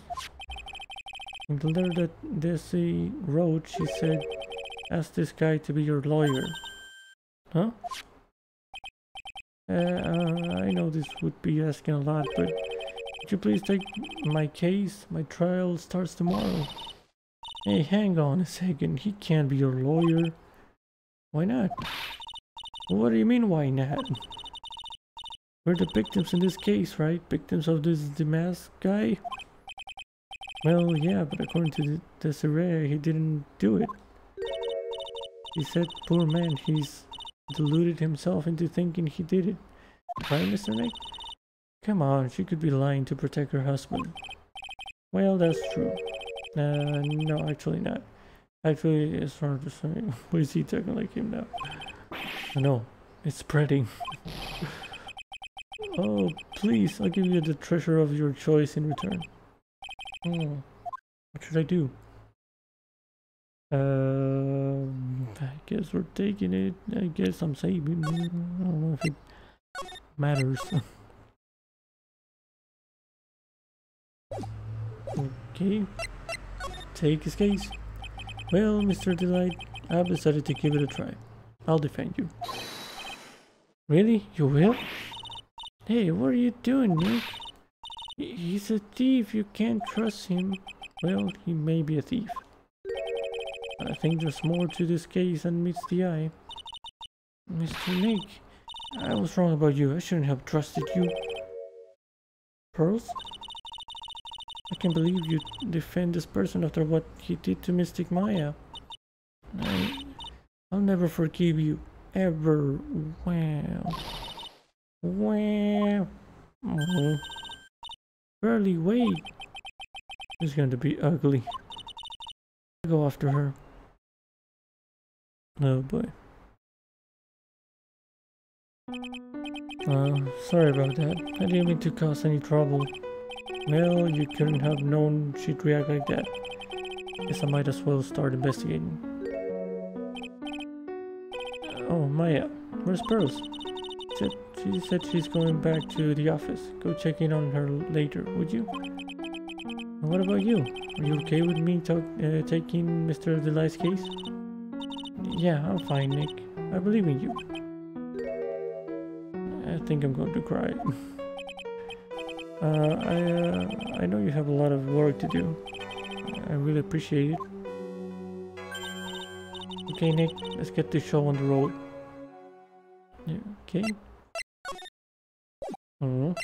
In the letter that Desi wrote, she said, ask this guy to be your lawyer. Huh? Uh, uh, I know this would be asking a lot, but could you please take my case? My trial starts tomorrow. Hey, hang on a second. He can't be your lawyer. Why not? What do you mean, why not? We're the victims in this case, right? Victims of this DeMasque guy? Well, yeah, but according to Desirée, he didn't do it. He said, poor man, he's deluded himself into thinking he did it. Right, Mister Nick? Come on, she could be lying to protect her husband. Well, that's true. Uh, no, actually not. Actually, it's from Desirée. Why is he talking like him now? I know, it's spreading. Oh, please, I'll give you the treasure of your choice in return. Hmm. What should I do? Uh, I guess we're taking it. I guess I'm saving. I don't know if it matters. Okay. Take his case. Well, Mister DeLite, I've decided to give it a try. I'll defend you. Really? You will? Hey, what are you doing, Nick? He's a thief, you can't trust him. Well, he may be a thief. I think there's more to this case than meets the eye. Mister Nick, I was wrong about you. I shouldn't have trusted you. Pearls? I can't believe you defend this person after what he did to Mystic Maya. I, I'll never forgive you. Ever. Wow. Wow. Oh. Barely wait. It's going to be ugly. I'll go after her. Oh boy. Uh, sorry about that. I didn't mean to cause any trouble. Well, you couldn't have known she'd react like that. Guess I might as well start investigating. Oh, Maya. Where's Pearls? She said she's going back to the office. Go check in on her later, would you? And what about you? Are you okay with me talk, uh, taking Mister DeLite's case? Yeah, I'm fine, Nick. I believe in you. I think I'm going to cry. uh, I, uh, I know you have a lot of work to do. I really appreciate it. Okay, Nick. Let's get this show on the road. Okay. Oh.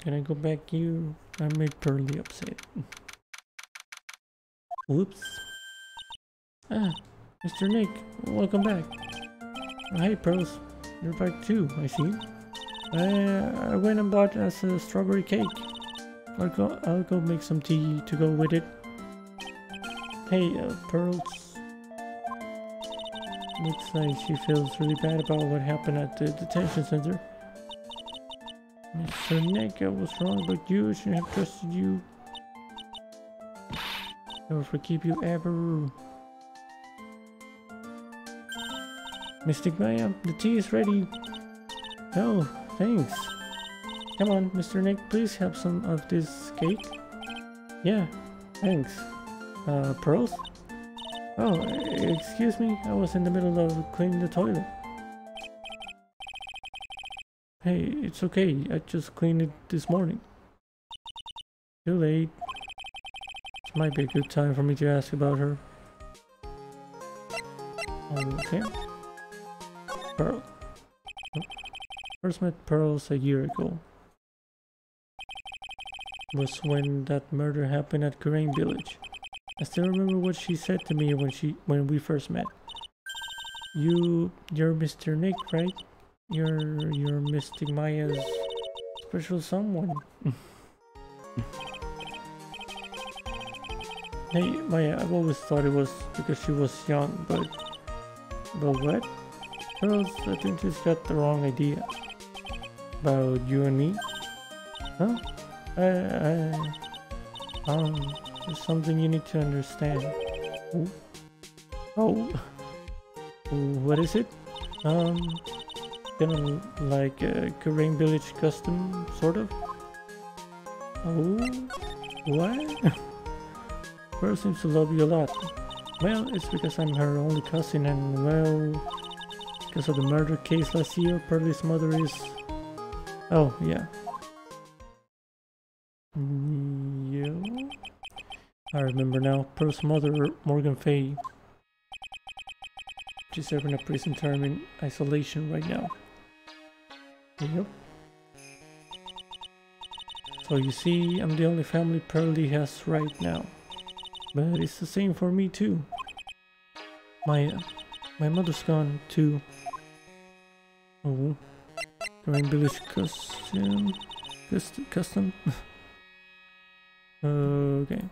Can I go back here? I made Pearly upset. Whoops. Ah, Mister Nick, welcome back. Hi, Pearls. You're back too, I see. Uh, I went and bought us a strawberry cake. I'll go, I'll go make some tea to go with it. Hey, uh, Pearls. Looks like she feels really bad about what happened at the detention center. Mister Nick, I was wrong about you. I shouldn't have trusted you. I'll forgive you ever. Mystic Maya, the tea is ready. Oh, thanks. Come on, Mister Nick, please have some of this cake. Yeah, thanks. Uh, Pearls? Oh, excuse me, I was in the middle of cleaning the toilet. Hey, it's okay, I just cleaned it this morning. Too late. This might be a good time for me to ask about her. Okay. Pearl. First met Pearls a year ago. Was when that murder happened at Kurain village. I still remember what she said to me when she when we first met. You you're Mister Nick, right? You're you're Mystic Maya's special someone. Hey Maya, I've always thought it was because she was young, but but what? Pearls, I think she's got the wrong idea about you and me. Huh? I, I, um, there's something you need to understand. Ooh. Oh, what is it? Um, kind of like a Kurain village custom, sort of. Oh, what? Pearl seems to love you a lot. Well, it's because I'm her only cousin, and well, because of the murder case last year, Pearlie's mother is... Oh, yeah. Yeah. I remember now. Pearl's mother, Morgan Fey. She's serving a prison term in isolation right now. Yep. So you see, I'm the only family Pearlie has right now. But it's the same for me too. My... Uh, My mother's gone too. Oh, Kurain village custom, custom. custom. Okay.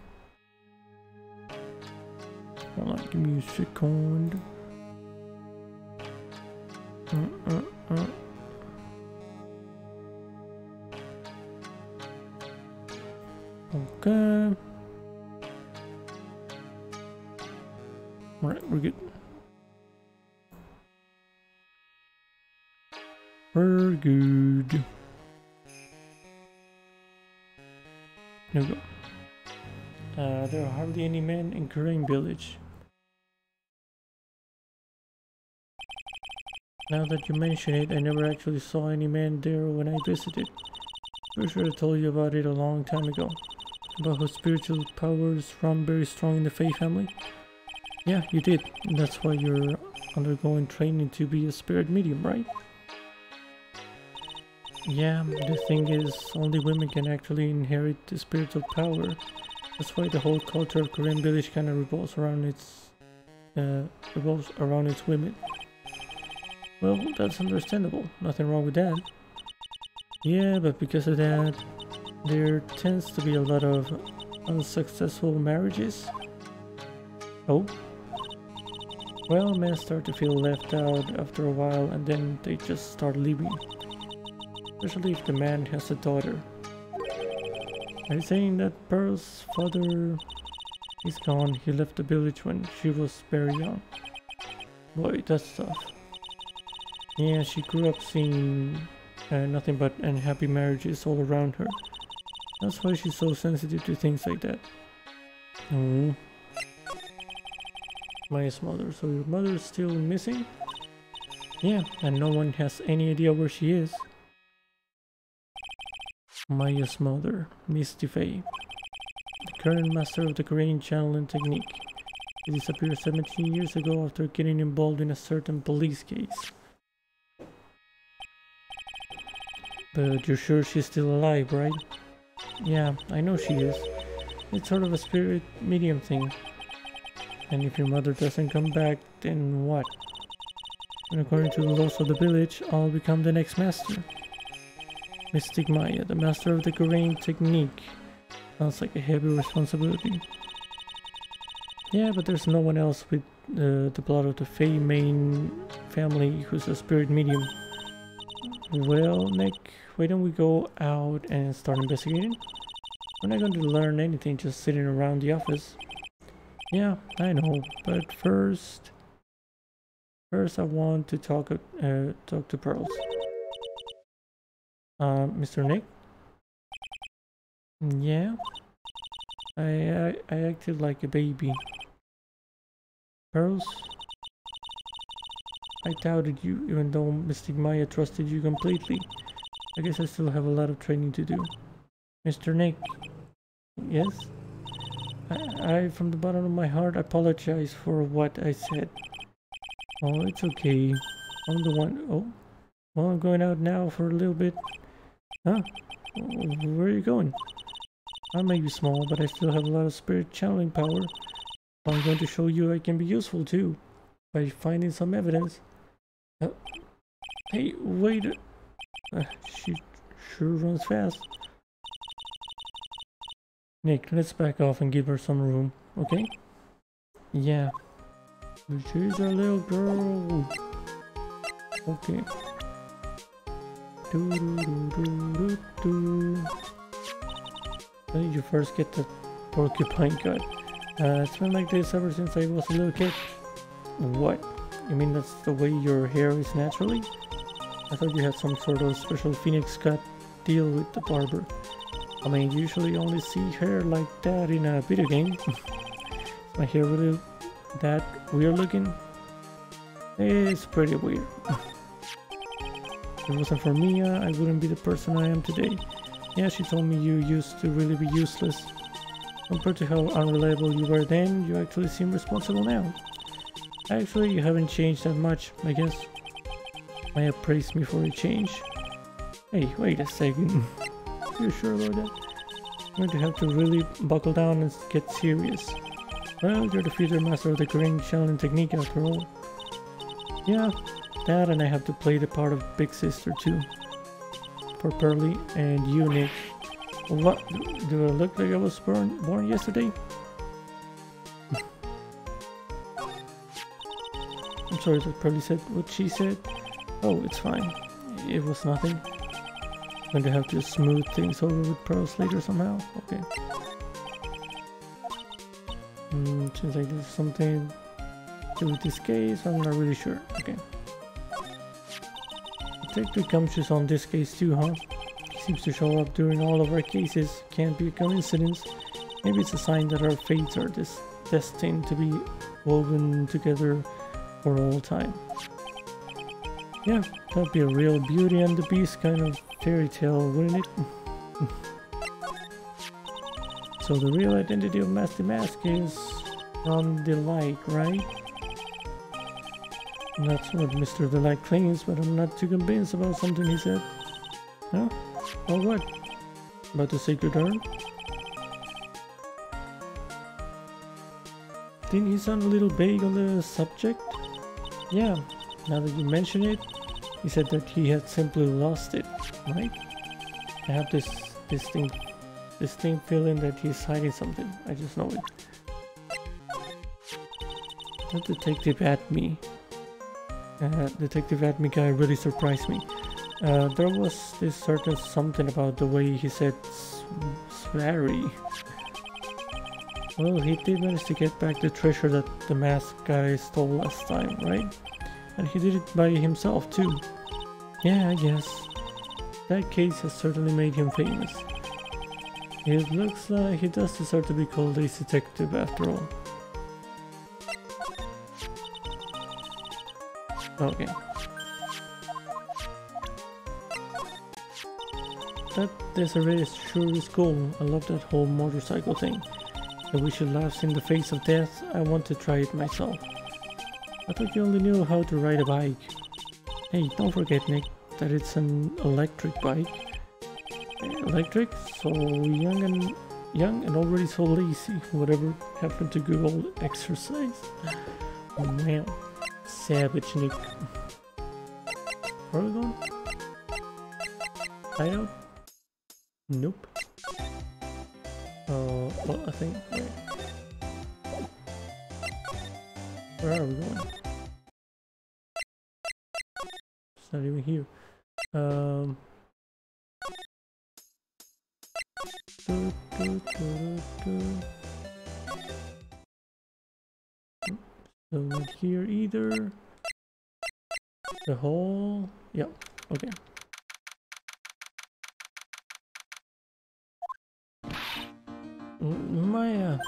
Hold on, give me a second. Uh, uh, uh. Okay. All right, we're good. We're good. There we go. Uh, there are hardly any men in Kurain village. Now that you mention it, I never actually saw any men there when I visited. Pretty sure I told you about it a long time ago. About how spiritual powers run very strong in the Fey family. Yeah, you did. That's why you're undergoing training to be a spirit medium, right? Yeah, the thing is, only women can actually inherit the spiritual power. That's why the whole culture of Kurain village kind of revolves around its uh, revolves around its women. Well, that's understandable. Nothing wrong with that. Yeah, but because of that, there tends to be a lot of unsuccessful marriages. Oh. Well, men start to feel left out after a while, and then they just start leaving. Especially if the man has a daughter. Are you saying that Pearl's father is gone? He left the village when she was very young. Boy, that's tough. Yeah, she grew up seeing uh, nothing but unhappy marriages all around her. That's why she's so sensitive to things like that. Oh. Maya's mother. So your mother's still missing? Yeah, and no one has any idea where she is. Maya's mother, Miss Fey, the current master of the Kurain channeling technique. She disappeared seventeen years ago after getting involved in a certain police case. But you're sure she's still alive, right? Yeah, I know she is. It's sort of a spirit medium thing. And if your mother doesn't come back, then what? And according to the laws of the village, I'll become the next master. Mystic Maya, the master of the Kurain technique. Sounds like a heavy responsibility. Yeah, but there's no one else with uh, the blood of the Fey main family who's a spirit medium. Well, Nick, why don't we go out and start investigating? We're not going to learn anything just sitting around the office. Yeah, I know, but first... First I want to talk, uh, talk to Pearls. Uh, Mister Nick? Yeah? I, I, I acted like a baby. Pearls? I doubted you, even though Mystic Maya trusted you completely. I guess I still have a lot of training to do. Mister Nick? Yes? I, I, from the bottom of my heart, apologize for what I said. Oh, it's okay. I'm the one... Oh? Well, I'm going out now for a little bit. Huh? Where are you going? I may be small, but I still have a lot of spirit channeling power. I'm going to show you I can be useful too, by finding some evidence. Uh, hey, wait... Uh, she sure runs fast. Nick, let's back off and give her some room, okay? Yeah. She's a little girl. Okay. Do, do, do, do, do. Why did you first get the porcupine gut? Uh, it's been like this ever since I was a little kid. What? You mean that's the way your hair is naturally? I thought you had some sort of special phoenix gut deal with the barber. I mean, you usually only see hair like that in a video game. Is my hair really that weird looking? It's pretty weird. If it wasn't for Mia, I wouldn't be the person I am today. Yeah, she told me you used to really be useless. Compared to how unreliable you were then, you actually seem responsible now. Actually, you haven't changed that much, I guess. Maya praised me for a change. Hey, wait a second. You sure about that? You're going to have to really buckle down and get serious. Well, you're the future master of the Kurain channeling technique after all. Yeah, that and I have to play the part of Big Sister too. For Pearly and you, Nick. What? Do I look like I was born, born yesterday? I'm sorry that Pearly said what she said. Oh, it's fine. It was nothing. I'm going to have to smooth things over with Pearls later somehow. Okay. Mm, seems like there's something to with this case. I'm not really sure. Okay. Detective Gumshoe's on this case too, huh? He seems to show up during all of our cases. Can't be a coincidence. Maybe it's a sign that our fates are des destined to be woven together for all time. Yeah, that'd be a real Beauty and the Beast kind of fairy tale, wouldn't it? So the real identity of Mask DeMasque is Ron DeLite, right? That's what Mister DeLite claims, but I'm not too convinced about something he said. Huh? Or what? About the sacred urn? Didn't he sound a little vague on the subject? Yeah, now that you mention it. He said that he had simply lost it, right? I have this distinct, distinct feeling that he's hiding something. I just know it. That Detective Atmey. Uh, Detective Atmey guy really surprised me. Uh, there was this certain something about the way he said sweary. Well, he did manage to get back the treasure that the masked guy stole last time, right? And he did it by himself too. Yeah, I guess. That case has certainly made him famous. It looks like he does deserve to be called Ace Detective after all. Okay. That Desirée is sure is cool. I love that whole motorcycle thing. I wish it laughs in the face of death. I want to try it myself. I thought you only knew how to ride a bike. Hey, don't forget, Nick, that it's an electric bike. Electric? So young and young and already so lazy. Whatever happened to good old exercise? Wow. Savage Nick. Oregon? I don't. Nope. Uh, well, I think. Wait. Where are we going? It's not even here. Um. Do, do, do, do, do. So not here either. The hole. Yep. Okay. Maya.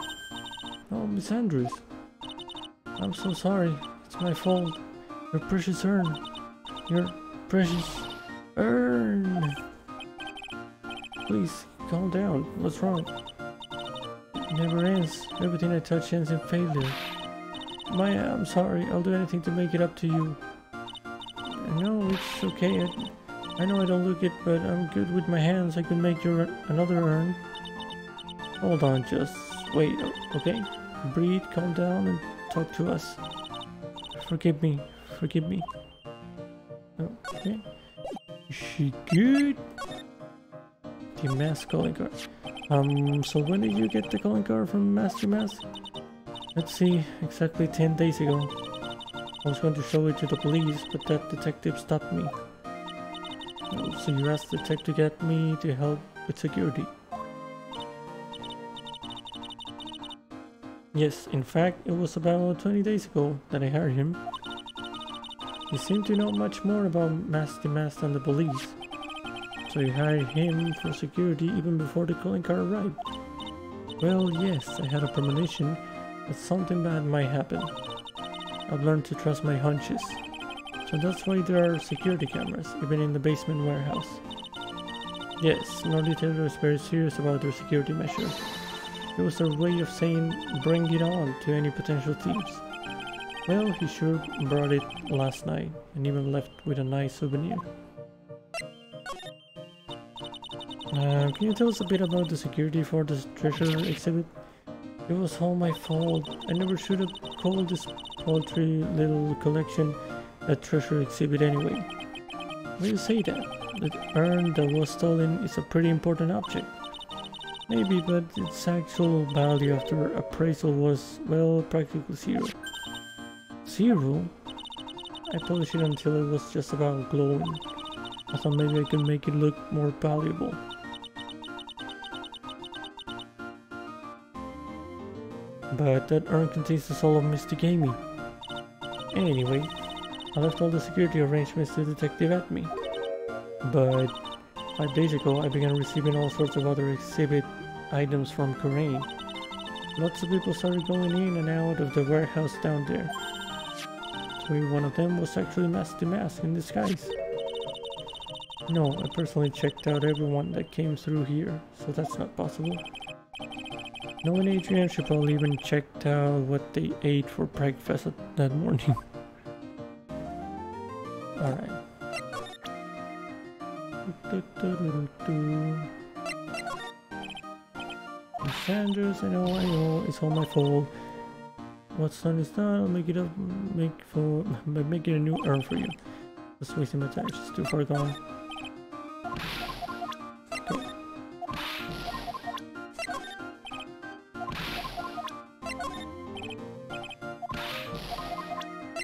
Oh, Miss Andrews. I'm so sorry. It's my fault. Your precious urn. Your precious urn. Please, calm down. What's wrong? It never ends. Everything I touch ends in failure. Maya, I'm sorry. I'll do anything to make it up to you. No, it's okay. I, I know I don't look it, but I'm good with my hands. I can make your another urn. Hold on, just wait, okay? Breathe, calm down, and talk to us. Forgive me, forgive me. Okay. Is she good? DeMasque calling card. Um, so when did you get the calling card from Mask DeMasque? Let's see, exactly ten days ago. I was going to show it to the police, but that detective stopped me. Oh, so you asked the detective to get me to help with security. Yes, in fact, it was about twenty days ago that I hired him. You seem to know much more about Mask DeMasque than the police. So you hired him for security even before the calling card arrived. Well, yes, I had a premonition that something bad might happen. I've learned to trust my hunches. So that's why there are security cameras, even in the basement warehouse. Yes, Lordly Tailor is very serious about their security measures. It was their way of saying, bring it on to any potential thieves. Well, he sure brought it last night, and even left with a nice souvenir. Uh, can you tell us a bit about the security for this treasure exhibit? It was all my fault. I never should have called this paltry little collection a treasure exhibit anyway. Will you say that? The urn that was stolen is a pretty important object. Maybe, but its actual value after appraisal was, well, practically zero. Zero? I polished it until it was just about glowing. I thought maybe I could make it look more valuable. But that urn contains the soul of Mister Gamey. Anyway, I left all the security arrangements to Detective Atmey. But five days ago, I began receiving all sorts of other exhibit items from Kurain. Lots of people started going in and out of the warehouse down there. So one of them was actually Mask DeMasque in disguise. No, I personally checked out everyone that came through here, so that's not possible. No one, Adrian Chappelle even checked out what they ate for breakfast that morning. Alright. Sanders, I know, I know, it's all my fault. What's done is done. I'll make it up, make for, make it a new urn for you. Just wasting my time. It's too far gone.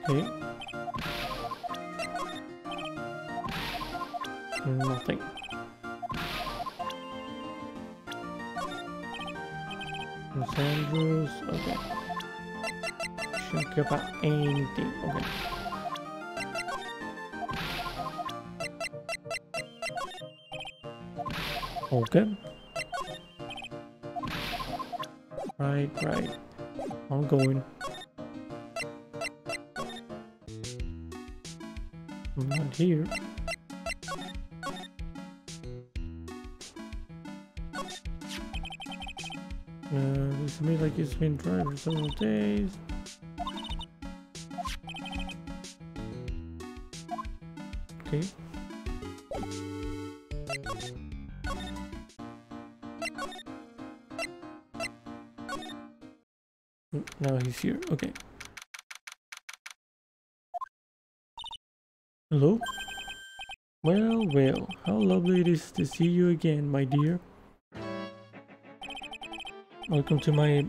Okay. Okay. Nothing. Los Angeles, okay. Shouldn't care about anything, okay. Okay. Right, right. I'm going. I'm not here. Uh, looks to me like it's been dry for several days. Okay. Now he's here. Okay. Hello? Well, well, how lovely it is to see you again, my dear. Welcome to my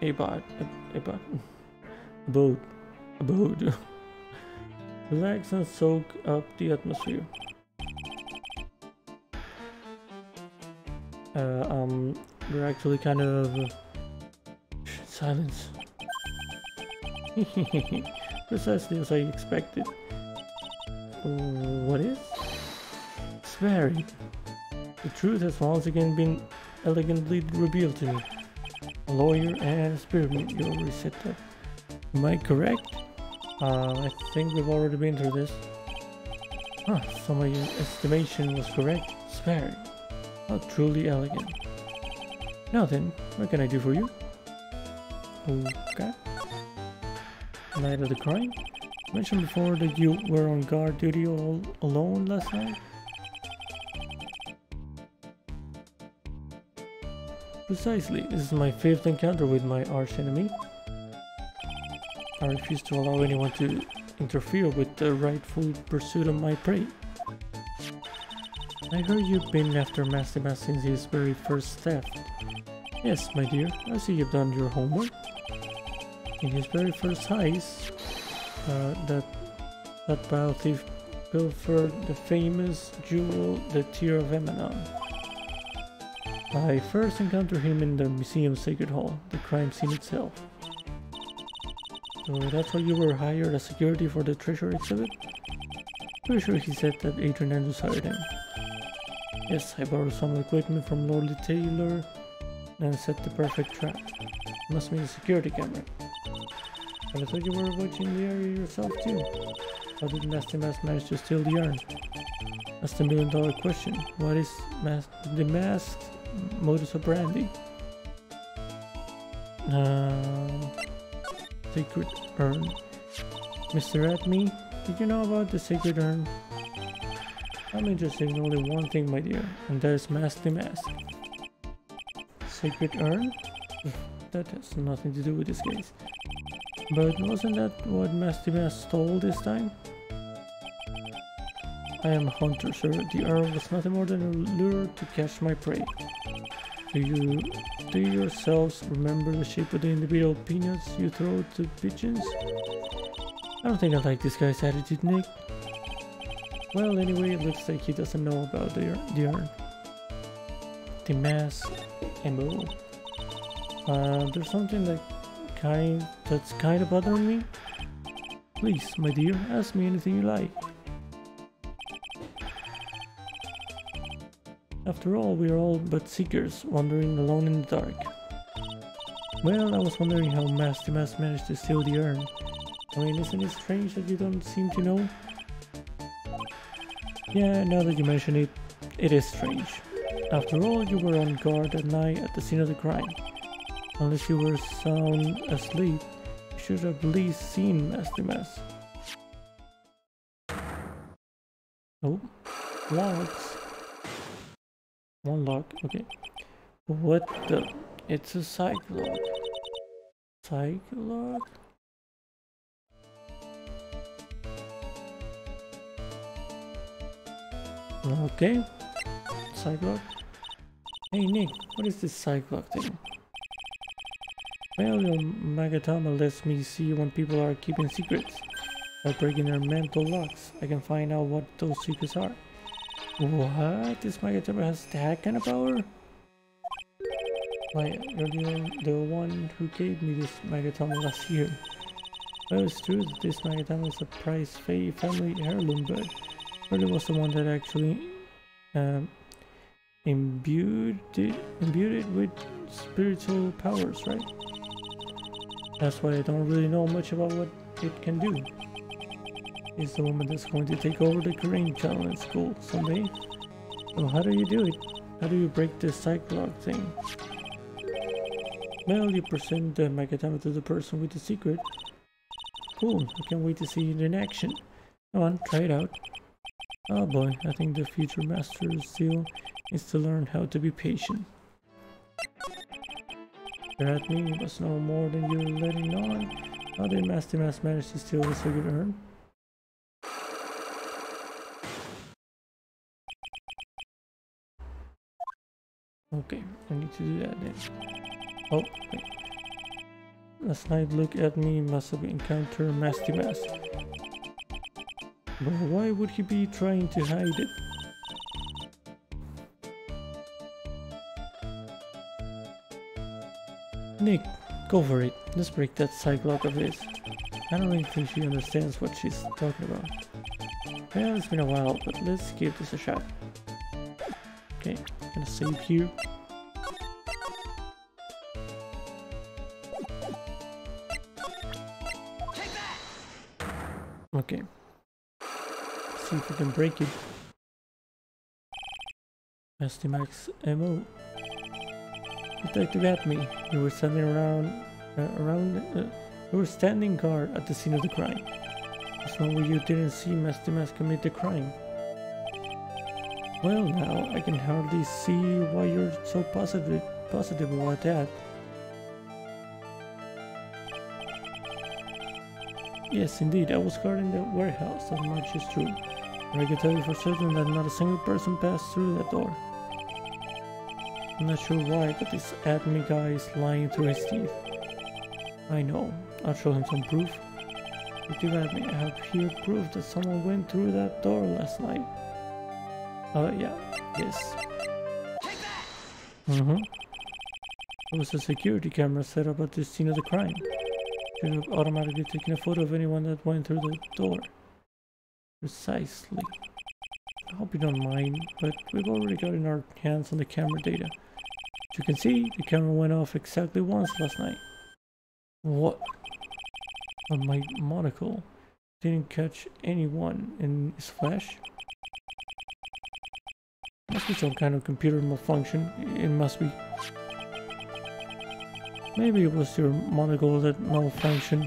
abode. Abode. Abode. Abode. Relax and soak up the atmosphere. Uh, um, we're actually kind of... Uh, silence. Precisely as I expected. What is? Swearing. The truth has once again been elegantly revealed to me. A lawyer and a spearman, you already said that. Am I correct? Uh, I think we've already been through this. Huh, so my estimation was correct. Swearing. How truly elegant. Now then, what can I do for you? Okay. Night of the crime? You mentioned before that you were on guard duty all alone last night? Precisely. This is my fifth encounter with my archenemy. I refuse to allow anyone to interfere with the rightful pursuit of my prey. I heard you've been after Mask DeMasque since his very first theft. Yes, my dear, I see you've done your homework. In his very first heist, uh, that that vile thief pilfered the famous jewel, the Tear of Emanon. I first encountered him in the museum's sacred hall, the crime scene itself. So that's why you were hired as security for the treasure exhibit? Pretty sure he said that Adrian Andrews hired him. Yes, I borrowed some equipment from Lordly Tailor and set the perfect trap. It must mean a security camera. But I thought you were watching the area yourself too. How did Mask DeMasque manage to steal the yarn? That's the million dollar question. What is Mask DeMasque's modus operandi? Uh, Sacred Urn. Mister Atmey, did you know about the Sacred Urn? I'm interested in only one thing, my dear, and that is Mask DeMasque. Sacred Urn? That has nothing to do with this case. But wasn't that what Mask DeMasque stole this time? I am a hunter, sir. The urn was nothing more than a lure to catch my prey. Do you... do you yourselves remember the shape of the individual peanuts you throw to pigeons? I don't think I like this guy's attitude, Nick. Well, anyway, it looks like he doesn't know about the urn. DeMasque M O. Uh, there's something that kind that's kind of bothering me. Please, my dear, ask me anything you like. After all, we are all but seekers, wandering alone in the dark. Well, I was wondering how Mask DeMasque managed to steal the urn. I mean, isn't it strange that you don't seem to know? Yeah, now that you mention it, it is strange. After all, you were on guard at night at the scene of the crime. Unless you were sound asleep, you should have at least seen Mask DeMasque. Oh, locks. One lock, okay. What the? It's a psych lock. Psych lock? Okay. Psych lock. Hey Nick, what is this psych lock thing? Well, your Magatama lets me see when people are keeping secrets. By breaking their mental locks, I can find out what those secrets are. What? This Magatama has that kind of power? Why, you're the, the one who gave me this Magatama last year. Well, it's true that this Magatama is a prized Fey family heirloom, but really was the one that actually um, imbued, it, imbued it with spiritual powers, right? That's why I don't really know much about what it can do. It's the woman that's going to take over the Kurain channel in school someday. So how do you do it? How do you break this psych log thing? Well, you present the Magatama to the person with the secret. Cool, I can't wait to see it in action. Come on, try it out. Oh boy, I think the future master's deal is to learn how to be patient. at me, you must know more than you're letting on. How did Mask DeMasque manage to steal the sacred urn? Okay, I need to do that then. Oh, wait. Last night, Luke Atmey must have encountered Mask DeMasque. But why would he be trying to hide it? Nick, go for it. Let's break that cyclock of his. I don't really think she understands what she's talking about. Well, it's been a while, but let's give this a shot. Okay, I'm gonna save here. Take that! Okay. See if we can break it. Mask DeMasque M O. Detective Atmey, you were standing around, uh, around, uh, you were standing guard at the scene of the crime. As long as you didn't see Mask DeMasque commit the crime. Well, now I can hardly see why you're so positive, positive about that. Yes, indeed, I was guarding the warehouse. That much is true. But I can tell you for certain that not a single person passed through that door. I'm not sure why, but this Atmey guy is lying through his teeth. I know. I'll show him some proof. Detective Atmey, I have here proof that someone went through that door last night. Uh, yeah. Yes. Take that! Mm-hmm. There was a security camera set up at the scene of the crime. Should have automatically taken a photo of anyone that went through the door. Precisely. I hope you don't mind, but we've already gotten our hands on the camera data. As you can see, the camera went off exactly once last night. What? On my monocle. Didn't catch anyone in its flash. Must be some kind of computer malfunction. It must be. Maybe it was your monocle that malfunctioned.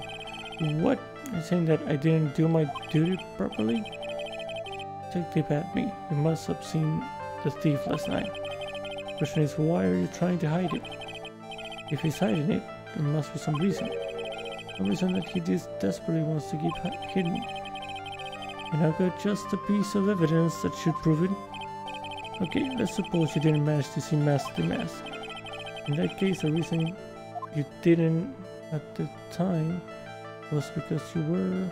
What? You're saying that I didn't do my duty properly? Detective Atmey, you must have seen the thief last night. The question is, why are you trying to hide it? If he's hiding it, there must be some reason. A reason that he just desperately wants to keep hidden. And I've got just a piece of evidence that should prove it. Okay, let's suppose you didn't manage to see Mask DeMasque. In that case, the reason you didn't at the time was because you were...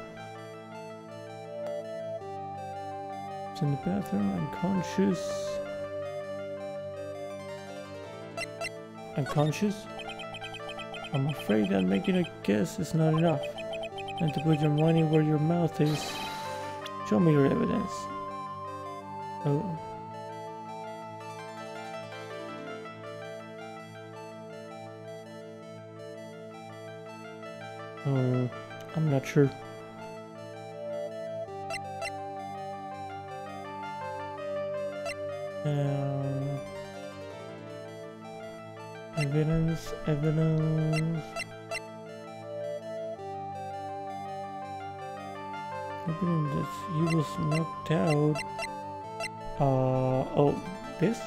in the bathroom, unconscious. Unconscious? I'm afraid that making a guess is not enough. And to put your money where your mouth is, show me your evidence. Oh. Oh, I'm not sure. Um, evidence, evidence, evidence that he was knocked out. Uh, oh, this?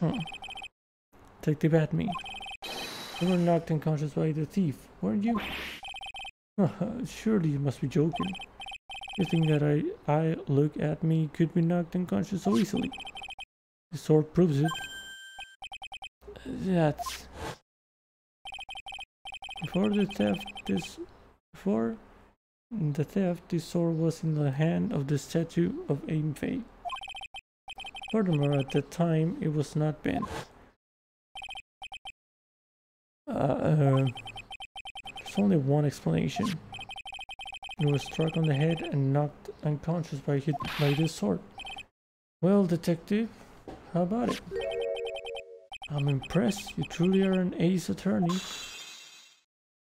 Hmm. Detective Atmey, you were knocked unconscious by the thief, weren't you? Surely you must be joking. You think that I, I Luke Atmey could be knocked unconscious so easily? The sword proves it. That's... Before the theft, this... Before the theft, this sword was in the hand of the statue of Ami Fey. Furthermore, at that time, it was not banned. Uh, uh, there's only one explanation. You were struck on the head and knocked unconscious by hit by this sword. Well, detective, how about it? I'm impressed. You truly are an ace attorney.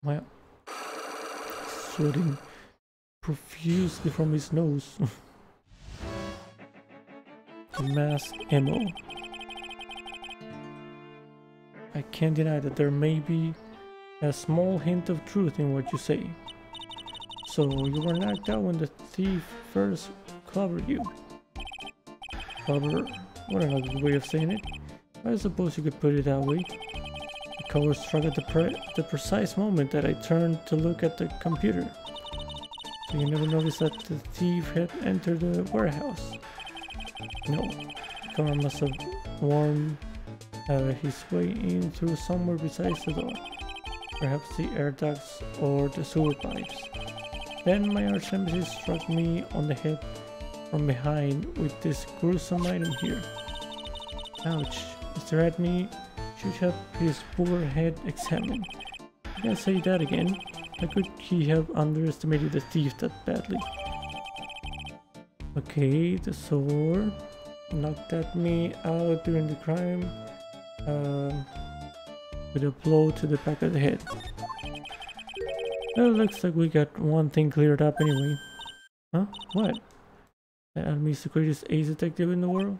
Well, sweating profusely from his nose. The mask M O. I can't deny that there may be a small hint of truth in what you say. So, you were knocked out when the thief first clobbered you. Clobber, what another way of saying it. I suppose you could put it that way. The color struck at the, pre the precise moment that I turned to look at the computer. So you never noticed that the thief had entered the warehouse? No. The cover must have worn uh, his way in through somewhere besides the door. Perhaps the air ducts or the sewer pipes. Then my arch nemesis struck me on the head from behind with this gruesome item here. Ouch. Mister Atmey should have his poor head examined. I can't say that again. How could he have underestimated the thief that badly? Okay, the sword knocked at me out during the crime uh, with a blow to the back of the head. Well, looks like we got one thing cleared up anyway. Huh? What? The enemy security's ace detective in the world?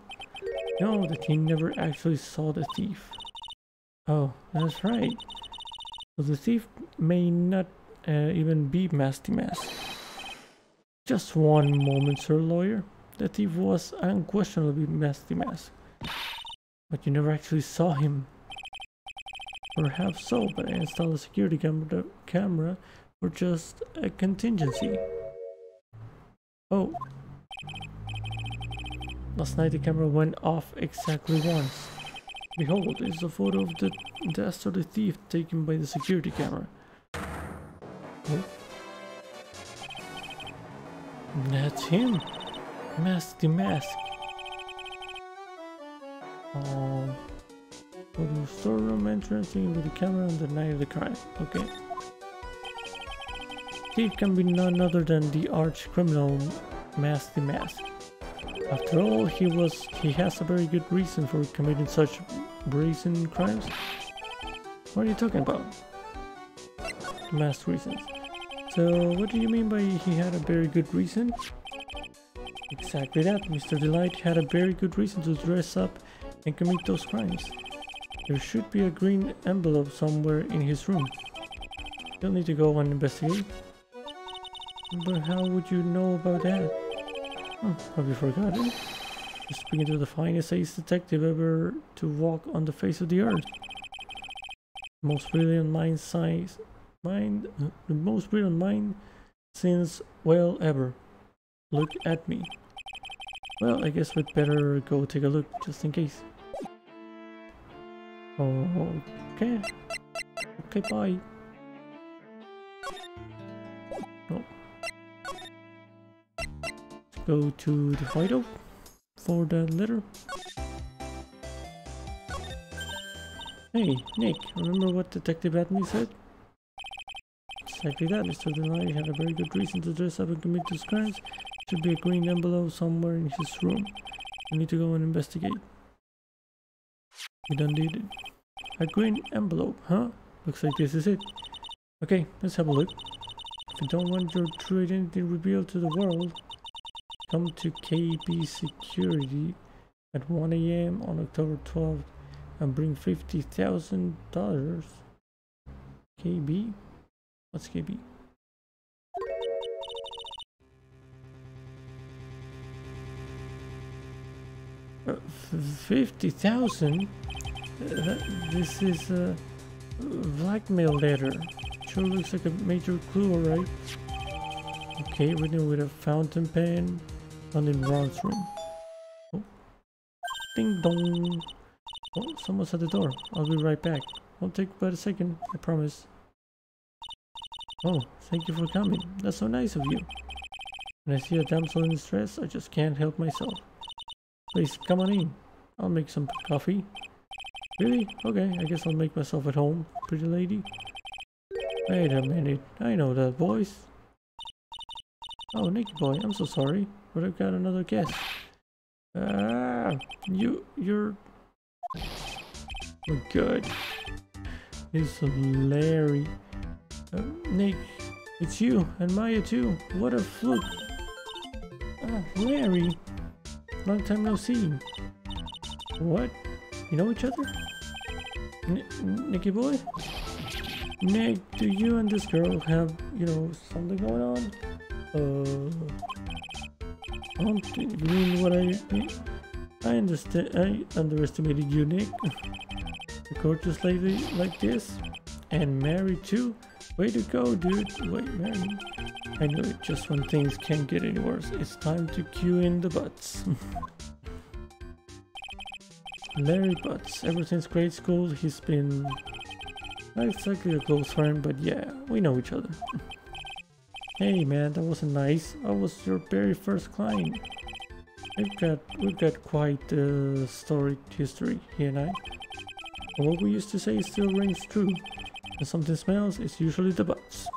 No, the king never actually saw the thief. Oh, that's right. So the thief may not uh, even be Mask DeMasque. Just one moment, sir lawyer. The thief was unquestionably Mask DeMasque. But you never actually saw him. Perhaps so, but I installed a security cam camera for just a contingency. Oh. Last night the camera went off exactly once. Behold, it's a photo of the dastardly thief taken by the security camera. Oh. That's him! Mask DeMasque. Um, go to the storeroom entrance into the camera on the night of the crime. Okay. Thief can be none other than the arch criminal Mask DeMasque. After all, he was he has a very good reason for committing such brazen crimes. What are you talking about? Masked reasons. So, what do you mean by he had a very good reason? Exactly that. Mister DeLite had a very good reason to dress up and commit those crimes. There should be a green envelope somewhere in his room. You'll need to go and investigate. But how would you know about that? Oh, have you forgotten? You're speaking to the finest ace detective ever to walk on the face of the earth. The most brilliant mind size mind uh, the most brilliant mind since well ever. Look at me. Well, I guess we'd better go take a look just in case. Oh, okay. Okay, bye. Oh. Go to the White Oak for the letter. Hey, Nick, remember what Detective Atmey said? Exactly that. Mister DeLite had a very good reason to dress up and commit those crimes. Should be a green envelope somewhere in his room. We need to go and investigate. We done did it. A green envelope, huh? Looks like this is it. Okay, let's have a look. If you don't want your true identity revealed to the world, come to K B Security at one A M on October twelfth and bring fifty thousand dollars. K B? What's K B? Uh, fifty thousand? Uh, this is a blackmail letter. Sure looks like a major clue, alright? Okay, written with a fountain pen. Found in Ron's room. Oh. Ding dong. Oh, someone's at the door. I'll be right back. Won't take but a second, I promise. Oh, thank you for coming. That's so nice of you. When I see a damsel in distress, I just can't help myself. Please, come on in. I'll make some coffee. Really? Okay, I guess I'll make myself at home, pretty lady. Wait a minute. I know that voice. Oh, Nicky boy, I'm so sorry, but I've got another guest. Ah, you, you're... We're good. It's Larry. Uh, Nick, it's you, and Maya too. What a fluke. Ah, Larry. Long time no see. What? You know each other? N- Nicky boy? Nick, do you and this girl have, you know, something going on? Uh, I don't think you mean what I I understand. I underestimated you, Nick. to coach this lady like this? And marry too? Way to go, dude. Wait, marry. I knew it. Just when things can't get any worse, it's time to cue in the butts. Larry Butz. Ever since grade school, he's been not exactly a close friend, but yeah, we know each other. Hey man, that wasn't nice. I was your very first client. We've got we've got quite a uh, storied history, he and I. But what we used to say still rings true. When something smells, it's usually the butts.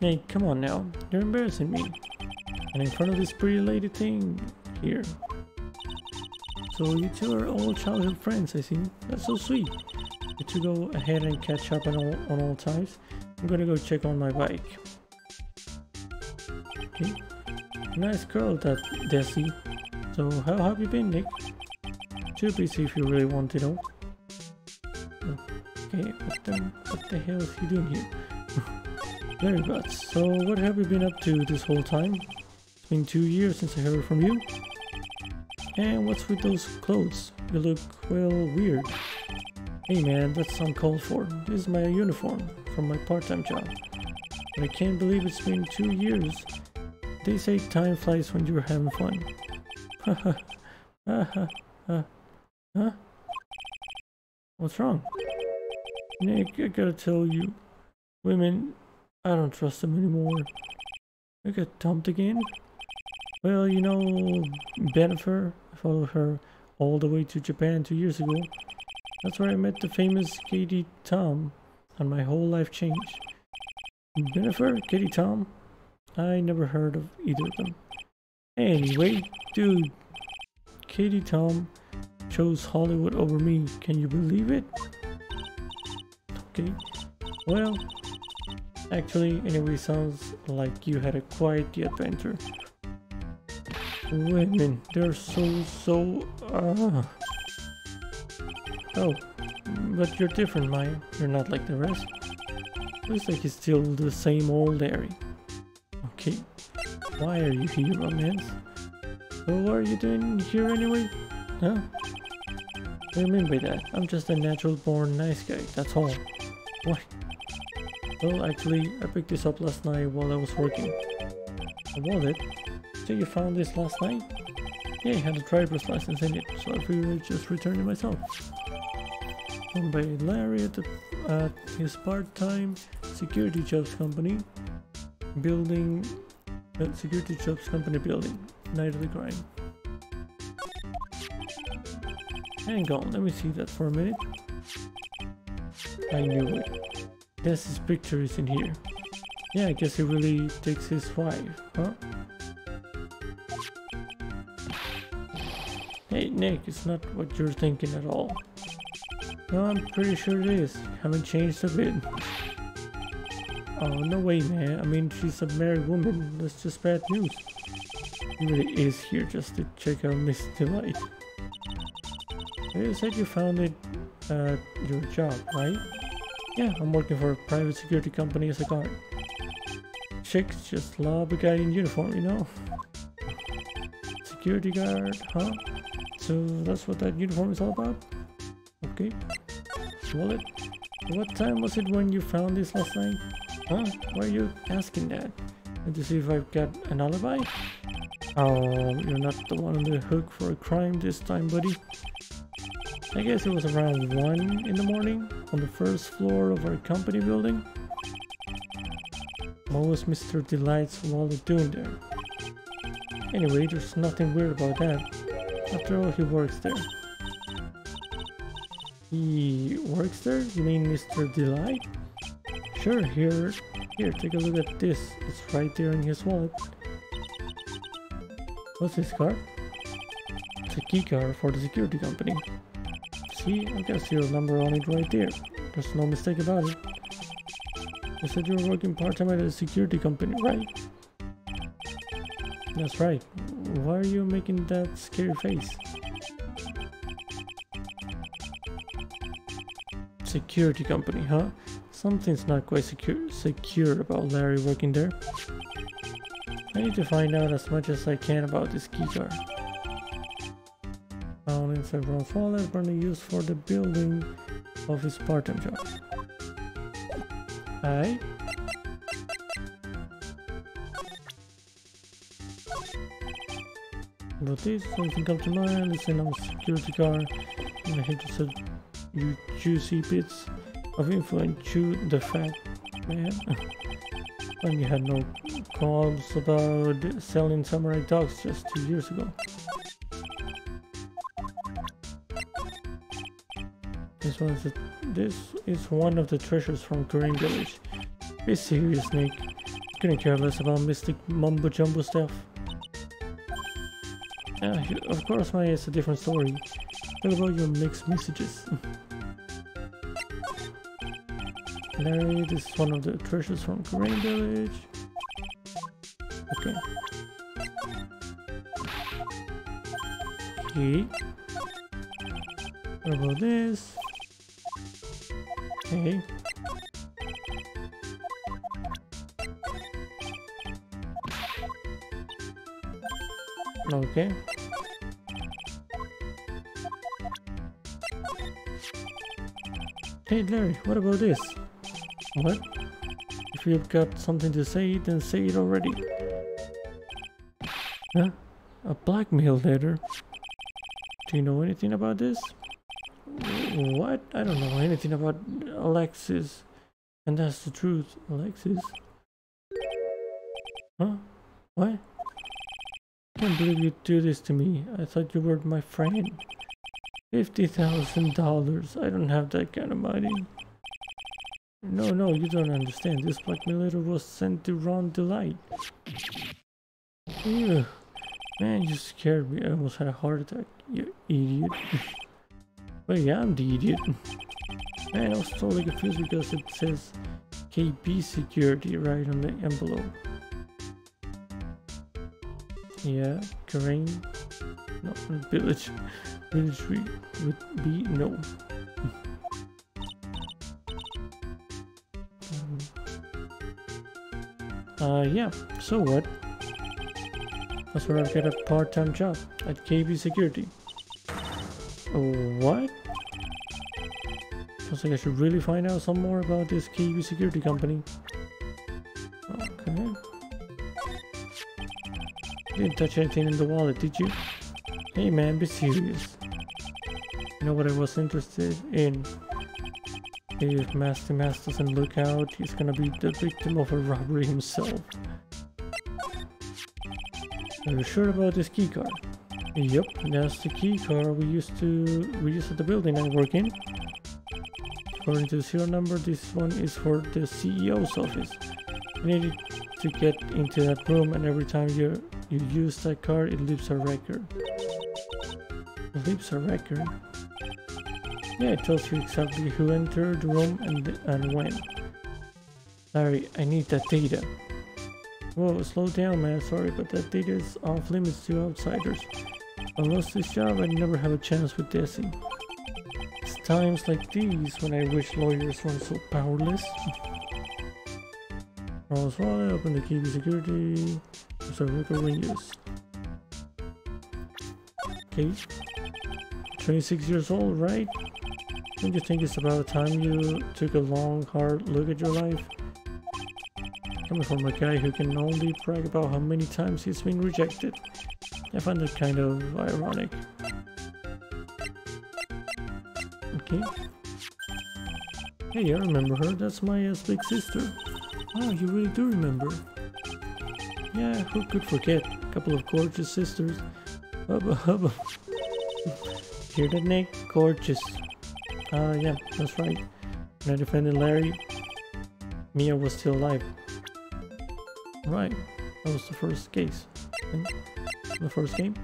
Hey, come on now. You're embarrassing me. And in front of this pretty lady thing here. So you two are all childhood friends, I see. That's so sweet. You two go ahead and catch up on all, on all times. I'm gonna go check on my bike. Okay. Nice girl, that Desi. So how have you been, Nick? Too busy if you really want to know. Okay, what the, what the hell is he doing here? Very bad. So what have you been up to this whole time? It's been two years since I heard from you. And what's with those clothes? You look, well, weird. Hey man, that's uncalled for. This is my uniform from my part-time job. But I can't believe it's been two years. They say time flies when you're having fun. Haha. Haha. Huh? Huh? What's wrong? Nick, I gotta tell you. Women, I don't trust them anymore. I got dumped again? Well, you know, Bennifer, I followed her all the way to Japan two years ago. That's where I met the famous Katie Tom, and my whole life changed. Bennifer, Katie Tom? I never heard of either of them. Anyway, dude, Katie Tom chose Hollywood over me. Can you believe it? Okay, well, actually, anyway, sounds like you had a quite the adventure. Women, they're so, so, ah. Oh, but you're different, Maya. You're not like the rest. Looks like he's still the same old Harry. Okay, why are you here, romance? So what are you doing here anyway? Huh? What do you mean by that? I'm just a natural-born nice guy, that's all. What? Well, actually, I picked this up last night while I was working. A wallet? So you found this last night? Yeah, I had a driver's license in it, so I figured I'd just return it myself. Owned by Larry at, the, at his part-time security jobs company building, uh, security jobs company building, night of the grind. Hang on, let me see that for a minute. I knew it. Guess his picture is in here. Yeah, I guess he really takes his wife, huh? Hey Nick, it's not what you're thinking at all. No, I'm pretty sure it is. Haven't changed a bit. Oh, no way, man. I mean, she's a married woman. That's just bad news. She really is here just to check out Miss DeLite. You said you found it at your job, right? Yeah, I'm working for a private security company as a guard. Chicks just love a guy in uniform, you know? Security guard, huh? So that's what that uniform is all about? Okay. Wallet. What time was it when you found this last night? Huh? Why are you asking that? And to see if I've got an alibi? Oh, you're not the one on the hook for a crime this time, buddy. I guess it was around one in the morning on the first floor of our company building. What was Mister Delight's wallet doing there? Anyway, there's nothing weird about that. After all, he works there. He works there? You mean Mister DeLite? Sure, here, here, take a look at this. It's right there in his wallet. What's this card? It's a key card for the security company. See, I got a serial number on it right there. There's no mistake about it. You said you were working part-time at a security company, right? That's right. Why are you making that scary face? Security company, huh? Something's not quite secure secure about Larry working there. I need to find out as much as I can about this keyjar. Found in several folders currently used for the building of his part-time job. Hi. About this, something comes to mind. It's an security guard, and I hate to say you juicy bits of influence to the fat man. When you had no qualms about selling samurai dogs just two years ago. This one is a, this is one of the treasures from Kurain village. Be serious, Nick. Couldn't care less about mystic mumbo jumbo stuff. Ah, of course, Maya is a different story. What about your mixed messages? Larry, this is one of the treasures from Kurain village. Okay. Okay. What about this? Okay. Okay. Hey Larry, what about this? What? If you've got something to say, then say it already. Huh? A blackmail letter? Do you know anything about this? What? I don't know anything about Alexis. And that's the truth, Alexis. Huh? What? I can't believe you do this to me. I thought you were my friend. fifty thousand dollars. I don't have that kind of money. No, no, you don't understand. This blackmail letter was sent to Ron DeLite. Ew. Man, you scared me. I almost had a heart attack. You idiot. Well, yeah, I'm the idiot. Man, I was totally confused because it says K B Security right on the envelope. Yeah, Kurain. No, village. Village would be no. um, uh, yeah, so what? That's where I get a part-time job at K B Security. What? Sounds like I should really find out some more about this K B Security company. Okay. Didn't touch anything in the wallet, did you? Hey man, be serious. You know what I was interested in? If Mask DeMasque doesn't look out, he's gonna be the victim of a robbery himself. Are you sure about this key card? Yep, that's the key card we used to we used at the building I work in. According to the serial number, this one is for the C E O's office. You need to get into that room, and every time you you use that card, it leaves a record. It leaves a record. Yeah, it tells you exactly who entered the room and and when. Larry, I need that data. Whoa, slow down man, sorry, but that data is off limits to outsiders. I lost this job, I never have a chance with Desi. It's times like these when I wish lawyers weren't so powerless. Rolls wallet, open the K B Security. There's a record when used. Okay. twenty-six years old, right? Don't you think it's about time you took a long, hard look at your life? Coming from a guy who can only brag about how many times he's been rejected. I find it kind of ironic. Okay. Hey, I remember her. That's Maya's big sister. Oh, you really do remember. Yeah, who could forget? A couple of gorgeous sisters. Hubba hubba. Hear that, Nick? Gorgeous. Ah, uh, yeah, that's right. When I defended Larry, Mia was still alive. Right, that was the first case. Hmm? The first game?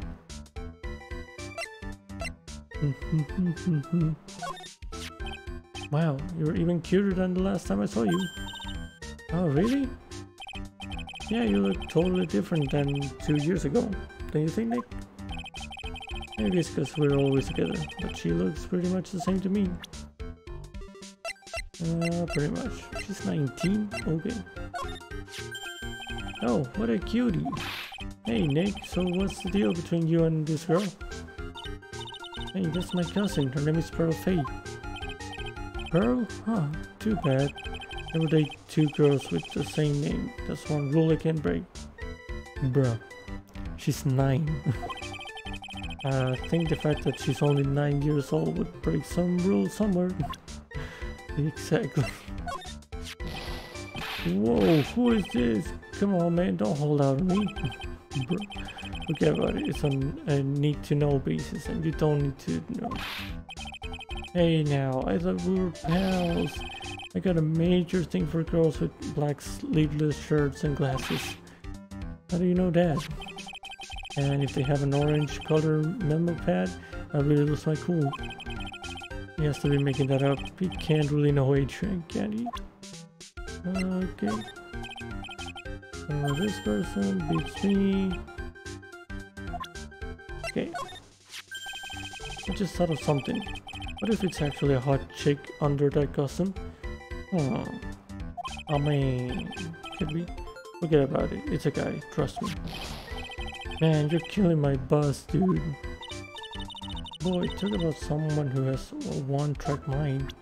Wow, you were even cuter than the last time I saw you. Oh, really? Yeah, you look totally different than two years ago. Don't you think, Nick? Maybe it's because we're always together, but she looks pretty much the same to me. Uh, pretty much. She's nineteen? Okay. Oh, what a cutie. Hey, Nick, so what's the deal between you and this girl? Hey, that's my cousin. Her name is Pearl Fey. Pearl? Huh, too bad. Never date two girls with the same name. That's one rule I can't break. Bruh. She's nine. I think the fact that she's only nine years old would break some rule somewhere. Exactly. Whoa, who is this? Come on, man, don't hold out on me. Okay, but it's on a need-to-know basis, and you don't need to know. Hey now, I thought we were pals. I got a major thing for girls with black sleeveless shirts and glasses. How do you know that? And if they have an orange color memo pad, I really lose my cool. He has to be making that up. He can't really know Adrian, can he? Okay. Uh, this person beats me. Okay. I just thought of something. What if it's actually a hot chick under that costume? Hmm. I mean, could we? Forget about it. It's a guy. Trust me. Man, you're killing my buzz, dude. Boy, talk about someone who has a one-track mind.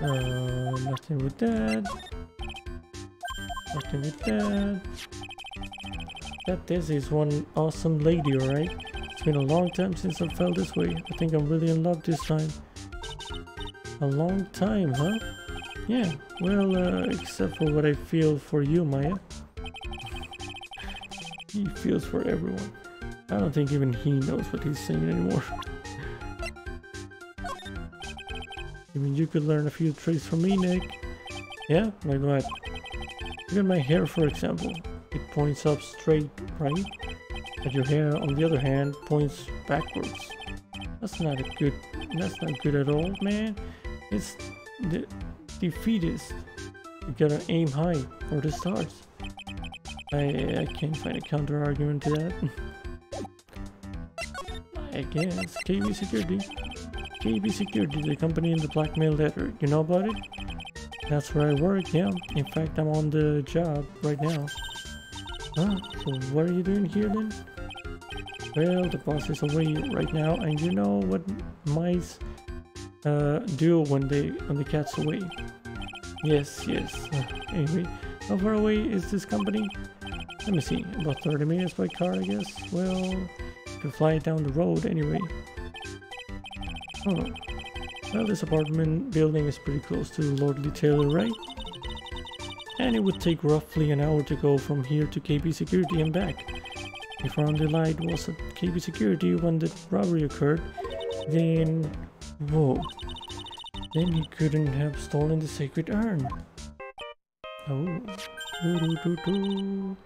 Uh, nothing with that. Nothing with that. That this is one awesome lady, alright? It's been a long time since I felt this way. I think I'm really in love this time. A long time, huh? Yeah, well, uh, except for what I feel for you, Maya. He feels for everyone. I don't think even he knows what he's saying anymore. I mean, you could learn a few tricks from me, Nick. Yeah? Like what? Look at my hair, for example. It points up straight, right? But your hair, on the other hand, points backwards. That's not a good... That's not good at all, man. It's the defeatist. You gotta aim high for the stars. I, I can't find a counter argument to that. I guess. K B Security. K B Security, the company in the blackmail letter. You know about it? That's where I work, yeah. In fact, I'm on the job right now. Huh? So what are you doing here then? Well, the boss is away right now, and you know what mice uh, do when they when the cat's away. Yes, yes. Anyway, how far away is this company? Let me see. About thirty minutes by car, I guess. Well, you can fly down the road anyway. Oh. Well, this apartment building is pretty close to the Lordly Tailor, right? And it would take roughly an hour to go from here to K B Security and back. If Ron DeLite was at K B Security when the robbery occurred, then... whoa. Then he couldn't have stolen the sacred urn. Oh. Doo -doo -doo -doo.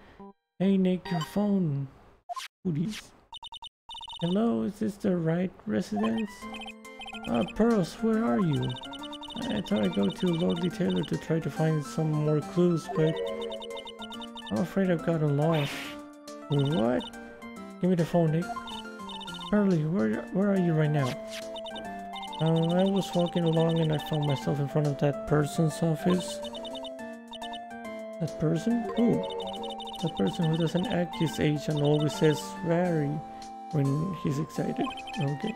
Hey Nick, your phone. Hoodies. Hello, is this the right residence? Ah, uh, Pearls, where are you? I thought I'd go to Lordly Tailor to try to find some more clues, but I'm afraid I've gotten lost. What? Give me the phone, Nick. Pearly, where where are you right now? Uh, I was walking along and I found myself in front of that person's office. That person? Who? That person who doesn't act his age and always says very when he's excited. Okay.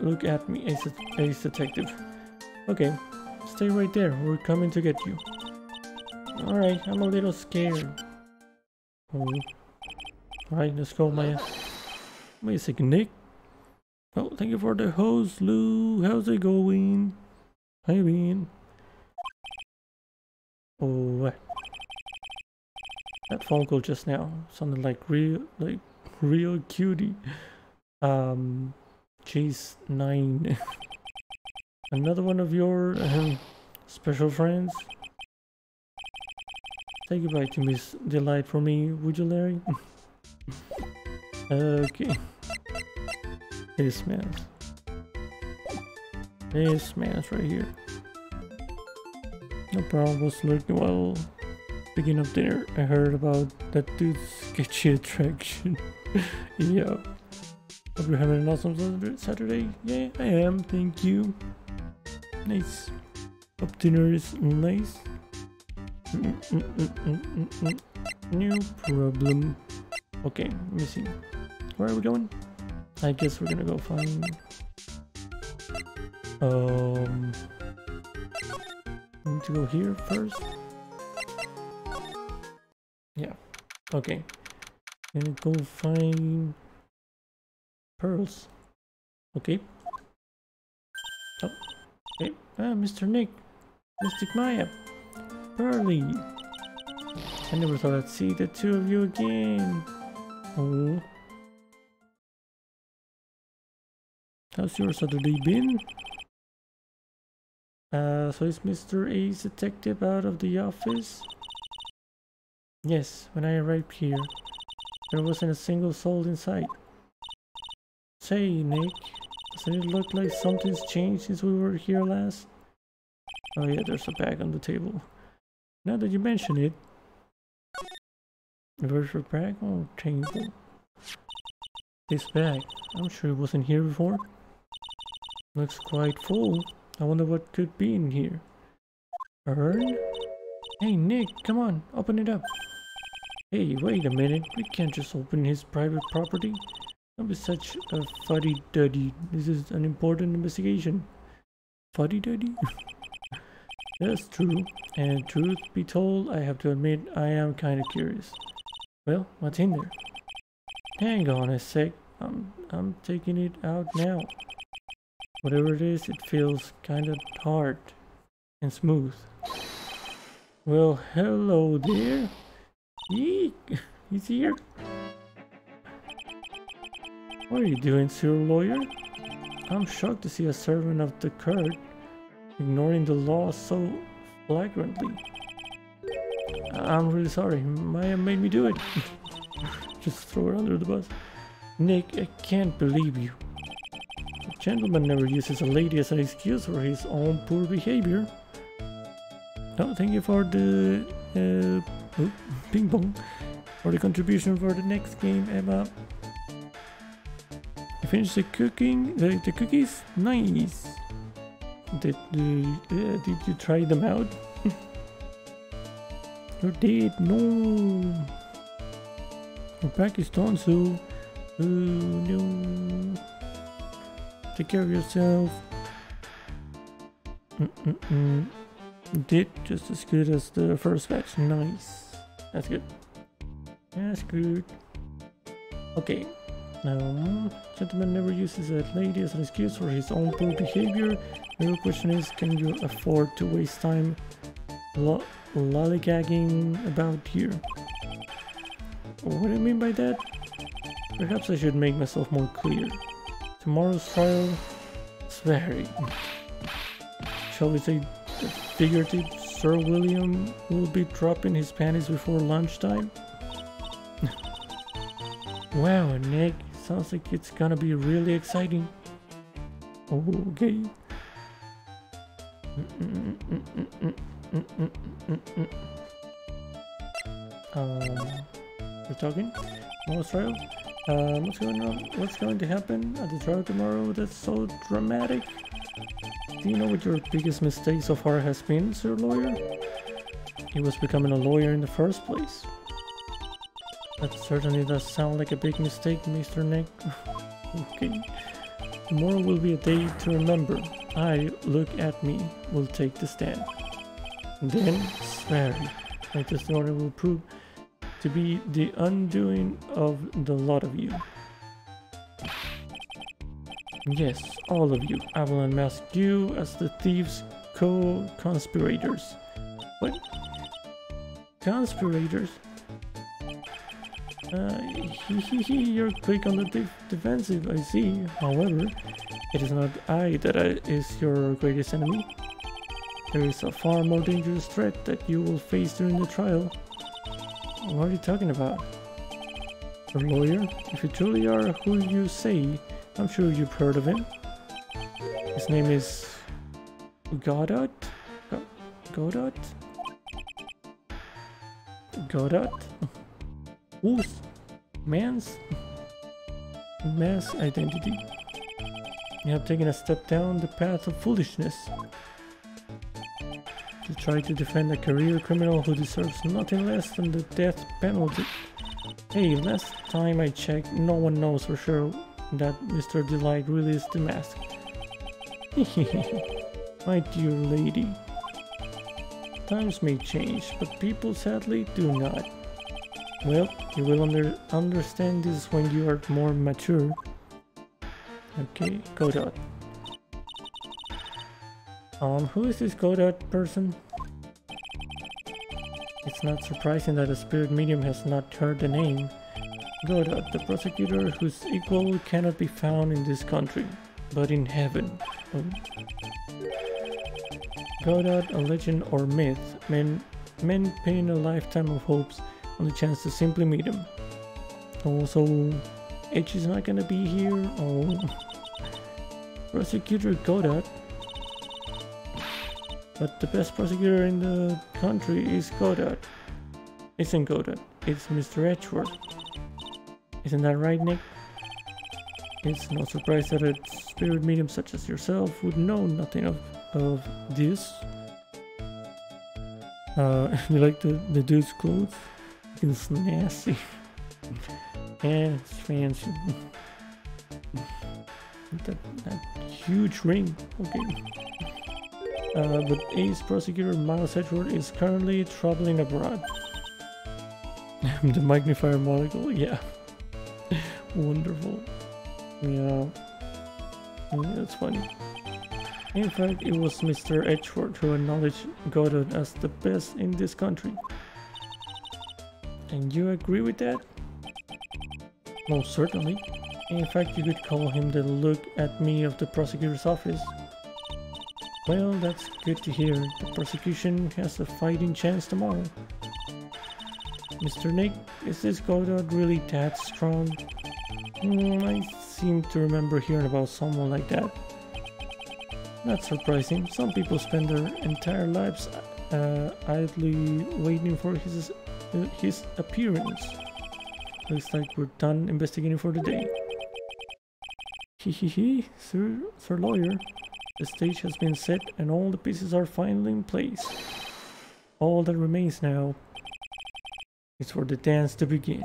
Look at me, Ace, Ace Detective. Okay, stay right there. We're coming to get you. Alright, I'm a little scared. Oh. Alright, let's go, Maya. Wait a second, Nick. Oh, thank you for the host, Lou. How's it going? How you been? Oh, what? That phone call just now sounded like real, like real cutie. Um... She's nine. Another one of your uh, special friends. Say goodbye to Miss Delight for me, would you, Larry? Okay. This man's. This man's right here. No problem. Was lurking while picking up dinner. I heard about that dude's sketchy attraction. Yeah. Hope you're having an awesome Saturday. Yeah, I am. Thank you. Nice. Obtainers nice. Mm -mm -mm -mm -mm -mm. New problem. Okay, let me see. Where are we going? I guess we're gonna go find. Um. I need to go here first. Yeah. Okay. And go find pearls. Okay. Oh. Hey. Ah, Mister Nick. Mystic Maya. Pearly. I never thought I'd see the two of you again. Oh. How's your Saturday been? Uh, so is Mister Ace Detective out of the office? Yes, when I arrived here, there wasn't a single soul in sight. Say, Nick, doesn't it look like something's changed since we were here last? Oh yeah, there's a bag on the table. Now that you mention it. Reverse your bag? Oh, change it. This bag, I'm sure it wasn't here before. Looks quite full. I wonder what could be in here. Urn? Hey Nick, come on, open it up. Hey, wait a minute, we can't just open his private property. Don't be such a fuddy-duddy. This is an important investigation. Fuddy-duddy? That's true, and truth be told, I have to admit I am kinda curious. Well, what's in there? Hang on a sec, I'm, I'm taking it out now. Whatever it is, it feels kind of hard and smooth. Well, hello there. Eek, he's here. What are you doing, sir lawyer? I'm shocked to see a servant of the court ignoring the law so flagrantly. I'm really sorry, Maya made me do it. Just throw her under the bus. Nick, I can't believe you. A gentleman never uses a lady as an excuse for his own poor behavior. No, thank you for the uh, oh, ping pong, for the contribution for the next game, Emma. You finished the cooking, the, the cookies, nice. Did you, uh, did you try them out? You did, no. We're back in Stone Zoo. Oh no. Take care of yourself. Mm -mm -mm. Did just as good as the first batch. Nice. That's good. That's good. Okay. Um, gentleman never uses a lady as an excuse for his own poor behavior. The real question is, can you afford to waste time lo lollygagging about here? What do you mean by that? Perhaps I should make myself more clear. Tomorrow's trial is very... Shall we say figurative? Sir William will be dropping his panties before lunchtime? Wow, Nick. Sounds like it's gonna be really exciting. Okay. Um... We're talking? Tomorrow's trial? Um, what's going on? What's going to happen at the trial tomorrow? That's so dramatic. Do you know what your biggest mistake so far has been, sir lawyer? It was becoming a lawyer in the first place. That certainly does sound like a big mistake, Mister Nick. Okay. Tomorrow will be a day to remember. I, Luke Atmey, will take the stand. Then, swear. My testimony will prove to be the undoing of the lot of you. Yes, all of you. I will unmask you as the thieves' co-conspirators. What? Conspirators? Uh, he he he, you're quick on the de defensive, I see. However, it is not I that I is your greatest enemy. There is a far more dangerous threat that you will face during the trial. What are you talking about? A lawyer? If you truly are who you say, I'm sure you've heard of him. His name is... Godot? Godot? Godot? Who's? Man's? Mass identity. You have taken a step down the path of foolishness. to try to defend a career criminal who deserves nothing less than the death penalty. Hey, last time I checked, no one knows for sure that Mister DeLite really is DeMasque. My dear lady. Times may change, but people sadly do not. Well, you will under understand this when you are more mature. Okay, Godot. Um, who is this Godot person? It's not surprising that a spirit medium has not heard the name. Godot, the prosecutor whose equal cannot be found in this country, but in heaven. Oh. Godot, a legend or myth, men, men paying a lifetime of hopes on the chance to simply meet him. Also, Edge is not gonna be here. Oh. Prosecutor Godot. But the best prosecutor in the country is Godot. Isn't Godot, it's Mister Edgeworth. Isn't that right, Nick? It's no surprise that a spirit medium such as yourself would know nothing of, of this. Uh, you like the, the dude's clothes? It's nasty. And it's fancy. that, that huge ring, okay. Uh, but Ace Prosecutor Miles Edgeworth is currently traveling abroad. The magnifier monocle, yeah. Wonderful. Yeah. Yeah, that's funny. In fact, it was Mister Edgeworth who acknowledged Godot as the best in this country. And you agree with that? Most certainly. In fact, you could call him the Luke Atmey of the prosecutor's office. Well, that's good to hear. The prosecution has a fighting chance tomorrow. Mister Nick, is this Godot really that strong? Mm, I seem to remember hearing about someone like that. Not surprising. Some people spend their entire lives uh, idly waiting for his, uh, his appearance. Looks like we're done investigating for the day. Hehehe, sir, sir lawyer. The stage has been set and all the pieces are finally in place. All that remains now is for the dance to begin.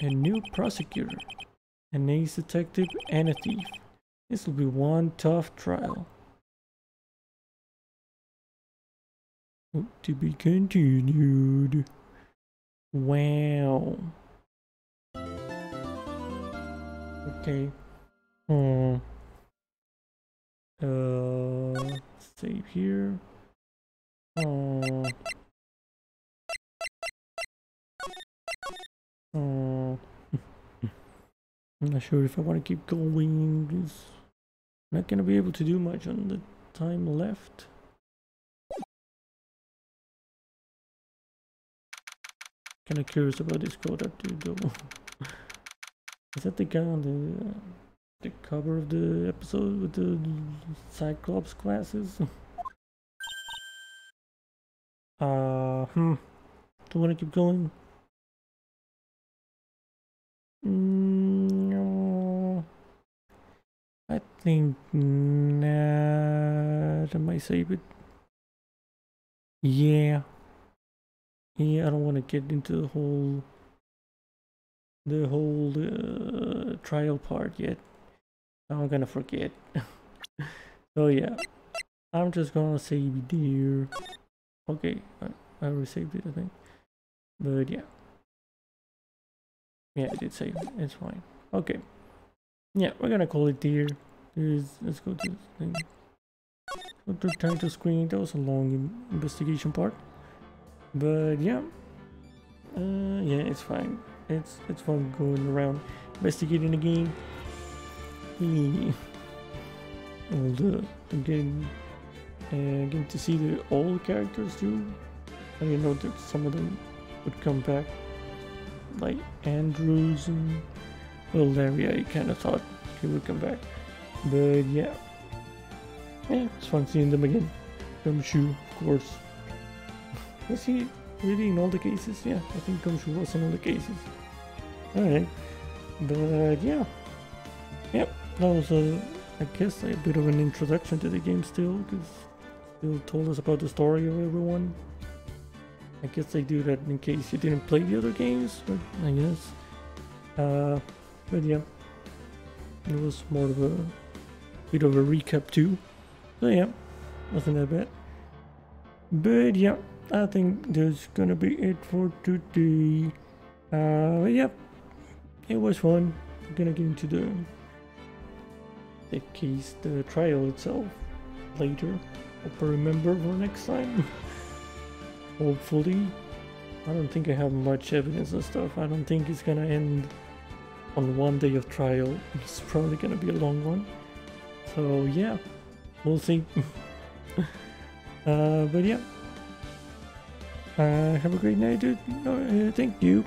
A new prosecutor, an ace detective and a thief. This will be one tough trial. To be continued. Wow. Okay. Hmm. Uh, save here. Uh, uh, I'm not sure if I want to keep going. It's not gonna be able to do much on the time left. Kind of curious about this Godot dude though. Is that the guy on the? Uh, The cover of the episode with the Cyclops glasses. uh, hmm. Do I want to keep going? Mm, no. I think not. I might save it. Yeah. Yeah, I don't want to get into the whole, the whole uh, trial part yet. I'm gonna forget. So yeah, I'm just gonna save it there. Okay, I, I resaved it, I think. But yeah, yeah, I did save it. It's fine. Okay, yeah, we're gonna call it there. There's, let's go to this thing. Go to title screen. That was a long investigation part, but yeah, uh, yeah, it's fine. It's it's fun going around investigating the game. All the again, uh, getting to see the old characters too. I didn't know that some of them would come back, like Andrews and well, Larry. I kind of thought he would come back, but yeah, yeah, it's fun seeing them again. Gumshoe, of course. Was he really in all the cases? Yeah, I think Gumshoe was in all the cases. All right, but yeah. Yep, that was a, I guess, a bit of an introduction to the game still, because still told us about the story of everyone. I guess they do that in case you didn't play the other games, but I guess. Uh, but yeah, it was more of a bit of a recap too. So yeah, wasn't that bad. But yeah, I think that's gonna be it for today. Uh, but yeah, it was fun. I'm gonna get into the the case, the trial itself later. Hope I remember for next time. Hopefully. I don't think I have much evidence and stuff. I don't think it's gonna end on one day of trial. It's probably gonna be a long one. So yeah, we'll see. uh, but yeah, uh, have a great night, dude. Uh, thank you,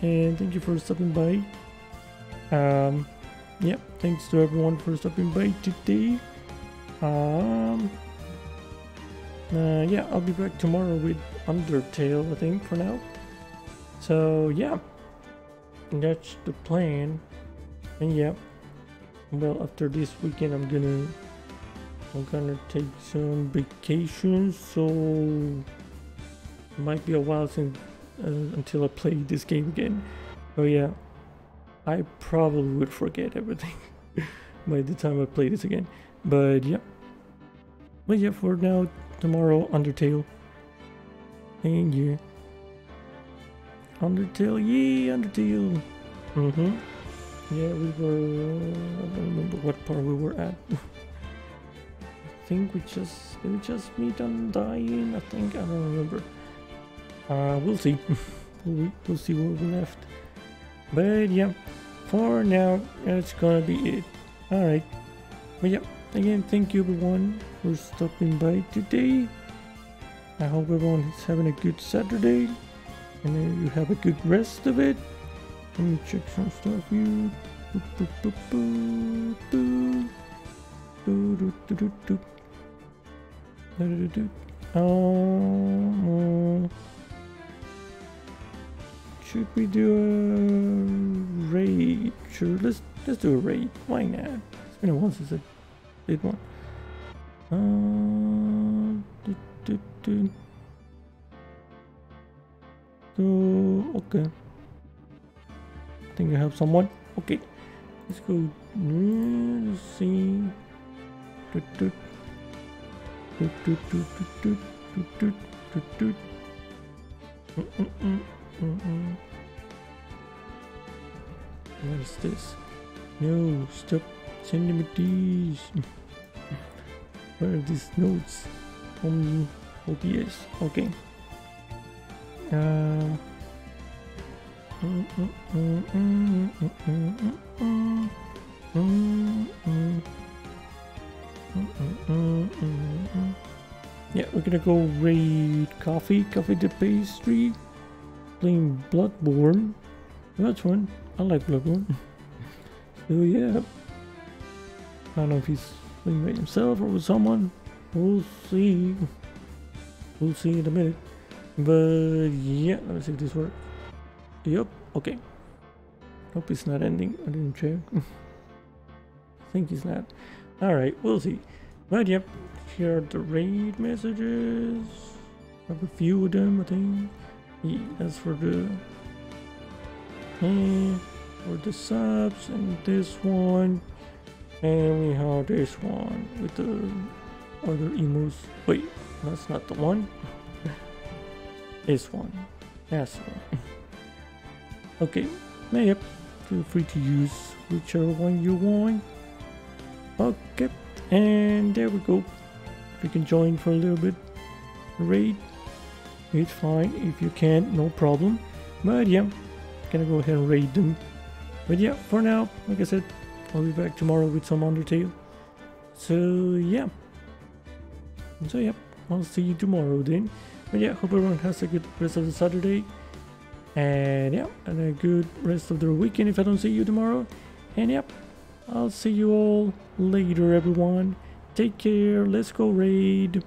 and thank you for stopping by. Um, yeah, thanks to everyone for stopping by today. Um. Uh, yeah, I'll be back tomorrow with Undertale, I think, for now. So, yeah. That's the plan. And, yeah. Well, after this weekend, I'm gonna... I'm gonna take some vacations, so... It might be a while since uh, until I play this game again. So, yeah. I probably would forget everything by the time I play this again. But, yeah. But, yeah, for now... Tomorrow, Undertale. And yeah. Undertale, yeah, Undertale. Mm-hmm. Yeah, we were... Uh, I don't remember what part we were at. I think we just... Did we just meet Undying? I think, I don't remember. Uh, we'll see. we'll, we'll see what we left. But yeah, for now, that's gonna be it. Alright. But yeah. Again, thank you everyone for stopping by today. I hope everyone is having a good Saturday and you have a good rest of it. Let me check some stuff here. Um, should we do a raid? Sure, let's let's do a raid. Why not? It's been a while since I did one. Uh, do, do, do. So, okay. I think I have someone. Okay. Let's go. Let's see. Do, do. Do, do, do, do, do, do, do, do. Mm, mm, mm, mm. What is this? No, stop sending me these. Where are these notes from O B S? Okay. Uh, mm, mm, mm, mm, mm, mm, mm, mm, mm, mm, mm. Yeah, we're gonna go raid Coffee, Coffee the Pastry, playing Bloodborne. That's fun. I like Bloodborne. So yeah. I don't know if he's playing by himself or with someone. We'll see. We'll see in a minute. But yeah, let me see if this works. Yep, okay. Hope it's not ending. I didn't check. I think it's not. Alright, we'll see. But yep, here are the raid messages. I have a few of them, I think. Yeah, that's for the... Eh, for the subs and this one. And we have this one with the other emus. Wait, that's not the one. This one. That's one. Okay, now yep. Feel free to use whichever one you want. Okay, and there we go. If you can join for a little bit, raid, it's fine. If you can't, no problem. But yeah, gonna go ahead and raid them. But yeah, for now, like I said, I'll be back tomorrow with some Undertale. So yeah. So yeah, I'll see you tomorrow then. But yeah, hope everyone has a good rest of the Saturday. And yeah, and a good rest of the weekend if I don't see you tomorrow. And yep, yeah, I'll see you all later everyone. Take care, let's go raid.